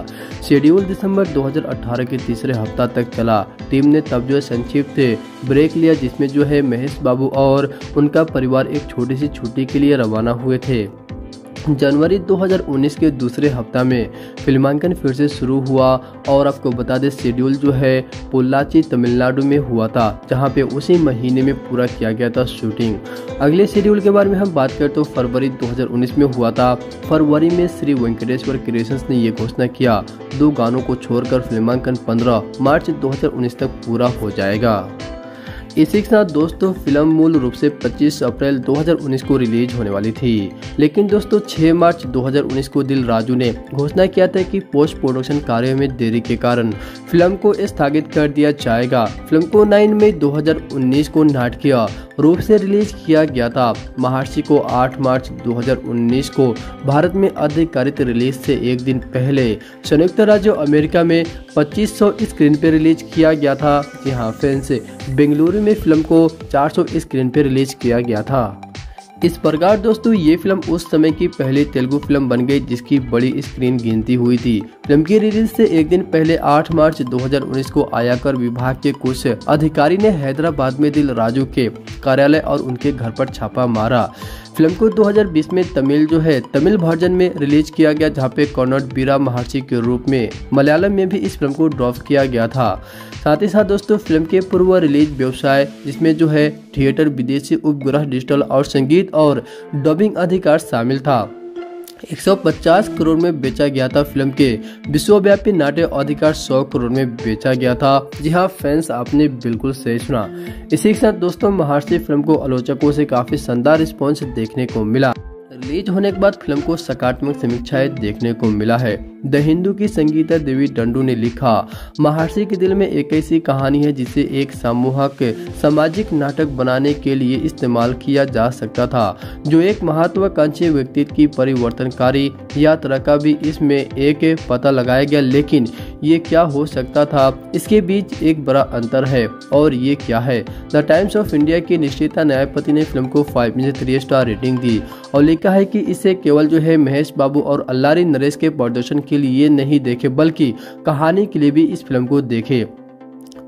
शेड्यूल दिसंबर 2018 के तीसरे हफ्ता तक चला। टीम ने तब जो संक्षिप्त ब्रेक लिया, जिसमें जो है महेश बाबू और उनका परिवार एक छोटी सी छुट्टी के लिए रवाना हुए थे। जनवरी 2019 के दूसरे हफ्ता में फिल्मांकन फिर से शुरू हुआ और आपको बता दें शेड्यूल जो है पोल्लाची, तमिलनाडु में हुआ था, जहां पे उसी महीने में पूरा किया गया था शूटिंग। अगले शेड्यूल के बारे में हम बात करें तो फरवरी 2019 में हुआ था। फरवरी में श्री वेंकटेश्वर क्रिएशंस ने यह घोषणा किया 2 गानों को छोड़कर फिल्मांकन 15 मार्च 2019 तक पूरा हो जाएगा। इसी के साथ दोस्तों फिल्म मूल रूप से 25 अप्रैल 2019 को रिलीज होने वाली थी, लेकिन दोस्तों 6 मार्च 2019 को दिलराजू ने घोषणा किया था कि पोस्ट प्रोडक्शन कार्य में देरी के कारण फिल्म को स्थगित कर दिया जाएगा। फिल्म को 9 मई 2019 को नाटकीय रूप से रिलीज किया गया था। महर्षि को 8 मार्च 2019 को भारत में आधिकारिक रिलीज से एक दिन पहले संयुक्त राज्य अमेरिका में 2500 स्क्रीन पर रिलीज किया गया था। यहाँ फैंस बेंगलुरु में फिल्म को 400 स्क्रीन पर रिलीज किया गया था। इस प्रकार दोस्तों ये फिल्म उस समय की पहली तेलुगु फिल्म बन गई जिसकी बड़ी स्क्रीन गिनती हुई थी। फिल्म की रिलीज से एक दिन पहले 8 मार्च 2019 को आयकर विभाग के कुछ अधिकारी ने हैदराबाद में दिलराजू के कार्यालय और उनके घर पर छापा मारा। फिल्म को 2020 में तमिल वर्जन में रिलीज किया गया, जहाँ पे कन्नड़ बीरा महर्षि के रूप में मलयालम में भी इस फिल्म को ड्रॉप किया गया था। साथ ही साथ दोस्तों फिल्म के पूर्व रिलीज व्यवसाय, जिसमें जो है थिएटर, विदेशी उपग्रह, डिजिटल और संगीत और डबिंग अधिकार शामिल था, 150 करोड़ में बेचा गया था। फिल्म के विश्वव्यापी नाट्य अधिकार 100 करोड़ में बेचा गया था। जी हाँ फैंस, आपने बिल्कुल सही सुना। इसी के साथ दोस्तों महर्षि फिल्म को आलोचकों से काफी शानदार रिस्पॉन्स देखने को मिला। रिलीज होने के बाद फिल्म को सकारात्मक समीक्षाएं देखने को मिला है। द हिंदू की संगीता देवी डंडू ने लिखा, महर्षि के दिल में एक ऐसी कहानी है जिसे एक समूहक सामाजिक नाटक बनाने के लिए इस्तेमाल किया जा सकता था, जो एक महत्वाकांक्षी व्यक्तित्व की परिवर्तनकारी यात्रा का भी इसमें एक पता लगाया गया। लेकिन ये क्या हो सकता था, इसके बीच एक बड़ा अंतर है और ये क्या है। द टाइम्स ऑफ इंडिया की निश्चिता न्यायपति ने फिल्म को 5 में से 3 स्टार रेटिंग दी और लिखा है कि इसे केवल जो है महेश बाबू और अल्लारी नरेश के प्रदर्शन के लिए नहीं देखे बल्कि कहानी के लिए भी इस फिल्म को देखे।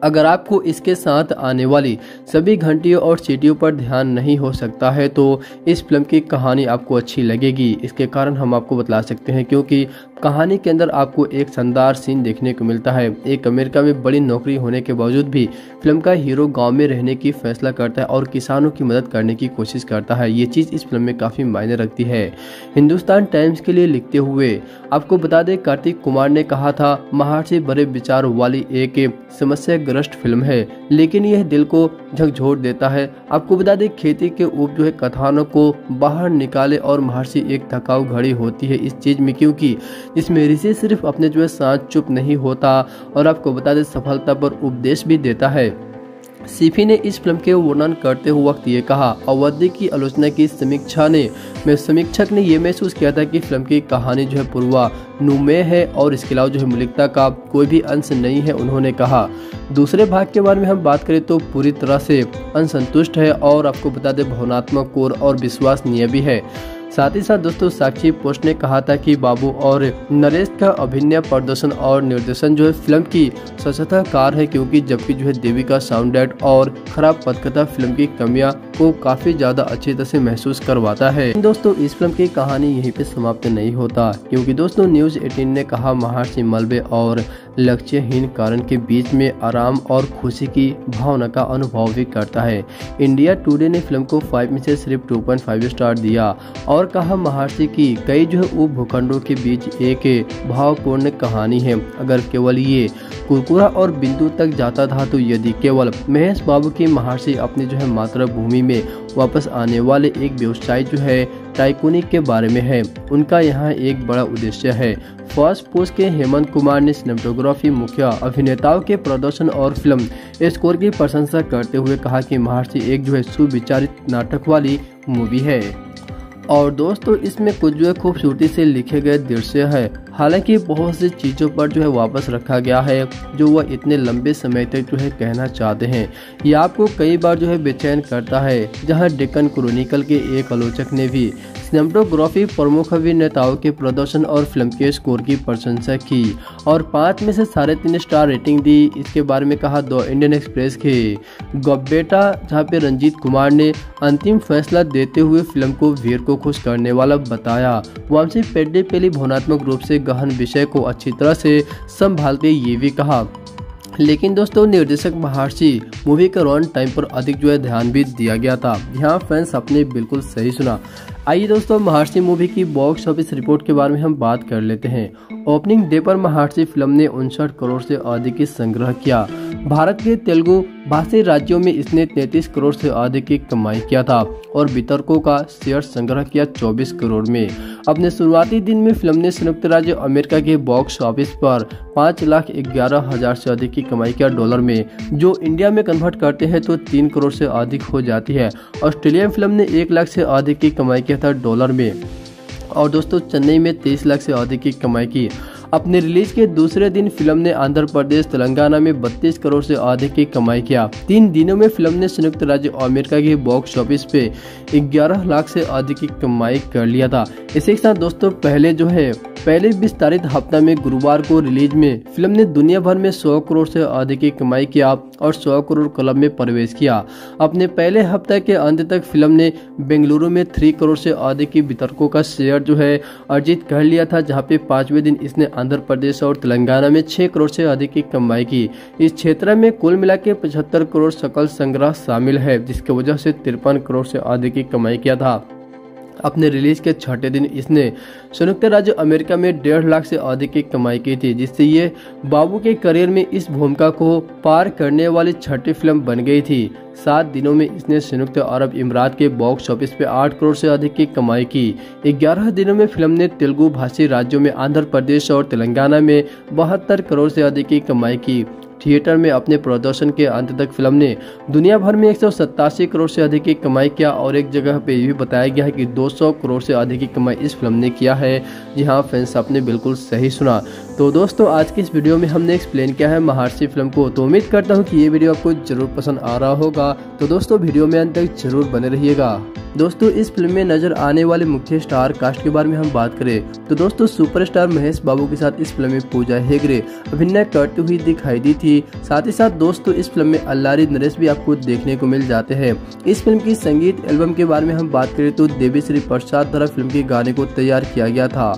अगर आपको इसके साथ आने वाली सभी घंटियों और सीटियों पर ध्यान नहीं हो सकता है तो इस फिल्म की कहानी आपको अच्छी लगेगी। इसके कारण हम आपको बतला सकते हैं क्योंकि कहानी के अंदर आपको एक शानदार सीन देखने को मिलता है। एक अमेरिका में बड़ी नौकरी होने के बावजूद भी फिल्म का हीरो गांव में रहने की फैसला करता है और किसानों की मदद करने की कोशिश करता है। ये चीज़ इस फिल्म में काफ़ी मायने रखती है। हिंदुस्तान टाइम्स के लिए लिखते हुए आपको बता दें, कार्तिक कुमार ने कहा था, महर्षि बड़े विचार वाली एक समस्याग्रस्त फिल्म है लेकिन यह दिल को झकझोर देता है। आपको बता दें, खेती के उप जो है कथानों को बाहर निकाले और महर्षि एक थकाऊ घड़ी होती है इस चीज़ में, क्योंकि इसमें ऋषि सिर्फ अपने जो है साथ चुप नहीं होता और आपको बता दें सफलता पर उपदेश भी देता है। सीफी ने इस फिल्म के वर्णन करते हुए वक्त ये कहा, अवधि की आलोचना की समीक्षक ने यह महसूस किया था कि फिल्म की कहानी जो है पूर्वानुमेय है और इसके अलावा जो है मौलिकता का कोई भी अंश नहीं है, उन्होंने कहा। दूसरे भाग के बारे में हम बात करें तो पूरी तरह से असंतुष्ट है और आपको बता दें भावनात्मक कोर और विश्वसनीय भी है। साथ ही साथ दोस्तों, साक्षी पोस्ट ने कहा था कि बाबू और नरेश का अभिनय, प्रदर्शन और निर्देशन जो है फिल्म की सशस्त्र कार है, क्योंकि जबकि जो है देवी का साउंड एड और खराब पटकथा फिल्म की कमियां को काफ़ी ज़्यादा अच्छी तरह से महसूस करवाता है। दोस्तों, इस फिल्म की कहानी यहीं पे समाप्त नहीं होता क्योंकि दोस्तों News 18 ने कहा, महर्षि मलबे और लक्ष्यहीन कारण के बीच में आराम और खुशी की भावना का अनुभव भी करता है। इंडिया टुडे ने फिल्म को 5 में से सिर्फ 2.5 स्टार दिया और कहा, महर्षि की कई जो है उप भूखंडों के बीच एक भावपूर्ण कहानी है। अगर केवल ये कुरकुरा और बिंदु तक जाता था तो यदि केवल महेश बाबू की महर्षि अपनी जो है मातृभूमि में वापस आने वाले एक व्यवसायी जो है टाइकोनिक के बारे में है, उनका यहाँ एक बड़ा उद्देश्य है। फर्स्ट पोस्ट के हेमंत कुमार ने सिनेमेटोग्राफी, मुख्य अभिनेताओं के प्रदर्शन और फिल्म स्कोर की प्रशंसा करते हुए कहा कि महर्षि एक जो है सुविचारित नाटक वाली मूवी है और दोस्तों इसमें कुछ जो है खूबसूरती से लिखे गए दृश्य है। हालांकि बहुत सी चीज़ों पर जो है वापस रखा गया है जो वह इतने लंबे समय तक जो है कहना चाहते हैं। यह आपको कई बार जो है बेचैन करता है। जहां डेक्कन क्रॉनिकल के एक आलोचक ने भी सिनेमेटोग्राफी, प्रमुख अभिनेताओं के प्रदर्शन और फिल्म के स्कोर की प्रशंसा की और 5 में से 3.5 स्टार रेटिंग दी। इसके बारे में कहा, द इंडियन एक्सप्रेस के गब्बेटा, जहाँ पे रंजीत कुमार ने अंतिम फैसला देते हुए फिल्म को वीर को खुश करने वाला बताया। वमशी पेड्डिपल्ली भावनात्मक रूप से गहन विषय को अच्छी तरह से संभालते ये भी कहा। लेकिन दोस्तों निर्देशक महर्षि मूवी के रन टाइम पर अधिक जो है ध्यान भी दिया गया था। यहाँ फैंस आपने बिल्कुल सही सुना। आइए दोस्तों, महर्षि मूवी की बॉक्स ऑफिस रिपोर्ट के बारे में हम बात कर लेते हैं। ओपनिंग डे पर महर्षि फिल्म ने 59 करोड़ से अधिक की संग्रह किया। भारत के तेलुगु भाषी राज्यों में इसने 33 करोड़ से अधिक की कमाई किया था और वितरकों का शेयर संग्रह किया 24 करोड़ में। अपने शुरुआती दिन में फिल्म ने संयुक्त राज्य अमेरिका के बॉक्स ऑफिस पर 5,11,000 से अधिक की कमाई किया डॉलर में, जो इंडिया में कन्वर्ट करते हैं तो 3 करोड़ से अधिक हो जाती है। ऑस्ट्रेलियन फिल्म ने 1 लाख से अधिक की कमाई था डॉलर में और दोस्तों चेन्नई में 23 लाख से अधिक की कमाई की। अपने रिलीज के दूसरे दिन फिल्म ने आंध्र प्रदेश, तेलंगाना में 32 करोड़ से अधिक की कमाई किया। 3 दिनों में फिल्म ने संयुक्त राज्य अमेरिका के बॉक्स ऑफिस पे 11 लाख से अधिक की कमाई कर लिया था। इसी के साथ दोस्तों पहले 20 तारीख हफ्ता में गुरुवार को रिलीज में फिल्म ने दुनिया भर में 100 करोड़ से अधिक की कमाई किया और 100 करोड़ क्लब में प्रवेश किया। अपने पहले हफ्ते के अंत तक फिल्म ने बेंगलुरु में 3 करोड़ से अधिक की वितरकों का शेयर जो है अर्जित कर लिया था, जहां पे 5वें दिन इसने आंध्र प्रदेश और तेलंगाना में 6 करोड़ से अधिक की कमाई की। इस क्षेत्र में कुल मिला के 75 करोड़ सकल संग्रह शामिल है, जिसकी वजह से 53 करोड़ से अधिक की कमाई किया था। अपने रिलीज के छठे दिन इसने संयुक्त राज्य अमेरिका में 1.5 लाख से अधिक की कमाई की थी, जिससे ये बाबू के करियर में इस भूमिका को पार करने वाली छठी फिल्म बन गई थी। 7 दिनों में इसने संयुक्त अरब इमारात के बॉक्स ऑफिस पे 8 करोड़ से अधिक की कमाई की। 11 दिनों में फिल्म ने तेलुगु भाषी राज्यों में आंध्र प्रदेश और तेलंगाना में 72 करोड़ से अधिक की कमाई की। थिएटर में अपने प्रदर्शन के अंत तक फिल्म ने दुनिया भर में 187 करोड़ से अधिक की कमाई किया और एक जगह पे भी बताया गया है कि 200 करोड़ से अधिक की कमाई इस फिल्म ने किया है। जी हाँ फैंस, आपने बिल्कुल सही सुना। तो दोस्तों आज की इस वीडियो में हमने एक्सप्लेन किया है महर्षि फिल्म को। तो उम्मीद करता हूँ कि ये वीडियो आपको जरूर पसंद आ रहा होगा। तो दोस्तों वीडियो में अंत तक जरूर बने रहिएगा। दोस्तों इस फिल्म में नजर आने वाले मुख्य स्टार कास्ट के बारे में हम बात करें तो दोस्तों सुपरस्टार महेश बाबू के साथ इस फिल्म में पूजा हेगड़े अभिनय करती हुई दिखाई दी थी। साथ ही साथ दोस्तों इस फिल्म में अल्लारी नरेश भी आपको देखने को मिल जाते हैं। इस फिल्म की संगीत एल्बम के बारे में हम बात करें तो देवी श्री प्रसाद द्वारा फिल्म के गाने को तैयार किया गया था।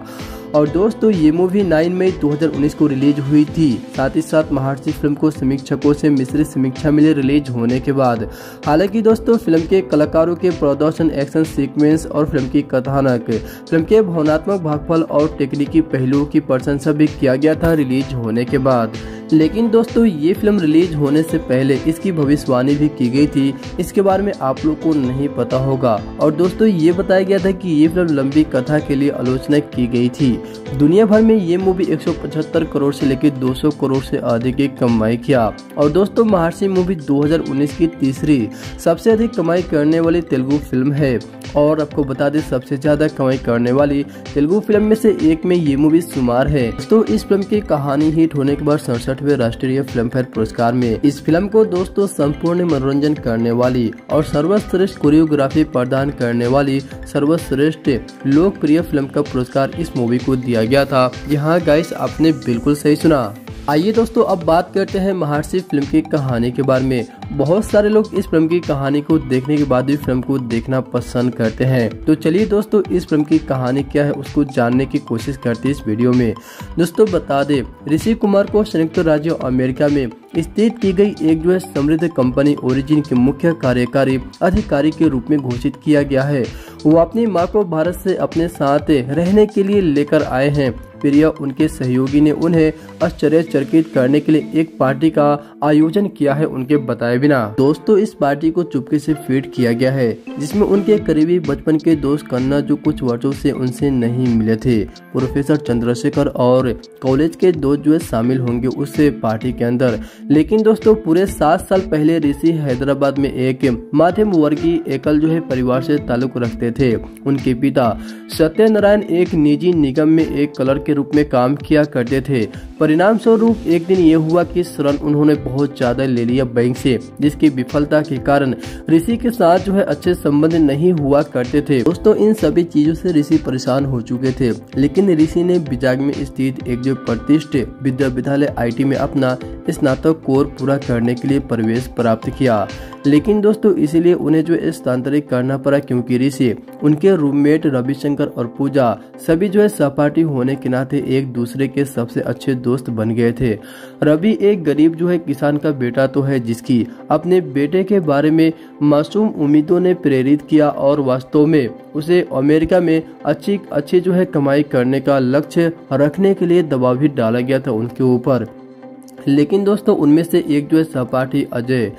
और दोस्तों ये मूवी 9 मई 2019 को रिलीज हुई थी। साथ ही साथ महर्षि फिल्म को समीक्षकों से मिश्रित समीक्षा मिली रिलीज होने के बाद। हालांकि दोस्तों फिल्म के कलाकारों के प्रदर्शन, एक्शन सीक्वेंस और फिल्म की कथानक, फिल्म के भावनात्मक भागफल और तकनीकी पहलुओं की प्रशंसा भी किया गया था रिलीज होने के बाद। लेकिन दोस्तों ये फिल्म रिलीज होने से पहले इसकी भविष्यवाणी भी की गई थी, इसके बारे में आप लोग को नहीं पता होगा। और दोस्तों ये बताया गया था कि ये फिल्म लंबी कथा के लिए आलोचना की गई थी। दुनिया भर में ये मूवी 175 करोड़ से लेकर 200 करोड़ से अधिक की कमाई किया। और दोस्तों महर्षि मूवी 2019 की तीसरी सबसे अधिक कमाई करने वाली तेलुगु फिल्म है। और आपको बता दें सबसे ज्यादा कमाई करने वाली तेलुगु फिल्म में से एक में ये मूवी शुमार है। दोस्तों इस फिल्म की कहानी हिट होने के बाद 68वें राष्ट्रीय फिल्मफेयर पुरस्कार में इस फिल्म को दोस्तों संपूर्ण मनोरंजन करने वाली और सर्वश्रेष्ठ कोरियोग्राफी प्रदान करने वाली सर्वश्रेष्ठ लोकप्रिय फिल्म का पुरस्कार इस मूवी को दिया गया था। यहाँ गाइस आपने बिल्कुल सही सुना। आइए दोस्तों अब बात करते हैं महर्षि फिल्म की कहानी के बारे में। बहुत सारे लोग इस फिल्म की कहानी को देखने के बाद भी फिल्म को देखना पसंद करते हैं। तो चलिए दोस्तों इस फिल्म की कहानी क्या है उसको जानने की कोशिश करते हैं इस वीडियो में। दोस्तों बता दें ऋषि कुमार को संयुक्त राज्य अमेरिका में स्थित की गई एक जो है समृद्ध कंपनी ओरिजिन के मुख्य कार्यकारी अधिकारी के रूप में घोषित किया गया है। वो अपनी माँ को भारत से अपने साथ रहने के लिए लेकर आए हैं। प्रिया उनके सहयोगी ने उन्हें आश्चर्यचकित करने के लिए एक पार्टी का आयोजन किया है उनके बताए बिना। दोस्तों इस पार्टी को चुपके से फीड किया गया है जिसमें उनके करीबी बचपन के दोस्त कन्ना जो कुछ वर्षों से उनसे नहीं मिले थे, प्रोफेसर चंद्रशेखर और कॉलेज के दोस्त जो है शामिल होंगे उस पार्टी के अंदर। लेकिन दोस्तों पूरे 7 साल पहले ऋषि हैदराबाद में एक मध्यम वर्गीय एकल जो है परिवार से ताल्लुक रखते थे। उनके पिता सत्यनारायण एक निजी निगम में एक कलर के रूप में काम किया करते थे। परिणाम स्वरूप एक दिन यह हुआ कि ऋण उन्होंने बहुत ज्यादा ले लिया बैंक से, जिसकी विफलता के कारण ऋषि के साथ जो है अच्छे संबंध नहीं हुआ करते थे। दोस्तों इन सभी चीजों से ऋषि परेशान हो चुके थे। लेकिन ऋषि ने विजाग में स्थित एक जो प्रतिष्ठित विद्यालय आईटी में अपना स्नातक कोर्स पूरा करने के लिए प्रवेश प्राप्त किया। लेकिन दोस्तों इसीलिए उन्हें जो स्थानांतरित करना पड़ा क्योंकि ऋषि, उनके रूममेट रविशंकर और पूजा सभी जो है सहपाठी होने के नाते एक दूसरे के सबसे अच्छे दोस्त बन गए थे। रवि एक गरीब जो है किसान का बेटा तो है जिसकी अपने बेटे के बारे में मासूम उम्मीदों ने प्रेरित किया और वास्तव में उसे अमेरिका में अच्छी जो है कमाई करने का लक्ष्य रखने के लिए दबाव भी डाला गया था उनके ऊपर। लेकिन दोस्तों उनमें से एक जो है सहपाठी अजय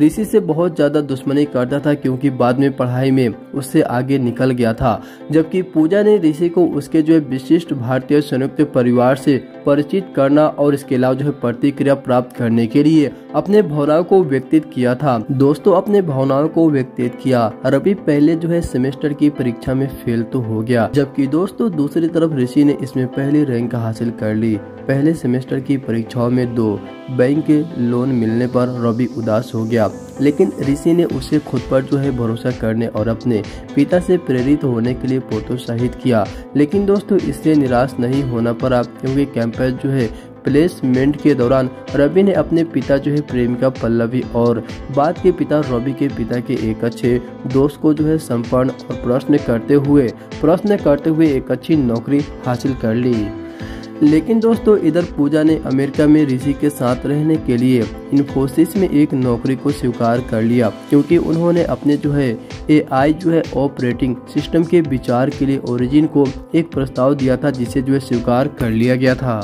ऋषि से बहुत ज्यादा दुश्मनी करता था क्योंकि बाद में पढ़ाई में उससे आगे निकल गया था। जबकि पूजा ने ऋषि को उसके जो है विशिष्ट भारतीय संयुक्त परिवार से परिचित करना और इसके अलावा जो है प्रतिक्रिया प्राप्त करने के लिए अपने भावनाओं को व्यक्तित किया था। दोस्तों अपने भावनाओं को व्यक्तित किया। रवि पहले जो है सेमेस्टर की परीक्षा में फेल तो हो गया, जबकि दोस्तों दूसरी तरफ ऋषि ने इसमें पहली रैंक हासिल कर ली। पहले सेमेस्टर की परीक्षाओं में 2 बैंक लोन मिलने पर रवि उदास हो गया। लेकिन ऋषि ने उसे खुद पर जो है भरोसा करने और अपने पिता से प्रेरित होने के लिए प्रोत्साहित किया। लेकिन दोस्तों इससे निराश नहीं होना पड़ा क्योंकि कैंपस जो है प्लेसमेंट के दौरान रवि ने अपने पिता जो है प्रेमिका पल्लवी और बाद के पिता रवि के पिता के एक अच्छे दोस्त को जो है संपन्न और प्रश्न करते हुए एक अच्छी नौकरी हासिल कर ली। लेकिन दोस्तों इधर पूजा ने अमेरिका में ऋषि के साथ रहने के लिए इन्फोसिस में एक नौकरी को स्वीकार कर लिया क्योंकि उन्होंने अपने जो है एआई जो है ऑपरेटिंग सिस्टम के विचार के लिए ओरिजिन को एक प्रस्ताव दिया था, जिसे जो है स्वीकार कर लिया गया था।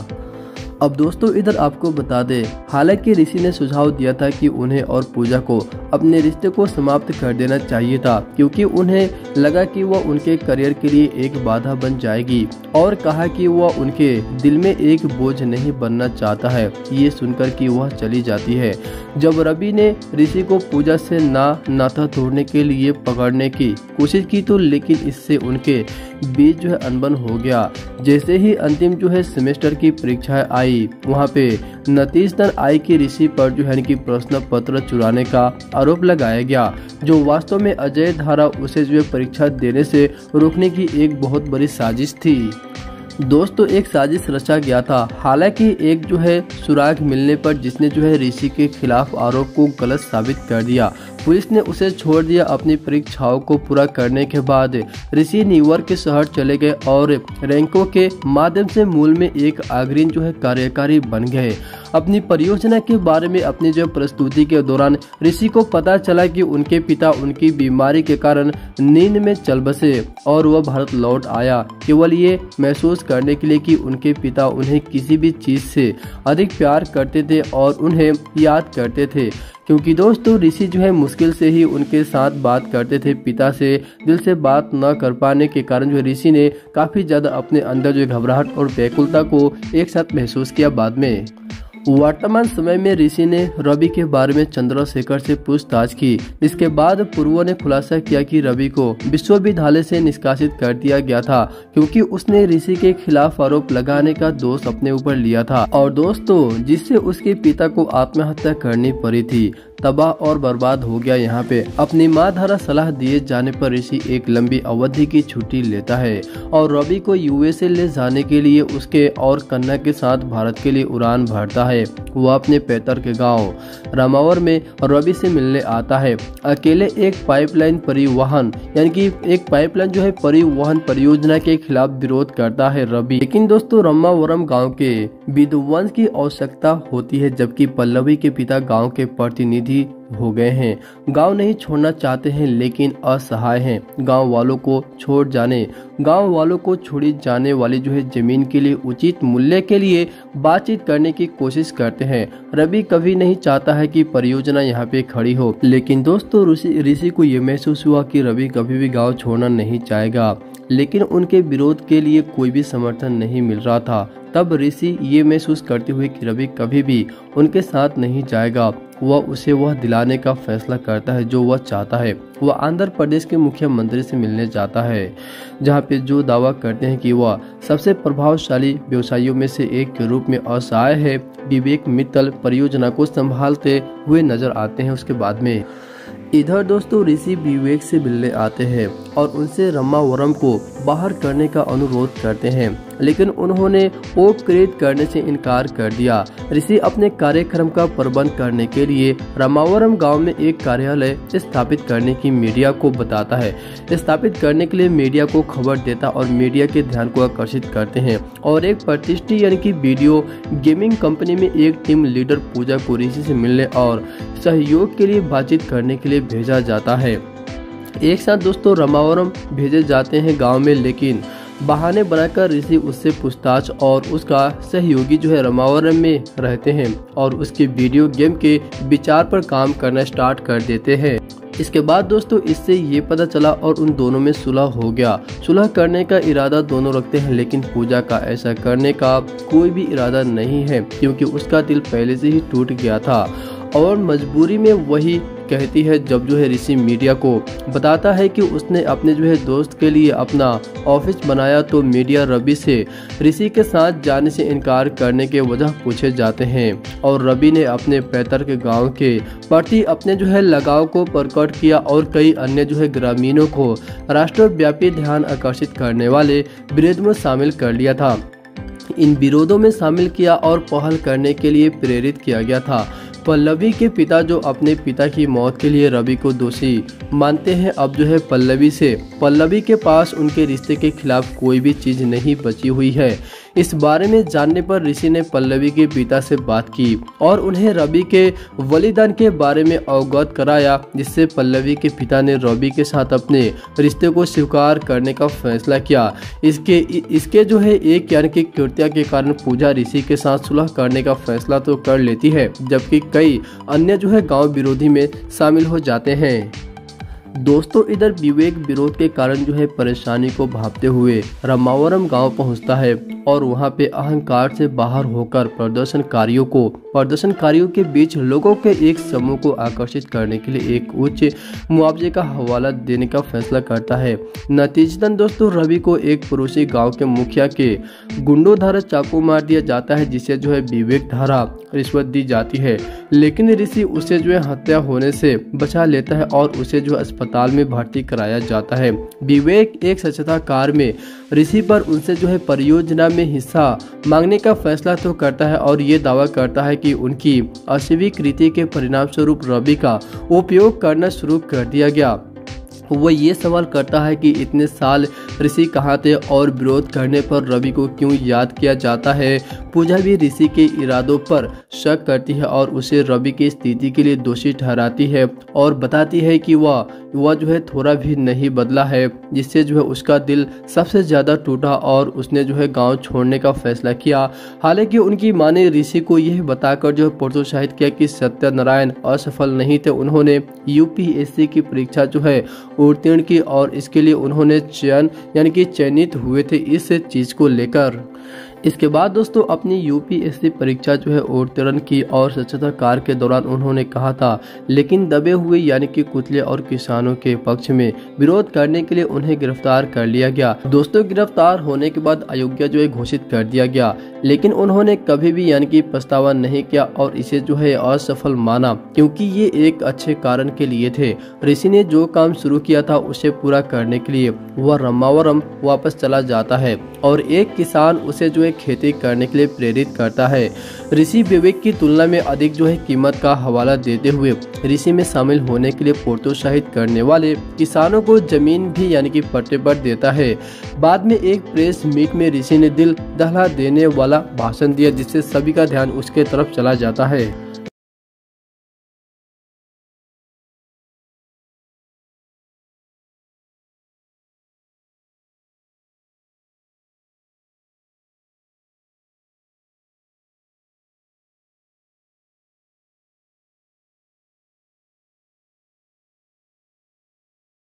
अब दोस्तों इधर आपको बता दें, हालांकि ऋषि ने सुझाव दिया था कि उन्हें और पूजा को अपने रिश्ते को समाप्त कर देना चाहिए था, क्योंकि उन्हें लगा कि वह उनके करियर के लिए एक बाधा बन जाएगी, और कहा कि वह उनके दिल में एक बोझ नहीं बनना चाहता है। ये सुनकर कि वह चली जाती है। जब रवि ने ऋषि को पूजा से नाता तोड़ने के लिए पकड़ने की कोशिश की तो लेकिन इससे उनके बीच जो है अनबन हो गया। जैसे ही अंतिम जो है सेमेस्टर की परीक्षाएं आई, वहाँ पे नतीश दर आई की ऋषि पर जो है कि प्रश्न पत्र चुराने का आरोप लगाया गया, जो वास्तव में अजय धारा उसे जो है परीक्षा देने से रोकने की एक बहुत बड़ी साजिश थी। दोस्तों एक साजिश रचा गया था, हालांकि एक जो है सुराग मिलने पर जिसने जो है ऋषि के खिलाफ आरोप को गलत साबित कर दिया। पुलिस ने उसे छोड़ दिया। अपनी परीक्षाओं को पूरा करने के बाद ऋषि न्यूयॉर्क के शहर चले गए और रैंकों के माध्यम से मूल में एक अग्रणी जो है कार्यकारी बन गए। अपनी परियोजना के बारे में अपनी जो प्रस्तुति के दौरान ऋषि को पता चला कि उनके पिता उनकी बीमारी के कारण नींद में चल बसे और वह भारत लौट आया, केवल ये महसूस करने के लिए कि उनके पिता उन्हें किसी भी चीज़ से अधिक प्यार करते थे और उन्हें याद करते थे। क्योंकि दोस्तों ऋषि जो है मुश्किल से ही उनके साथ बात करते थे। पिता से दिल से बात न कर पाने के कारण जो ऋषि ने काफ़ी ज़्यादा अपने अंदर जो घबराहट और व्याकुलता को एक साथ महसूस किया। बाद में वर्तमान समय में ऋषि ने रवि के बारे में चंद्रशेखर से पूछताछ की, जिसके बाद पूर्व ने खुलासा किया कि रवि को विश्वविद्यालय से निष्कासित कर दिया गया था, क्योंकि उसने ऋषि के खिलाफ आरोप लगाने का दोष अपने ऊपर लिया था और दोस्तों जिससे उसके पिता को आत्महत्या करनी पड़ी थी। तबाह और बर्बाद हो गया। यहाँ पे अपनी माँ द्वारा सलाह दिए जाने पर ऋषि एक लंबी अवधि की छुट्टी लेता है और रवि को यूएसए ले जाने के लिए उसके और कन्या के साथ भारत के लिए उड़ान भरता है। वह अपने पैतृक के गांव रामावर में रवि से मिलने आता है। अकेले एक पाइपलाइन परिवहन यानी कि एक पाइपलाइन जो है परिवहन परियोजना के खिलाफ विरोध करता है रवि, लेकिन दोस्तों रामावरम गाँव के विद्वांस की आवश्यकता होती है, जबकि पल्लवी के पिता गाँव के प्रतिनिधि हो गए हैं। गांव नहीं छोड़ना चाहते हैं लेकिन असहाय हैं। गांव वालों को छोड़ी जाने वाली जो है जमीन के लिए उचित मूल्य के लिए बातचीत करने की कोशिश करते हैं। रवि कभी नहीं चाहता है कि परियोजना यहाँ पे खड़ी हो, लेकिन दोस्तों ऋषि को यह महसूस हुआ कि रवि कभी भी गांव छोड़ना नहीं चाहेगा, लेकिन उनके विरोध के लिए कोई भी समर्थन नहीं मिल रहा था। तब ऋषि ये महसूस करते हुए कि रवि कभी भी उनके साथ नहीं जाएगा, वह उसे वह दिलाने का फैसला करता है जो वह चाहता है। वह आंध्र प्रदेश के मुख्यमंत्री से मिलने जाता है, जहां पे जो दावा करते हैं कि वह सबसे प्रभावशाली व्यवसायियों में से एक के रूप में असहाय है। विवेक मित्तल परियोजना को संभालते हुए नजर आते हैं। उसके बाद में इधर दोस्तों ऋषि विवेक से मिलने आते हैं और उनसे रामावरम को बाहर करने का अनुरोध करते हैं, लेकिन उन्होंने ओपकृत करने से इनकार कर दिया। ऋषि अपने कार्यक्रम का प्रबंध करने के लिए रामावरम गांव में एक कार्यालय स्थापित करने की मीडिया को बताता है। स्थापित करने के लिए मीडिया को खबर देता और मीडिया के ध्यान को आकर्षित करते हैं और एक प्रतिष्ठित यानी कि वीडियो गेमिंग कंपनी में एक टीम लीडर पूजा को ऋषि से मिलने और सहयोग के लिए बातचीत करने के लिए भेजा जाता है। एक साथ दोस्तों रामावरम भेजे जाते हैं गाँव में, लेकिन बहाने बनाकर ऋषि उससे पूछताछ और उसका सहयोगी जो है रामावरम में रहते हैं और उसके वीडियो गेम के विचार पर काम करना स्टार्ट कर देते हैं। इसके बाद दोस्तों इससे ये पता चला और उन दोनों में सुलह हो गया। सुलह करने का इरादा दोनों रखते हैं, लेकिन पूजा का ऐसा करने का कोई भी इरादा नहीं है, क्योंकि उसका दिल पहले से ही टूट गया था और मजबूरी में वही कहती है। जब जो है ऋषि मीडिया को बताता है कि उसने अपने जो है दोस्त के लिए अपना ऑफिस बनाया, तो मीडिया रवि से ऋषि के साथ जाने से इनकार करने के वजह पूछे जाते हैं और रवि ने अपने पैतृक गांव के प्रति अपने जो है लगाव को प्रकट किया और कई अन्य जो है ग्रामीणों को राष्ट्रव्यापी ध्यान आकर्षित करने वाले विरोध में शामिल कर लिया था। इन विरोधों में शामिल किया और पहल करने के लिए प्रेरित किया गया था। पल्लवी के पिता जो अपने पिता की मौत के लिए रवि को दोषी मानते हैं, अब जो है पल्लवी के पास उनके रिश्ते के खिलाफ कोई भी चीज़ नहीं बची हुई है। इस बारे में जानने पर ऋषि ने पल्लवी के पिता से बात की और उन्हें रवि के बलिदान के बारे में अवगत कराया, जिससे पल्लवी के पिता ने रवि के साथ अपने रिश्ते को स्वीकार करने का फैसला किया। इसके जो है एक यानी कि कृत्या के कारण पूजा ऋषि के साथ सुलह करने का फैसला तो कर लेती है, जबकि कई अन्य जो है गांव विरोधी में शामिल हो जाते हैं। दोस्तों इधर विवेक विरोध के कारण जो है परेशानी को भांपते हुए रामावरम गांव पहुंचता है और वहां पे अहंकार से बाहर होकर प्रदर्शनकारियों के बीच लोगों के एक समूह को आकर्षित करने के लिए एक उच्च मुआवजे का हवाला देने का फैसला करता है। नतीजतन दोस्तों रवि को एक पड़ोसी गांव के मुखिया के गुंडों द्वारा चाकू मार दिया जाता है, जिसे जो है विवेक द्वारा रिश्वत दी जाती है, लेकिन ऋषि उसे जो है हत्या होने से बचा लेता है और उसे जो अस्पताल में भर्ती कराया जाता है। विवेक एक स्वच्छता कार्य में ऋषि पर उनसे जो है परियोजना में हिस्सा मांगने का फैसला तो करता है और ये दावा करता है कि उनकी अस्वीकृति के परिणाम स्वरूप रवि का उपयोग करना शुरू कर दिया गया। वह ये सवाल करता है कि इतने साल ऋषि कहाँ थे और विरोध करने पर रवि को क्यों याद किया जाता है। पूजा भी ऋषि के इरादों पर शक करती है और उसे रवि की स्थिति के लिए दोषी ठहराती है और बताती है कि वह जो है थोड़ा भी नहीं बदला है, जिससे जो है उसका दिल सबसे ज़्यादा टूटा और उसने जो है गांव छोड़ने का फैसला किया। हालांकि उनकी मां ने ऋषि को यह बताकर जो है प्रोत्साहित किया कि सत्यनारायण असफल नहीं थे, उन्होंने यूपीएससी की परीक्षा जो है उत्तीर्ण की और इसके लिए उन्होंने चयनित हुए थे। इस चीज़ को लेकर इसके बाद दोस्तों अपनी यूपीएससी परीक्षा जो है उत्तीर्ण की और स्वच्छता कार्य के दौरान उन्होंने कहा था, लेकिन दबे हुए यानी कि कुचले और किसानों के पक्ष में विरोध करने के लिए उन्हें गिरफ्तार कर लिया गया। दोस्तों गिरफ्तार होने के बाद अयोग्य जो है घोषित कर दिया गया, लेकिन उन्होंने कभी भी यानी कि पछतावा नहीं किया और इसे जो है असफल माना, क्योंकि ये एक अच्छे कारण के लिए थे। ऋषि ने जो काम शुरू किया था उसे पूरा करने के लिए वह रामावरम वापस चला जाता है और एक किसान उसे जो है खेती करने के लिए प्रेरित करता है। ऋषि विवेक की तुलना में अधिक जो है कीमत का हवाला देते हुए ऋषि में शामिल होने के लिए प्रोत्साहित करने वाले किसानों को जमीन भी यानी कि पट्टे पर देता है। बाद में एक प्रेस मीट में ऋषि ने दिल दहला देने वाला भाषण दिया, जिससे सभी का ध्यान उसके तरफ चला जाता है।